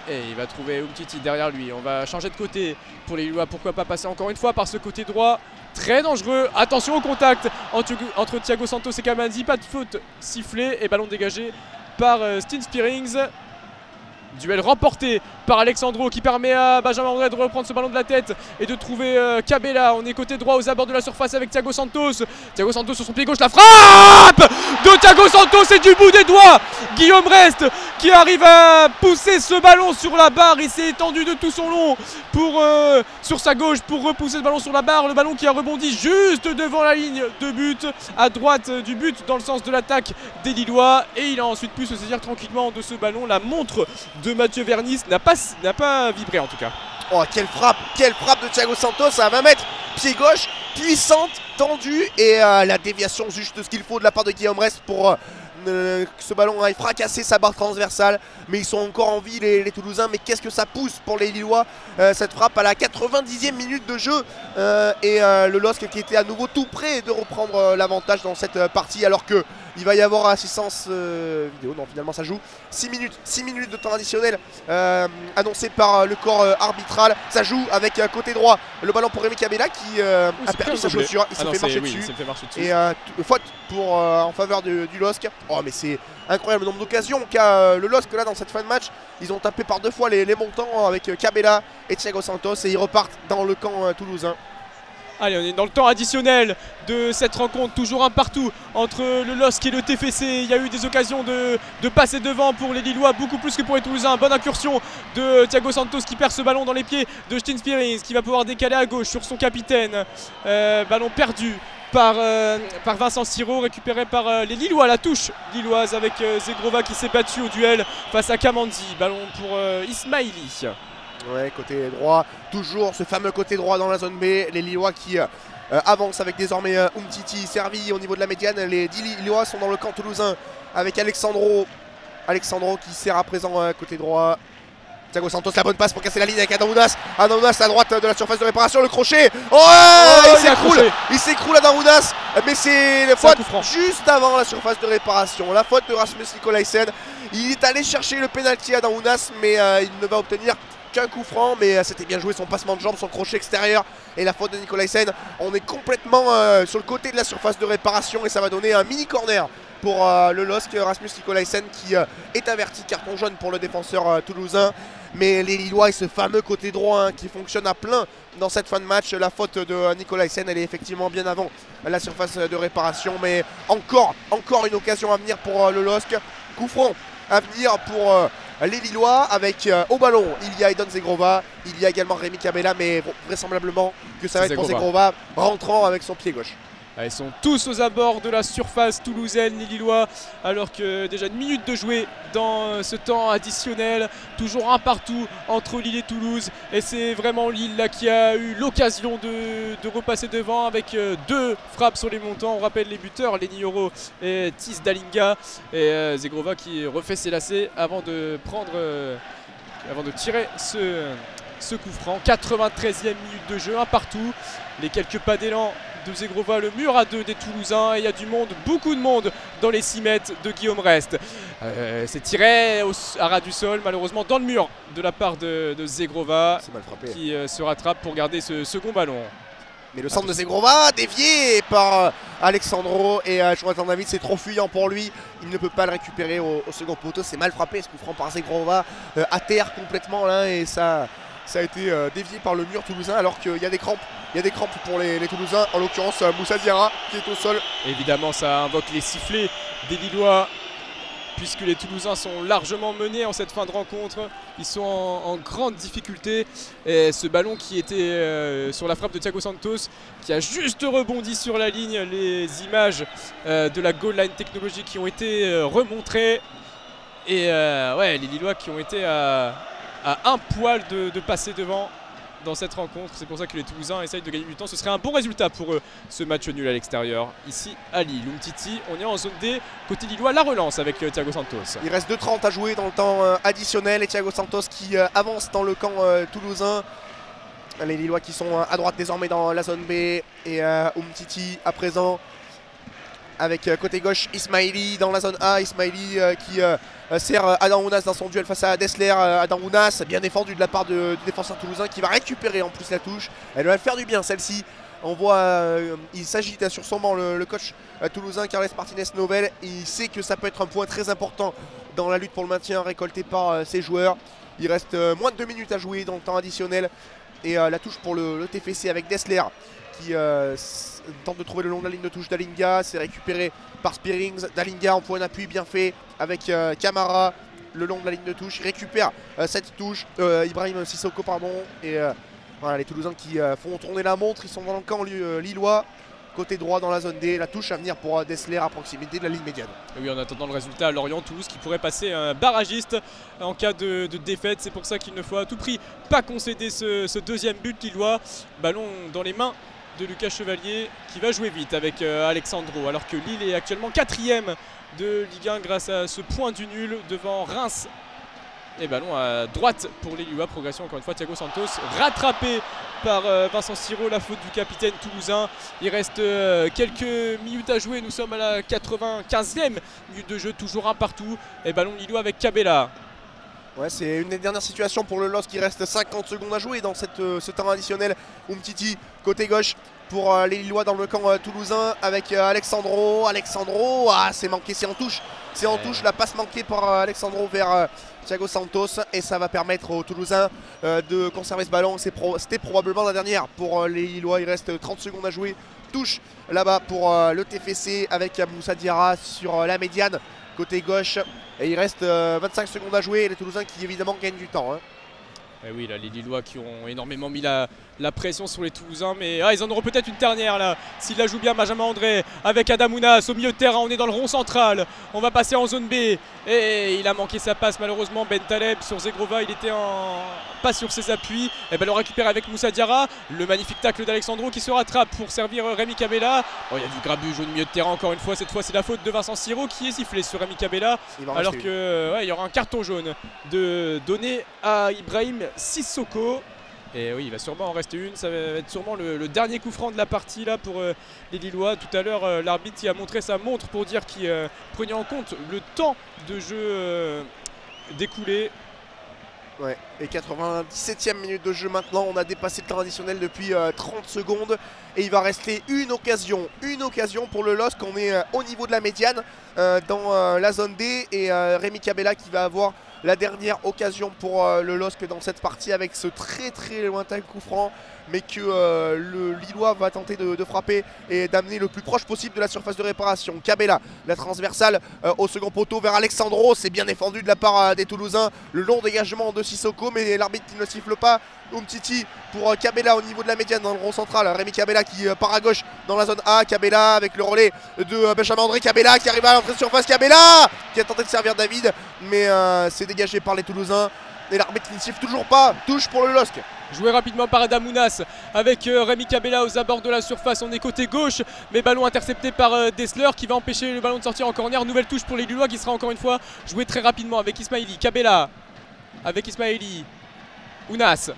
Et il va trouver Umtiti derrière lui. On va changer de côté pour les Lillois. Pourquoi pas passer encore une fois par ce côté droit très dangereux. Attention au contact entre, entre Thiago Santos et Camandi. Pas de faute sifflée et ballon dégagé par euh, Spearings. Duel remporté par Alexsandro qui permet à Benjamin André de reprendre ce ballon de la tête et de trouver euh, Cabella. On est côté droit aux abords de la surface avec Thiago Santos. Thiago Santos sur son pied gauche, la frappe de Thiago Santos et du bout des doigts, Guillaume Restes qui arrive à pousser ce ballon sur la barre. Il s'est étendu de tout son long pour, euh, sur sa gauche pour repousser le ballon sur la barre. Le ballon qui a rebondi juste devant la ligne de but, à droite du but, dans le sens de l'attaque des Lillois. Et il a ensuite pu se saisir tranquillement de ce ballon. La montre de Mathieu Vernis n'a pas, n'a pas vibré en tout cas. Oh, quelle frappe, quelle frappe de Thiago Santos à vingt mètres, pied gauche, puissante, tendue, et euh, la déviation juste de ce qu'il faut de la part de Guillaume Restes pour euh, euh, que ce ballon aille fracasser sa barre transversale. Mais ils sont encore en vie les, les Toulousains, mais qu'est-ce que ça pousse pour les Lillois, euh, cette frappe à la quatre-vingt-dixième minute de jeu, euh, et euh, le L O S C qui était à nouveau tout près de reprendre euh, l'avantage dans cette euh, partie, alors que il va y avoir assistance euh, vidéo, non finalement ça joue. six minutes, six minutes de temps additionnel euh, annoncé par euh, le corps euh, arbitral. Ça joue avec euh, côté droit le ballon pour Rémi Cabella qui euh, oh, a perdu sa chaussure. Il s'est ah fait, oui, fait marcher dessus. Et euh, faute pour, euh, en faveur de, du L O S C. Oh mais c'est incroyable le nombre d'occasions qu'a euh, le L O S C là dans cette fin de match. Ils ont tapé par deux fois les, les montants avec euh, Cabella et Thiago Santos, et ils repartent dans le camp euh, toulousain. Allez, on est dans le temps additionnel de cette rencontre, toujours un partout entre le L O S C et le T F C. Il y a eu des occasions de, de passer devant pour les Lillois, beaucoup plus que pour les Toulousains. Bonne incursion de Thiago Santos qui perd ce ballon dans les pieds de Spearings, qui va pouvoir décaler à gauche sur son capitaine. Euh, ballon perdu par, euh, par Vincent Siro, récupéré par euh, les Lillois, la touche lilloise avec euh, Zhegrova qui s'est battue au duel face à Kamandi. Ballon pour euh, Ismaily. Ouais, côté droit, toujours ce fameux côté droit dans la zone B. Les Lillois qui euh, avancent avec désormais euh, Umtiti servi au niveau de la médiane. Les dix Lillois sont dans le camp toulousain avec Alexsandro. Alexsandro qui sert à présent euh, côté droit. Thiago Santos, la bonne passe pour casser la ligne avec Adam Ounas. Adam Ounas à droite de la surface de réparation, le crochet. Oh, oh il s'écroule, il s'écroule Adam Ounas, mais c'est la faute juste avant la surface de réparation. La faute de Rasmus Nicolas Hyssen. Il est allé chercher le pénalty Adam Ounas, mais euh, il ne va obtenir qu'un coup franc, mais c'était bien joué, son passement de jambe, son crochet extérieur et la faute de Nicolas Hyssen. On est complètement euh, sur le côté de la surface de réparation et ça va donner un mini corner pour euh, le L O S C. Rasmus Nicolas Hyssen qui euh, est averti, carton jaune pour le défenseur euh, toulousain. Mais les Lillois et ce fameux côté droit hein, qui fonctionne à plein dans cette fin de match. La faute de Nicolas Hyssen, elle est effectivement bien avant la surface de réparation, mais encore, encore une occasion à venir pour euh, le L O S C. Coup franc à venir pour euh, les Lillois avec euh, au ballon, il y a Eden Zhegrova, il y a également Rémi Cabella, mais bon, vraisemblablement que ça va être pour Zhegrova rentrant avec son pied gauche. Ah, ils sont tous aux abords de la surface toulousaine, les Lillois, alors que déjà une minute de jouer dans ce temps additionnel. Toujours un partout entre Lille et Toulouse. Et c'est vraiment Lille là, qui a eu l'occasion de, de repasser devant avec euh, deux frappes sur les montants. On rappelle les buteurs, Leny Yoro et Tiz Dalinga. Et euh, Zhegrova qui refait ses lacets avant de, prendre, euh, avant de tirer ce, ce coup franc. quatre-vingt-treizième minute de jeu, un partout. Les quelques pas d'élan de Zhegrova, le mur à deux des Toulousains, et il y a du monde, beaucoup de monde dans les six mètres de Guillaume Restes. Euh, c'est tiré au, à ras du sol, malheureusement dans le mur de la part de, de Zhegrova qui euh, se rattrape pour garder ce second ballon. Mais le centre de Zhegrova dévié par Alexsandro et euh, Jonathan David, c'est trop fuyant pour lui. Il ne peut pas le récupérer au, au second poteau, c'est mal frappé, ce coup franc par Zhegrova euh, à terre complètement là, et ça... Ça a été euh, dévié par le mur toulousain, alors qu'il y a des crampes. Il y a des crampes pour les, les Toulousains. En l'occurrence, Moussa Diarra qui est au sol. Évidemment, ça invoque les sifflets des Lillois, puisque les Toulousains sont largement menés en cette fin de rencontre. Ils sont en, en grande difficulté. Et ce ballon qui était euh, sur la frappe de Thiago Santos, qui a juste rebondi sur la ligne. Les images euh, de la goal line technologie qui ont été euh, remontrées. Et euh, ouais, les Lillois qui ont été à... à un poil de, de passer devant dans cette rencontre. C'est pour ça que les Toulousains essayent de gagner du temps. Ce serait un bon résultat pour eux, ce match nul à l'extérieur, ici à Lille. Umtiti, on est en zone D. Côté Lillois, la relance avec euh, Thiago Santos. Il reste deux trente à jouer dans le temps euh, additionnel. Et Thiago Santos qui euh, avance dans le camp euh, toulousain. Les Lillois qui sont euh, à droite désormais dans la zone B. Et euh, Umtiti à présent avec euh, côté gauche Ismaily dans la zone A. Ismaily euh, qui... Euh, sert Adam Ounas dans son duel face à Desler. Adam Ounas bien défendu de la part de, du défenseur toulousain qui va récupérer en plus la touche. Elle va faire du bien celle-ci. On voit, euh, il s'agite sur son banc le, le coach euh, toulousain Carles Martinez-Novel. Il sait que ça peut être un point très important dans la lutte pour le maintien récolté par euh, ses joueurs. Il reste euh, moins de deux minutes à jouer dans le temps additionnel. Et euh, la touche pour le, le T F C avec Desler qui euh, tente de trouver le long de la ligne de touche. Dalinga, c'est récupéré par Spearings. Dalinga en point d'appui bien fait avec euh, Camara le long de la ligne de touche. Il récupère euh, cette touche, euh, Ibrahim Sissoko pardon. Et euh, voilà les Toulousains qui euh, font tourner la montre. Ils sont dans le camp euh, lillois. Côté droit dans la zone D, la touche à venir pour Desler à proximité de la ligne médiane. Et oui, en attendant le résultat à Lorient, Toulouse qui pourrait passer un barragiste en cas de, de défaite. C'est pour ça qu'il ne faut à tout prix pas concéder ce, ce deuxième but lillois. Ballon dans les mains de Lucas Chevalier qui va jouer vite avec euh, Alexsandro. Alors que Lille est actuellement quatrième de Ligue un grâce à ce point du nul devant Reims. Et ballon à droite pour les Lillois. Progression encore une fois. Thiago Santos rattrapé par Vincent Siro. La faute du capitaine toulousain. Il reste quelques minutes à jouer. Nous sommes à la quatre-vingt-quinzième minute de jeu. Toujours un partout. Et ballon Lillois avec Cabella. Ouais, c'est une des dernières situations pour le L O S C qui reste cinquante secondes à jouer dans cette, ce terrain additionnel. Umtiti côté gauche pour les Lillois dans le camp toulousain avec Alexsandro. Alexsandro, ah, c'est manqué, c'est en touche. C'est en touche, la passe manquée par Alexsandro vers Thiago Santos et ça va permettre aux Toulousains de conserver ce ballon. C'était probablement la dernière pour les Lillois, il reste trente secondes à jouer. Touche là-bas pour le T F C avec Moussa Diarra sur la médiane côté gauche et il reste vingt-cinq secondes à jouer et les Toulousains qui évidemment gagnent du temps. Hein. Et oui, là, les Lillois qui ont énormément mis la, la pression sur les Toulousains. Mais ah, ils en auront peut-être une dernière là. S'il la joue bien, Benjamin André avec Adam Ounas au milieu de terrain. On est dans le rond central. On va passer en zone B. Et il a manqué sa passe malheureusement. Bentaleb sur Zhegrova. Il était en pas sur ses appuis. Et ben, on récupère avec Moussa Diarra. Le magnifique tacle d'Alexsandro qui se rattrape pour servir Rémi Cabella. Oh, il y a du grabuge au milieu de terrain encore une fois. Cette fois, c'est la faute de Vincent Siro qui est sifflé sur Rémi Cabella. Alors qu'il ouais, y aura un carton jaune de donné à Ibrahim Sissoko. Et oui, il va sûrement en rester une. Ça va être sûrement le, le dernier coup franc de la partie là pour euh, les Lillois. Tout à l'heure, euh, l'arbitre qui a montré sa montre pour dire qu'il euh, prenait en compte le temps de jeu euh, découlé. Ouais, et quatre-vingt-dix-septième minute de jeu maintenant. On a dépassé le temps additionnel depuis euh, trente secondes. Et il va rester une occasion. Une occasion pour le L O S C. On est euh, au niveau de la médiane euh, dans euh, la zone D. Et euh, Rémi Cabella qui va avoir la dernière occasion pour euh, le L O S C dans cette partie avec ce très très lointain coup franc. Mais que euh, le Lillois va tenter de, de frapper et d'amener le plus proche possible de la surface de réparation. Cabella, la transversale euh, au second poteau vers Alexsandro. C'est bien défendu de la part euh, des Toulousains. Le long dégagement de Sissoko, mais l'arbitre qui ne siffle pas. Umtiti pour euh, Cabella au niveau de la médiane dans le rond central. Rémi Cabella qui euh, part à gauche dans la zone A. Cabella avec le relais de euh, Benjamin André. Cabella qui arrive à l'entrée de surface. Cabella qui a tenté de servir David, mais euh, c'est dégagé par les Toulousains. Et l'arbitre ne siffle toujours pas. Touche pour le L O S C. Joué rapidement par Adam Ounas avec euh, Rémi Cabella aux abords de la surface. On est côté gauche, mais ballon intercepté par euh, Desler qui va empêcher le ballon de sortir en corner. Nouvelle touche pour les Lillois qui sera encore une fois joué très rapidement avec Ismaily. Cabella avec Ismaily. Ounas.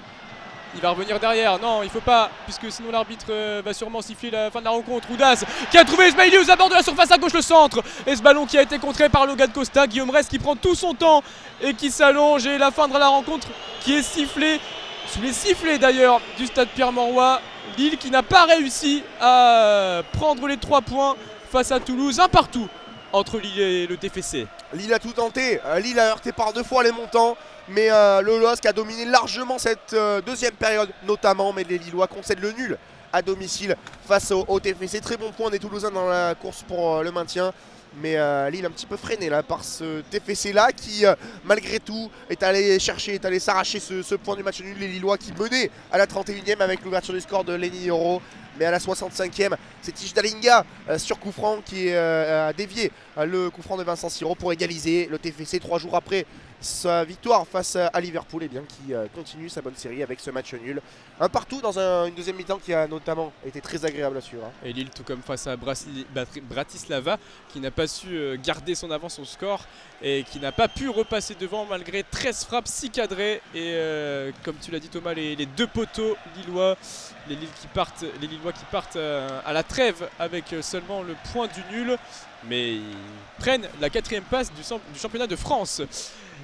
Il va revenir derrière. Non, il faut pas, puisque sinon l'arbitre euh, va sûrement siffler la fin de la rencontre. Ounas qui a trouvé Ismaily aux abords de la surface à gauche, le centre. Et ce ballon qui a été contré par Logan Costa. Guillaume Restes qui prend tout son temps et qui s'allonge. Et la fin de la rencontre qui est sifflée. Sous les sifflets d'ailleurs du stade Pierre-Mauroy, Lille qui n'a pas réussi à prendre les trois points face à Toulouse. Un partout entre Lille et le T F C. Lille a tout tenté, Lille a heurté par deux fois les montants. Mais euh, le L O S C a dominé largement cette euh, deuxième période notamment. Mais les Lillois concèdent le nul à domicile face au, au T F C. Très bon point des Toulousains dans la course pour euh, le maintien. Mais euh, Lille un petit peu freiné là par ce T F C là qui euh, malgré tout est allé chercher, est allé s'arracher ce, ce point du match nul. Les Lillois qui menaient à la trente et unième avec l'ouverture du score de Leny Yoro. Mais à la soixante-cinquième, c'est Tiz Dalinga euh, sur coup franc qui euh, a dévié euh, le coup franc de Vincent Siro pour égaliser le T F C trois jours après sa victoire face à Liverpool et eh bien qui euh, continue sa bonne série avec ce match nul. Un partout dans un, une deuxième mi-temps qui a notamment été très agréable à suivre. Hein. Et Lille tout comme face à Brasli, Bratislava qui n'a pas su euh, garder son avance au score et qui n'a pas pu repasser devant malgré treize frappes, six cadrées et euh, comme tu l'as dit Thomas, les, les deux poteaux lillois, les Lille qui partent, les Lillois qui partent euh, à la trêve avec euh, seulement le point du nul. Mais ils prennent la quatrième passe du, du championnat de France.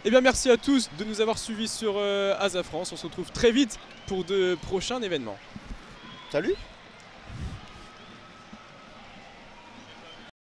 Et bien merci à tous de nous avoir suivis sur euh, Asa France. On se retrouve très vite pour de prochains événements. Salut!